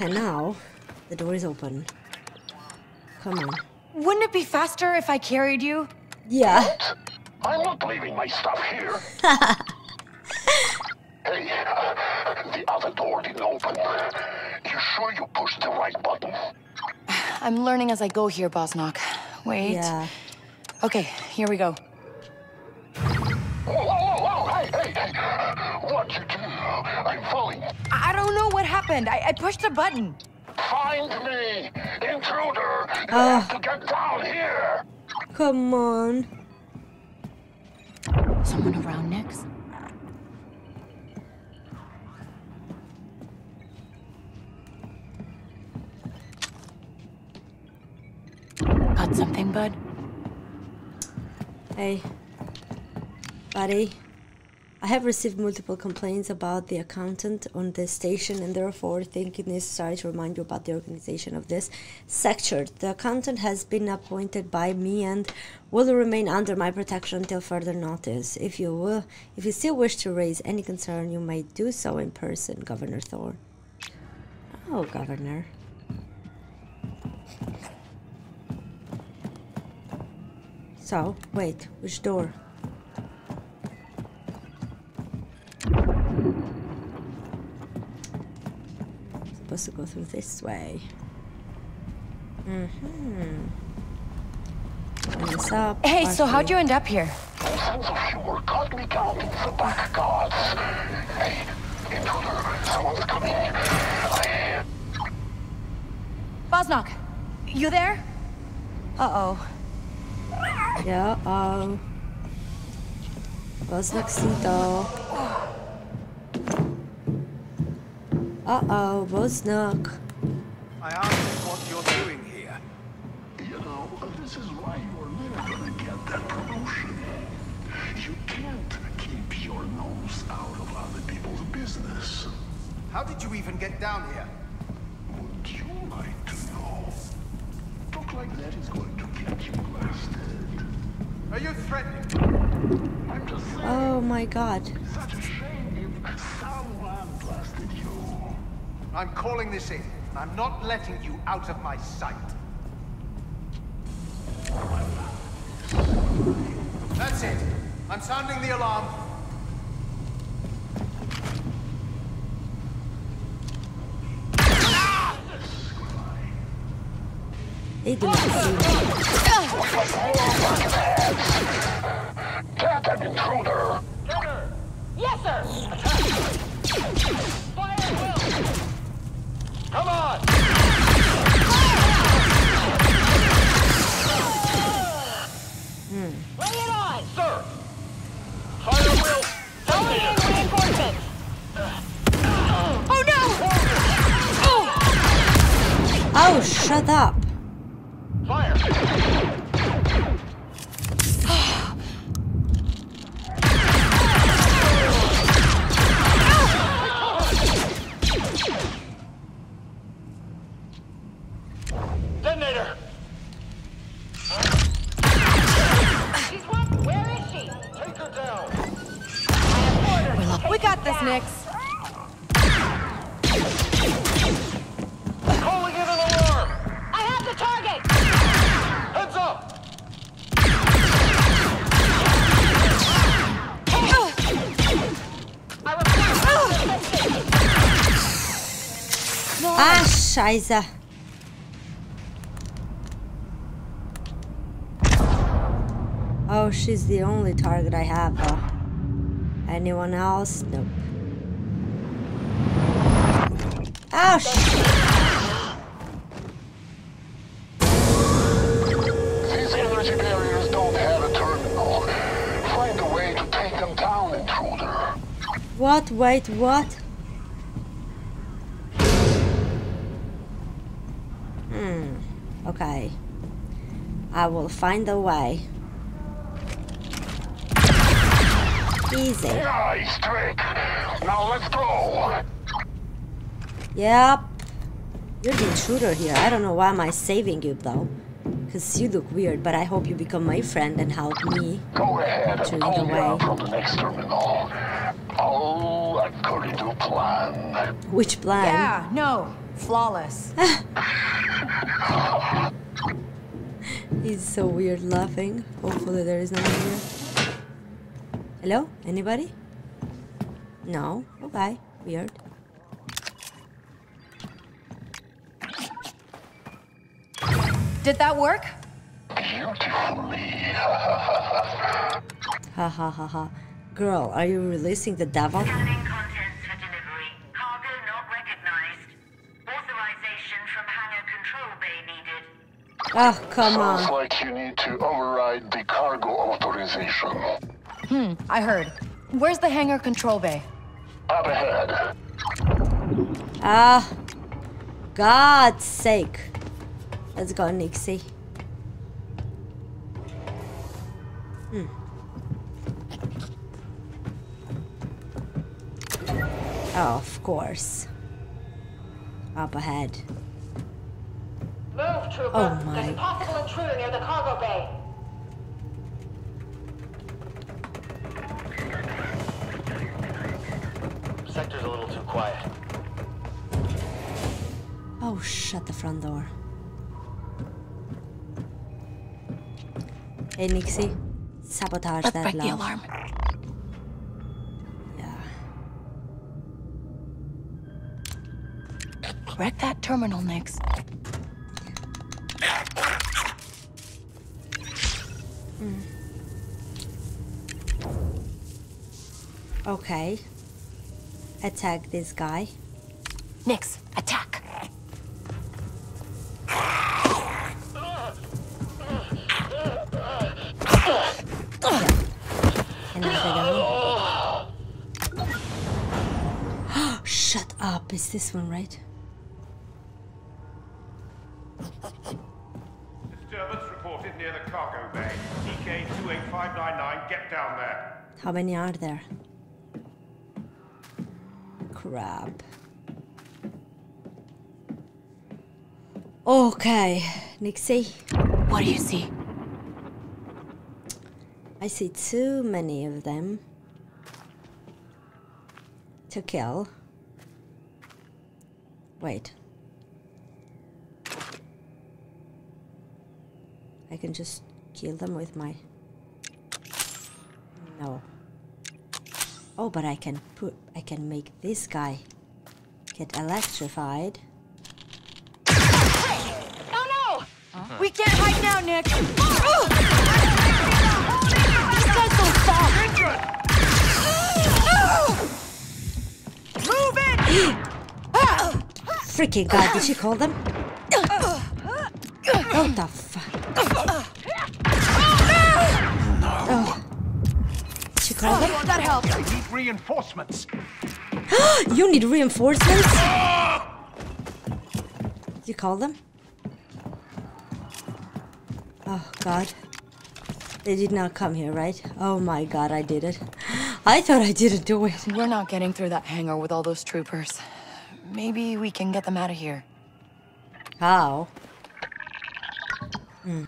And now, the door is open. Come on. Wouldn't it be faster if I carried you? Yeah. What? I'm not leaving my stuff here. Hey, uh, the other door didn't open. You sure you pushed the right button? I'm learning as I go here, Bossk Nok. Wait. Yeah. Okay, here we go. Whoa, whoa, whoa, whoa! Hey, hey, hey! What you do? I'm falling. I don't know what happened. I, I pushed a button. Find me, intruder! You uh, have to get down here. Come on. Someone around next? Got something, bud? Hey, buddy. I have received multiple complaints about the accountant on this station and therefore think it necessary to remind you about the organization of this sector. The accountant has been appointed by me and will remain under my protection until further notice. If you will, if you still wish to raise any concern, you may do so in person, Governor Thorne. Oh, Governor. So, wait, which door? Supposed to go through this way. Mm-hmm. Up, hey, so how'd you end up here? Thousands of you were caught me down in the back gods. Hey, intruder, someone's coming. I... Bossk Nok, you there? Uh-oh. Yeah, um... Bossk Nok CeeLo. Uh-oh, Bossk Nok. I asked what you're doing here. You know, this is why you're never gonna get that promotion. You can't keep your nose out of other people's business. How did you even get down here? Would you like to know? Talk like that is going to get you blasted. Are you threatening? I'm just saying. Oh my god. Such a shame if someone blasted you. I'm calling this in. I'm not letting you out of my sight. That's it. I'm sounding the alarm. They do not. Get an intruder. Yes, sir. Attack. Fire at will. Come on! Mm. Bring it on! Sir! Fire will! Don't need reinforcements! Oh no! Oh! Oh, shut up! Fire! Detonator! She's what? Where is she? Take her down! I have orders. Take we got this, Nix. Calling in an alarm! I have the target! Heads up! I report. No. Ah, Scheiße. Oh, she's the only target I have, though. Anyone else? Nope. Oh, shit! These energy barriers don't have a terminal. Find a way to take them down, intruder. What? Wait, what? Hmm. Okay. I will find a way. Easy. Nice trick. Now let's go. Yep. You're the intruder here. I don't know why am I saving you though. Cause you look weird, but I hope you become my friend and help me. Go ahead and call me out from the next terminal. Oh, according to plan. Which plan? Yeah, no. Flawless. He's so weird laughing. Hopefully there is nothing here. Hello? Anybody? No? Okay. Weird. Did that work? Beautifully. Ha ha ha ha. Girl, are you releasing the devil? Scanning contents for delivery. Cargo not recognized. Authorization from hangar control bay needed. Oh, come on. Sounds like you need to override the cargo authorization. Hmm, I heard. Where's the hangar control bay? Up ahead. Ah, God's sake. Let's go, Nixie. Hmm. Oh, of course. Up ahead. Move, trooper. Oh my. There's a possible intruder near the cargo bay. Sector's a little too quiet. Oh, shut the front door. Hey, Nixie, sabotage Let's that break the alarm. Yeah. Wreck that terminal, Nix. Mm. Okay. Attack this guy. Nix, attack. And now they go. Shut up. Is this one right? Disturbance reported near the cargo bay. D K two eight five nine nine, get down there. How many are there? Crap. Okay, Nixie. What do you see? I see too many of them to kill. Wait. I can just kill them with my... No. Oh, but I can put, I can make this guy get electrified. Hey! Oh no! Huh? We can't hide now, Nick! Oh! This guy's so soft! Move it! Freaking God, did she call them? What the fuck? Oh. Oh, that helps. I need reinforcements. You need reinforcements? Did you call them? Oh God. They did not come here, right? Oh my God, I did it. I thought I didn't do it. We're not getting through that hangar with all those troopers. Maybe we can get them out of here. How? Hmm.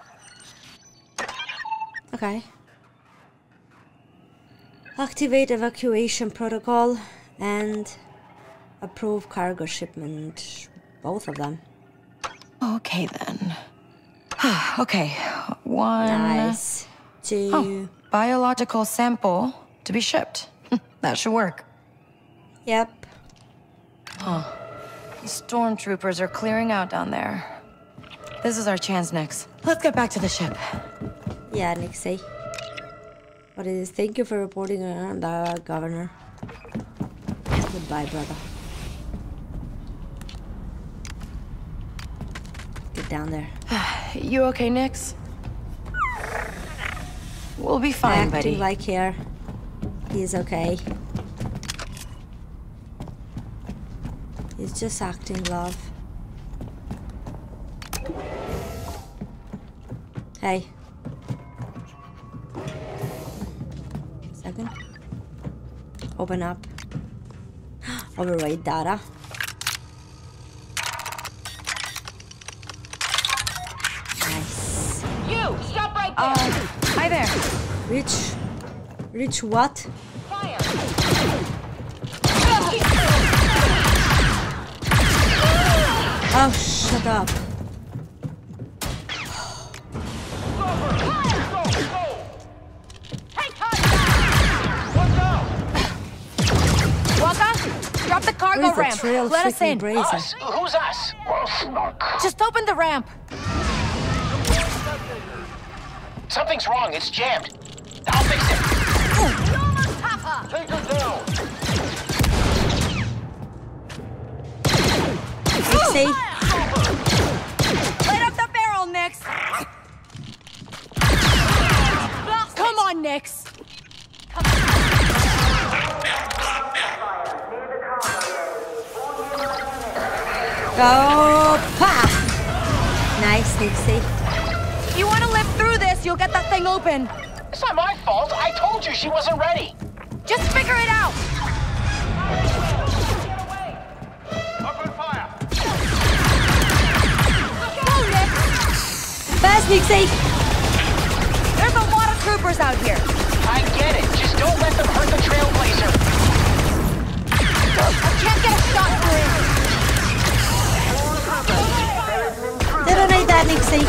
Okay. Activate evacuation protocol and approve cargo shipment. Both of them. Okay then. Okay. One. Nice. Two. Oh, biological sample to be shipped. That should work. Yep. Huh. Stormtroopers are clearing out down there. This is our chance, Nix. Let's get back to the ship. Yeah, Nixie. What it is? Thank you for reporting on the governor. Goodbye, brother. Get down there. You okay, Nix? We'll be fine, Acting buddy. Like here, he's okay. He's just acting, love. Hey. Open up. Override data. Nice. You stop right there. Uh, hi there. Reach. Reach what? Fire. Oh, shut up. Cargo ramp. Let us in. Us? Who's us? Just open the ramp. Something's wrong. It's jammed. I'll fix it. Take her down. Fixie. Light up the barrel, Nix. Come on, Nix. Go pa! Nice, Nixie. If you want to live through this, you'll get that thing open. It's not my fault. I told you she wasn't ready. Just figure it out. Open fire. Go, Nix. Fast, Nixie. There's a lot of troopers out here. I get it. Just don't let them hurt the Trailblazer. I can't get a shot through. They don't need that, Nixie.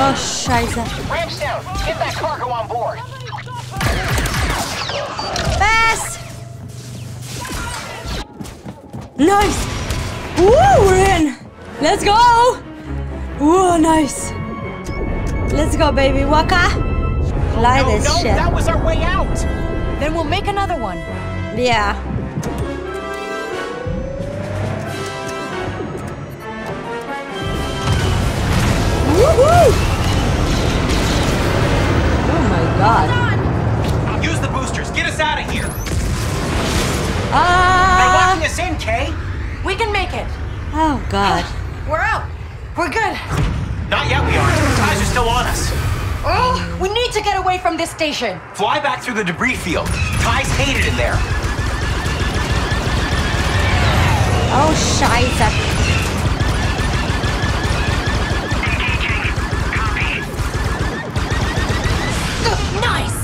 Oh, scheiße. Ramps down. Get that cargo on board. Fast! Nice! Woo, we're in! Let's go! Woo, nice! Let's go, baby. Waka! Fly oh, no, this no, shit. That was our way out! Then we'll make another one. Yeah. Woohoo! Oh my god. Use the boosters. Get us out of here! Ah! Uh, us in, Kay. We can make it. Oh, God. Uh, we're out. We're good. Not yet we are. The ties are still on us. Oh, we need to get away from this station. Fly back through the debris field. Ties hate it in there. Oh, scheiße. Uh, nice.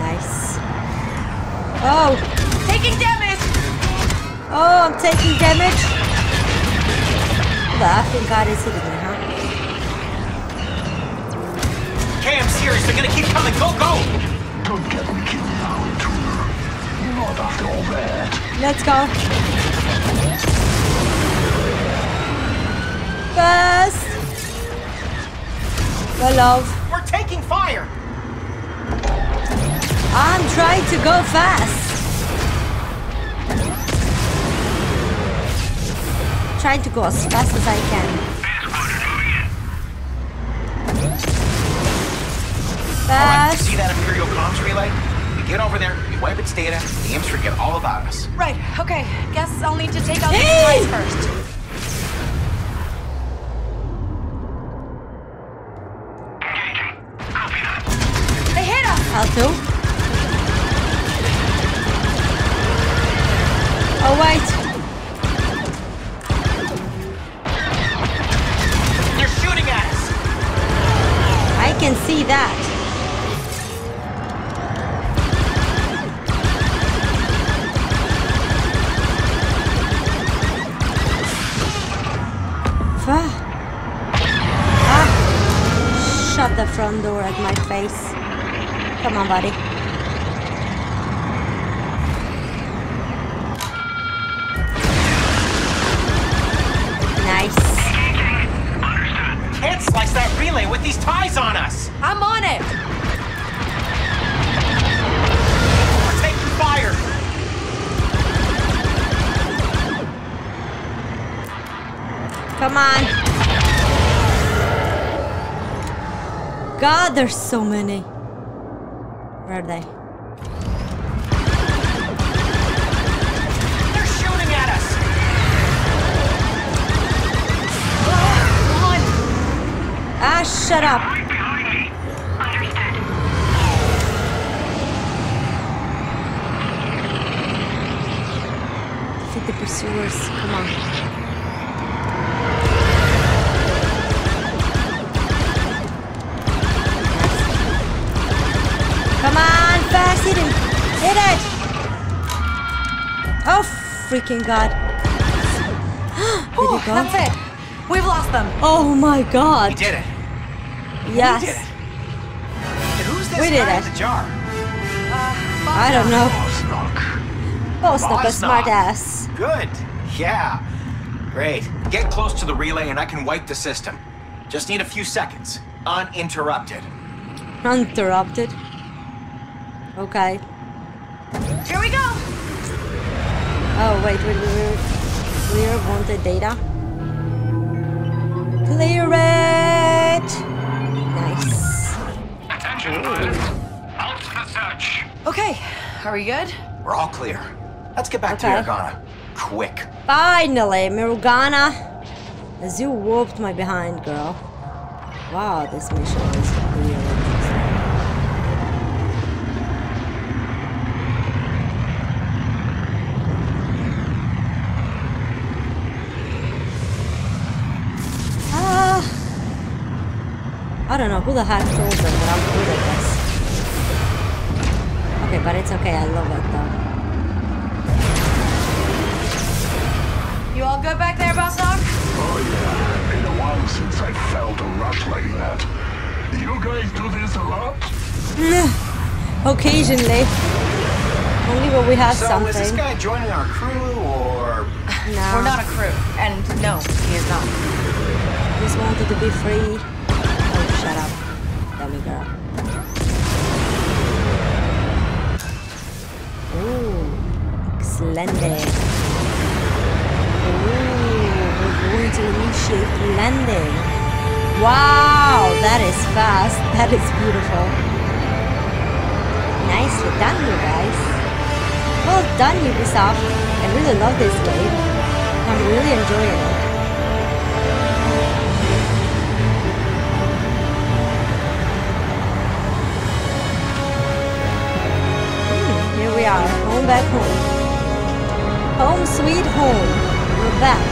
Nice. Oh. Taking damage. Oh, I'm taking damage. Well, I think God is hitting me, huh? Okay, I'm serious. They're gonna keep coming. Go, go! Don't get me killed now, intruder. Not after all that. Let's go. First. The love. We're taking fire. I'm trying to go fast. Trying to go as fast as I can. Fast. See that Imperial comms relay? We get over there, we wipe its data, the imps forget all about us. Right, okay. Guess I'll need to take out hey! these guys first. Copy that. They hit us! I'll do. Oh, wait. I can see that. Fuck. Ah. Shut the front door at my face. Come on, buddy. Nice. Can't slice that relay with these ties on us! I'm on it! We're taking fire! Come on! God, there's so many. Where are they? They're shooting at us! Oh. Ah, shut up. Right behind me. Understood. Defeat the pursuers. Come on. Come on, fast. Hit him. Hit it. Oh, freaking God. Did it go? That's it. We've lost them. Oh my God. We did it. Yes. We did it. Who's this we did guy it. In the jar? Uh, I don't know. Bossk Nok, a smart ass. Good. Yeah. Great. Get close to the relay and I can wipe the system. Just need a few seconds. Uninterrupted. Uninterrupted? Okay. Here we go! Oh, wait, wait, wait. Clear wanted data. Clear it! Nice. Attention, out to the search. Okay, are we good? We're all clear. Let's get back okay. to Mirogana. Quick. Finally, Mirogana. As you whooped my behind, girl. Wow, this mission is really interesting. Ah, I don't know who the heck told them, but I'm good at this. Okay, but it's okay. I love it though. You all good back there, Bossk Nok? Oh yeah. Since I felt a rush like that. You guys do this a lot? Occasionally. Only when we have so something. So is this guy joining our crew or... No. We're not a crew. And no, he is not. He just wanted to be free. Oh, shut up. There we go. Ooh. Excellent. Ooh. Going to initiate landing. Wow, that is fast. That is beautiful. Nicely done, you guys. Well done, Ubisoft. I really love this game. I'm really enjoying it. Hmm, here we are, home back home. Home sweet home. We're back.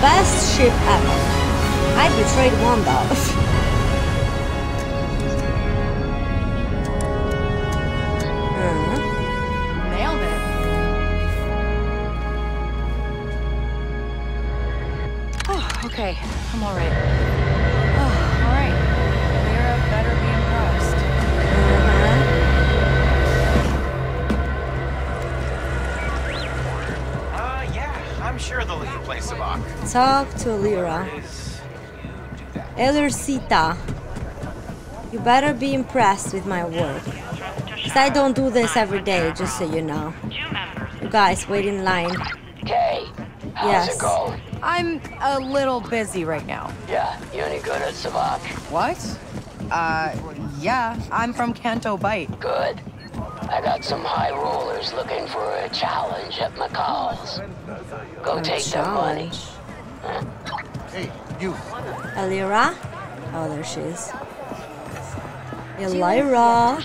Best ship ever. I betrayed one though. mm-hmm. Nailed it. Oh, okay. I'm all right. Oh, all right. Alira better be impressed. Mm-hmm. Uh, yeah. I'm sure the lead plays Sabak. Talk to Alira. Elercita, you better be impressed with my work. Because I don't do this every day, just so you know. You guys, wait in line. Hey, how's yes. it going? I'm a little busy right now. Yeah, you any good at Sabak? What? Uh, yeah, I'm from Kanto Bight. Good. I got some high rollers looking for a challenge at McCall's. Go a take their money. Hey, you. Alira? Oh, there she is. Alira.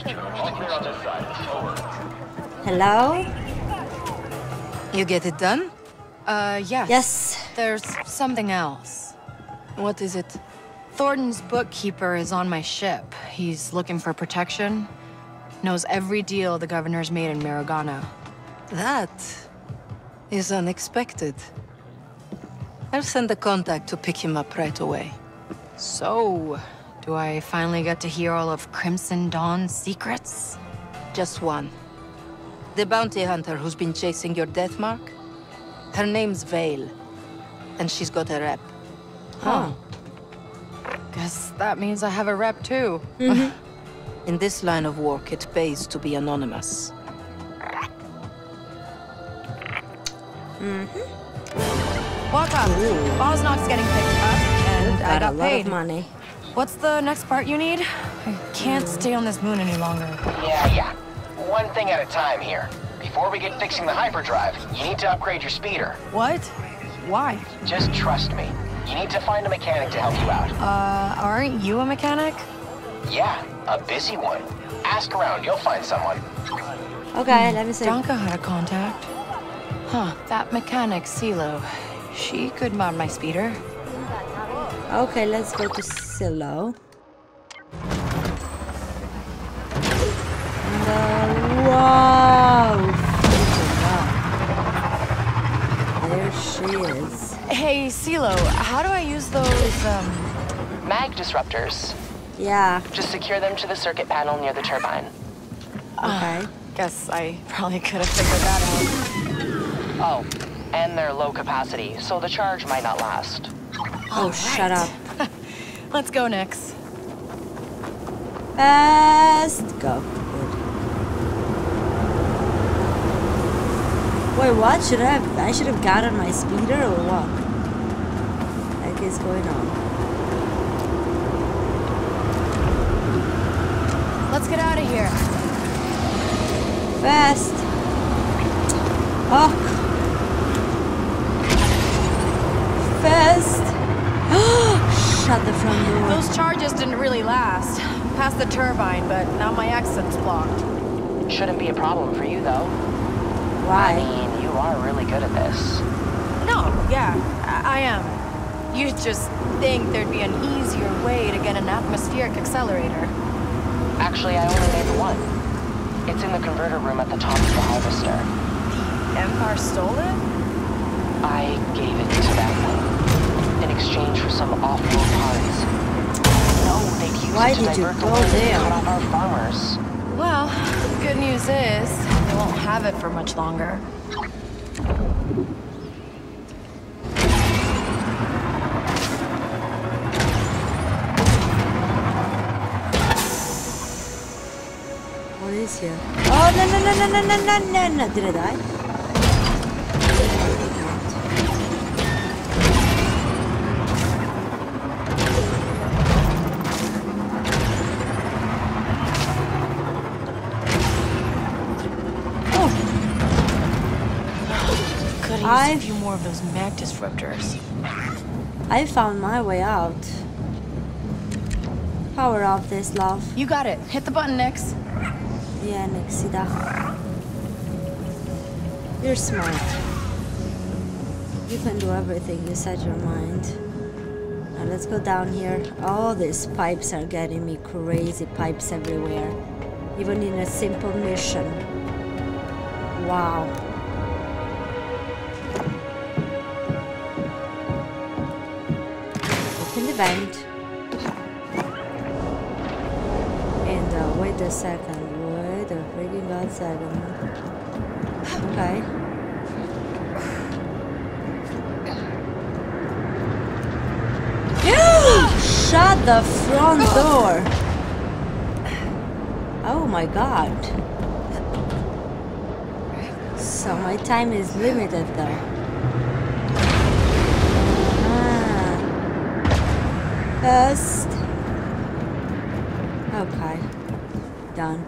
Hello? You get it done? Uh, yes. Yes. There's something else. What is it? Thornton's bookkeeper is on my ship. He's looking for protection. Knows every deal the governor's made in Mirogana. That is unexpected. I'll send a contact to pick him up right away. So, do I finally get to hear all of Crimson Dawn's secrets? Just one. The bounty hunter who's been chasing your death mark? Her name's Vale, and she's got a rep. Huh. Oh. Guess that means I have a rep too. Mm-hmm. In this line of work, it pays to be anonymous. Mm-hmm. Waka, Bossk Nok's getting picked up, and got I got a lot paid. Of money. What's the next part you need? I can't mm. stay on this moon any longer. Yeah, yeah. One thing at a time here. Before we get fixing the hyperdrive, you need to upgrade your speeder. What? Why? Just trust me. You need to find a mechanic to help you out. Uh, aren't you a mechanic? Yeah, a busy one. Ask around, you'll find someone. Okay, let me see. Danka had a contact. Huh, that mechanic, CeeLo, she could mod my speeder. Okay, let's go to CeeLo. And, uh, whoa! she is. Hey, CeeLo, how do I use those, um... mag disruptors? Yeah. Just secure them to the circuit panel near the turbine. Okay. Uh, guess I probably could have figured that out. Oh, and they're low capacity, so the charge might not last. Oh, right. Shut up. Let's go, Nyx. Best go. Wait, what should I have? I should have gotten my speeder or what? What the heck is going on? Let's get out of here. Fast. Oh. Fast. Shut the front door. Those charges didn't really last. Past the turbine, but now my exit's blocked. Shouldn't be a problem for you, though. Why? I mean, you are really good at this. No, yeah, I, I am. You just think there'd be an easier way to get an atmospheric accelerator. Actually, I only made one. It's in the converter room at the top of the harvester. The Empire stole it? I gave it to them in exchange for some off-world parts. Why did you go there? Well, the good news is, they won't have it for much longer. What is here? Oh, no, no, no, no, no, no, no, no. Did I die? I a few more of those mag disruptors. I found my way out. Power off this, love. You got it. Hit the button, Nyx. Yeah, Nyxida. You're smart. You can do everything you set your mind. Now let's go down here. All these pipes are getting me crazy. Pipes everywhere. Even in a simple mission. Wow. Vent. And uh, wait a second, wait a freaking god second. Okay. You shut the front door. Oh my god. So my time is limited though. First. Okay. Done.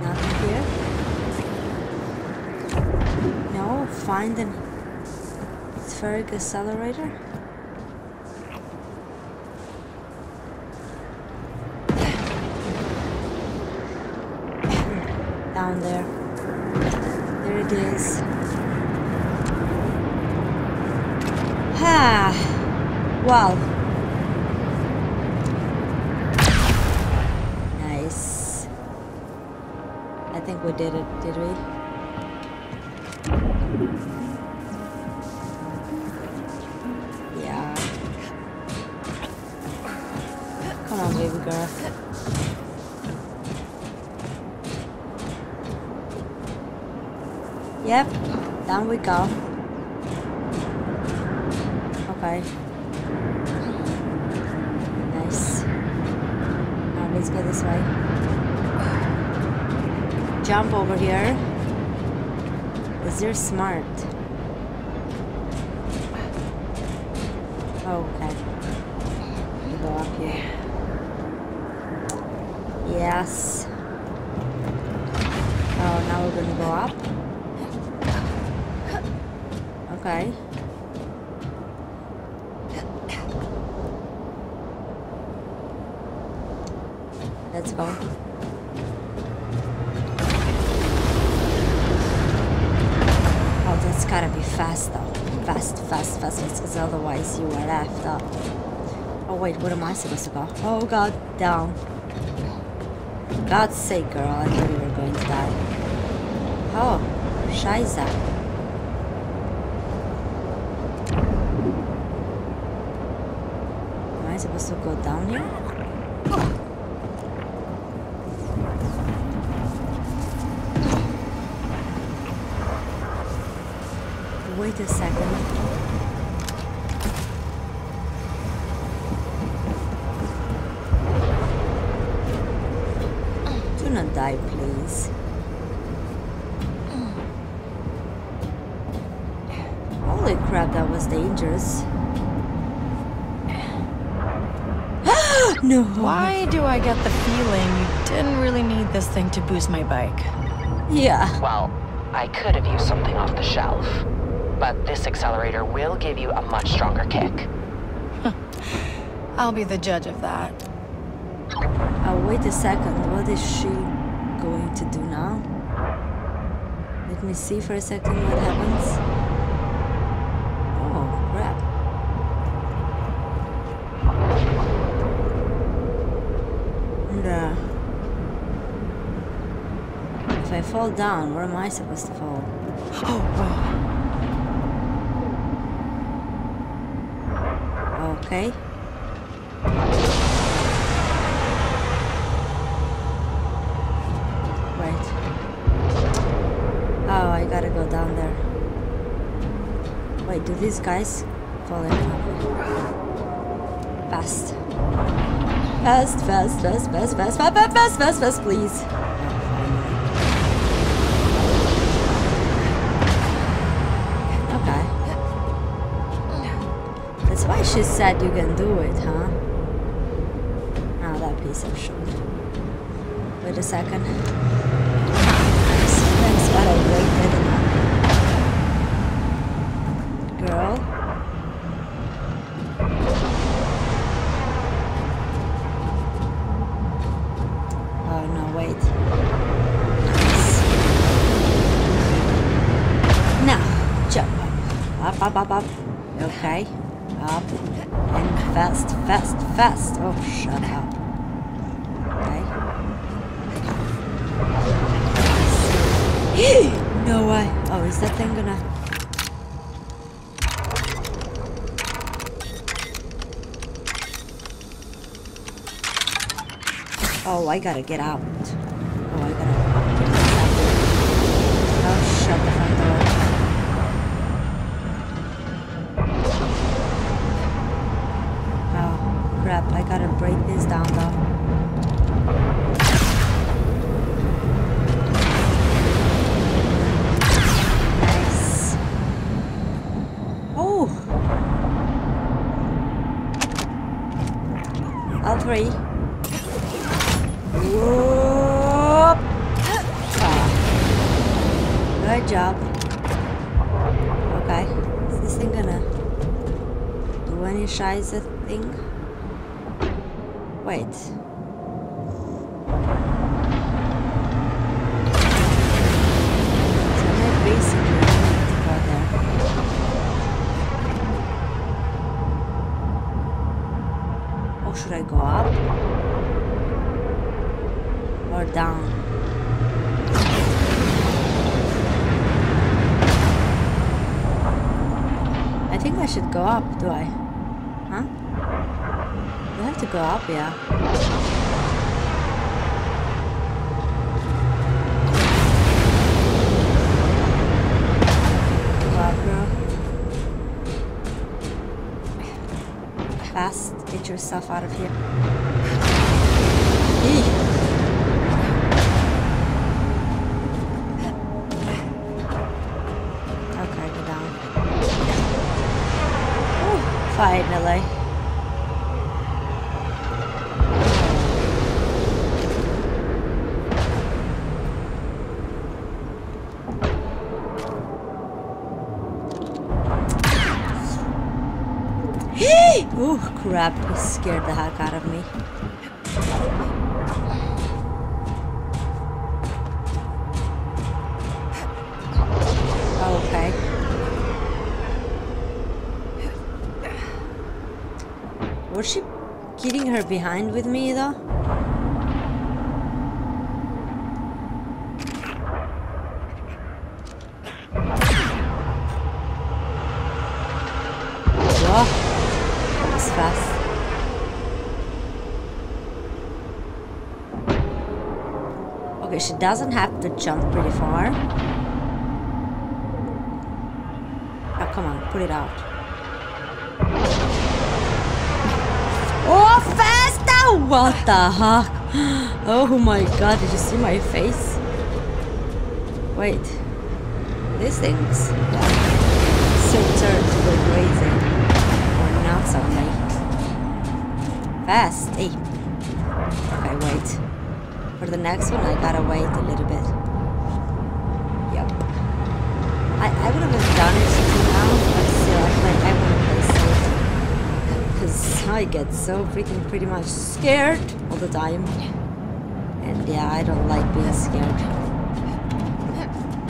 Nothing here? No, find an spheric accelerator? Down there. There it is. Ah, wow. Nice. I think we did it, did we? Yeah. Come on, baby girl. Yep, down we go. Okay. Nice. Now let's go this way. Jump over here. Because you're smart. Okay. Go up here. Yes. Oh, now we're gonna go up. Okay. Let's go. Oh, that's gotta be fast though. Fast, fast, fast, fast, because otherwise you are left up. Oh wait, where am I supposed to go? Oh god, down. God's sake, girl, I thought you were going to die. Oh, Scheiße. Am I supposed to go down here? Wait a second. Die, please. Holy crap, that was dangerous. No. Why do I get the feeling you didn't really need this thing to boost my bike? Yeah. Well, I could have used something off the shelf, but this accelerator will give you a much stronger kick. I'll be the judge of that. Oh, wait a second. What is she going to do now? Let me see for a second what happens. Oh, crap. And, uh, if I fall down, where am I supposed to fall? Oh, wow. Okay. Do these guys fall in love? Fast. Fast, fast, fast, fast, fast, fast, fast, fast, fast, fast, please. Okay. That's why she said you can do it, huh? Ah, that piece of shit. Wait a second. I'm so thanks for a break, didn't I? Girl. Oh no, wait. Nice. Now, jump up. Up, up, up, up. Okay. Up. And fast, fast, fast. Oh, shut up. Okay. Nice. No way. Oh, is that thing gonna... Oh, I gotta get out. Oh, I gotta... Oh, shut the front door. Oh, crap. I gotta break this down, though. Nice. Oh! L three. Good job. Okay. Is this thing gonna do any shiza thing? Wait. So I basically need to go there. Or should I go up? Or down? I think I should go up, do I? Huh? Do I have to go up? Yeah. Go up, girl. Fast. Get yourself out of here. Eey. Finally. Ooh, crap, it scared the heck out of me. Was she kidding her behind with me though? of us. Okay, she doesn't have to jump pretty far. Oh, come on, put it out. Oh, faster! What the heck? Oh my god, did you see my face? Wait. These things? Yeah. So turned to go crazy. Or not something. Fast, hey. Okay, wait. For the next one, I gotta wait a little bit. Yep. I, I would have done it till now, but still, like, I want to play safe. Because I get so freaking pretty much scared all the time. And yeah, I don't like being scared.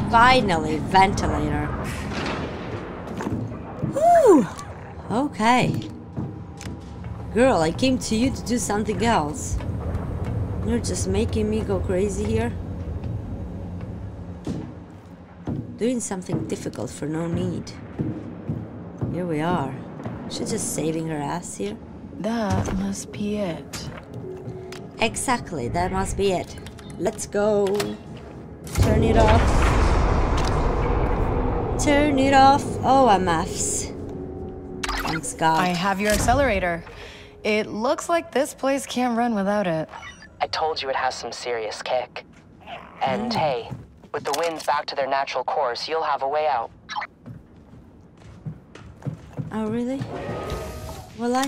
Finally, ventilator. Whew! Okay. Girl, I came to you to do something else. You're just making me go crazy here. Doing something difficult for no need. Here we are. She's just saving her ass here. That must be it. Exactly, that must be it. Let's go. Turn it off. Turn it off. Oh, I'm F's. Thanks, God. I have your accelerator. It looks like this place can't run without it. I told you it has some serious kick. And hey, with the winds back to their natural course, you'll have a way out. Oh, really? Will I?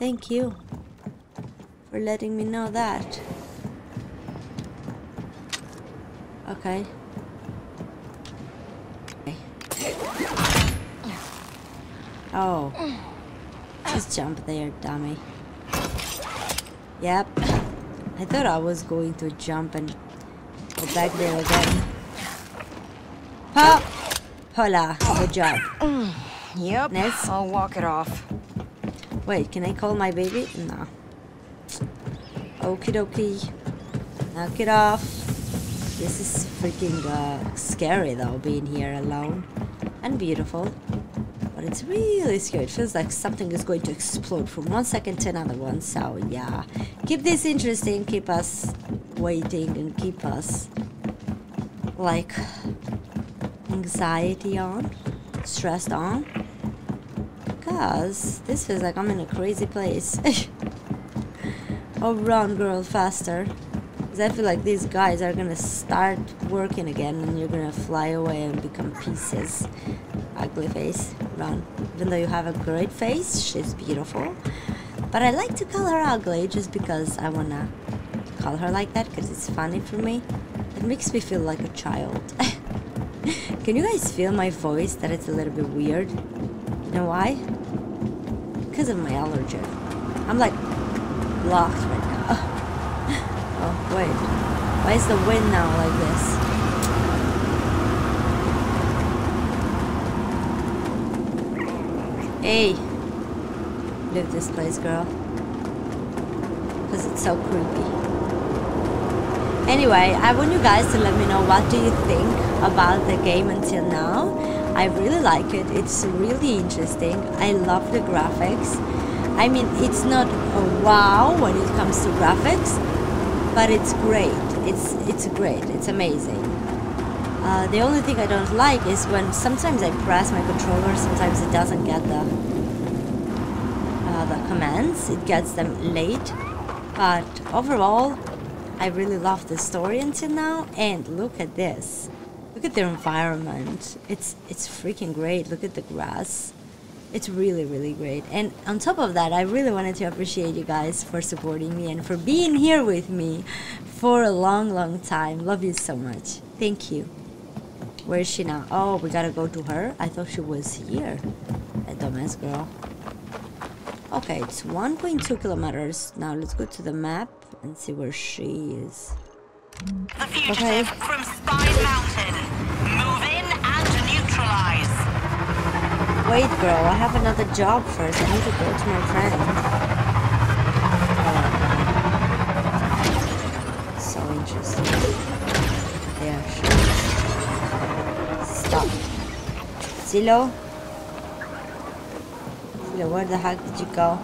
Thank you for letting me know that. Okay. Oh. Just jump there, dummy. Yep. I thought I was going to jump and go back there again. Pop! Hola, good job. Yep, next. I'll walk it off. Wait, can I call my baby? No. Okie dokie. Knock it off. This is freaking uh, scary though, being here alone. And beautiful. But it's really scary. It feels like something is going to explode from one second to another one. So yeah, keep this interesting, keep us waiting, and keep us like anxiety on, stressed on, because this feels like I'm in a crazy place. Oh, run, girl, faster, because I feel like these guys are gonna start working again and you're gonna fly away and become pieces. Ugly face, run. Even though you have a great face, she's beautiful, but I like to call her ugly just because I wanna call her like that, because it's funny for me. It makes me feel like a child. Can you guys feel my voice that it's a little bit weird? You know why? Because of my allergy. I'm like blocked right now. Oh wait, why is the wind now like this? Hey, leave this place, girl, because it's so creepy. Anyway, I want you guys to let me know what do you think about the game until now. I really like it. It's really interesting. I love the graphics. I mean, it's not a wow when it comes to graphics, but it's great. It's, it's great. It's amazing. Uh, the only thing I don't like is when sometimes I press my controller, sometimes it doesn't get the, uh, the commands, it gets them late. But overall, I really love the story until now, and look at this. Look at the environment, it's, it's freaking great, look at the grass. It's really, really great. And on top of that, I really wanted to appreciate you guys for supporting me and for being here with me for a long, long time. Love you so much. Thank you. Where is she now? Oh, we gotta go to her? I thought she was here. That dumbass girl. Okay, it's one point two kilometers. Now let's go to the map and see where she is. The fugitive okay. from Spy Mountain. Move in and neutralize. Wait, girl, I have another job first. I need to go to my friend. Oh. So interesting. There she is. Stop. CeeLo? Silo, where the heck did you go?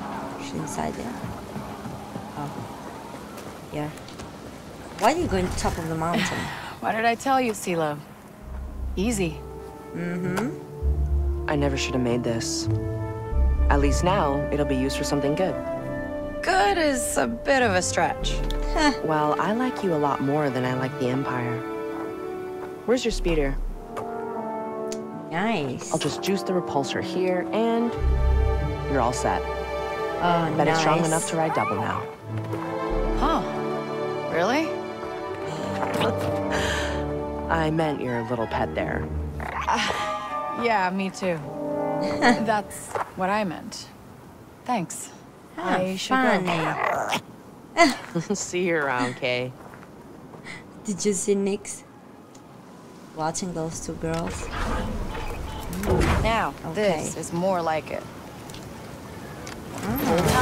She's inside there. Oh. Yeah. Why are you going top of the mountain? Why did I tell you, CeeLo? Easy. Mm-hmm. I never should have made this. At least now, it'll be used for something good. Good is a bit of a stretch. Well, I like you a lot more than I like the Empire. Where's your speeder? Nice. I'll just juice the repulsor here, and you're all set. Oh, but nice. It's strong enough to ride double now. Oh, really? I meant your little pet there. Uh, yeah, me too. That's what I meant. Thanks. Oh, I should go. See you around, Kay. Did you see Nyx watching those two girls? Now, okay. This is more like it. Oh.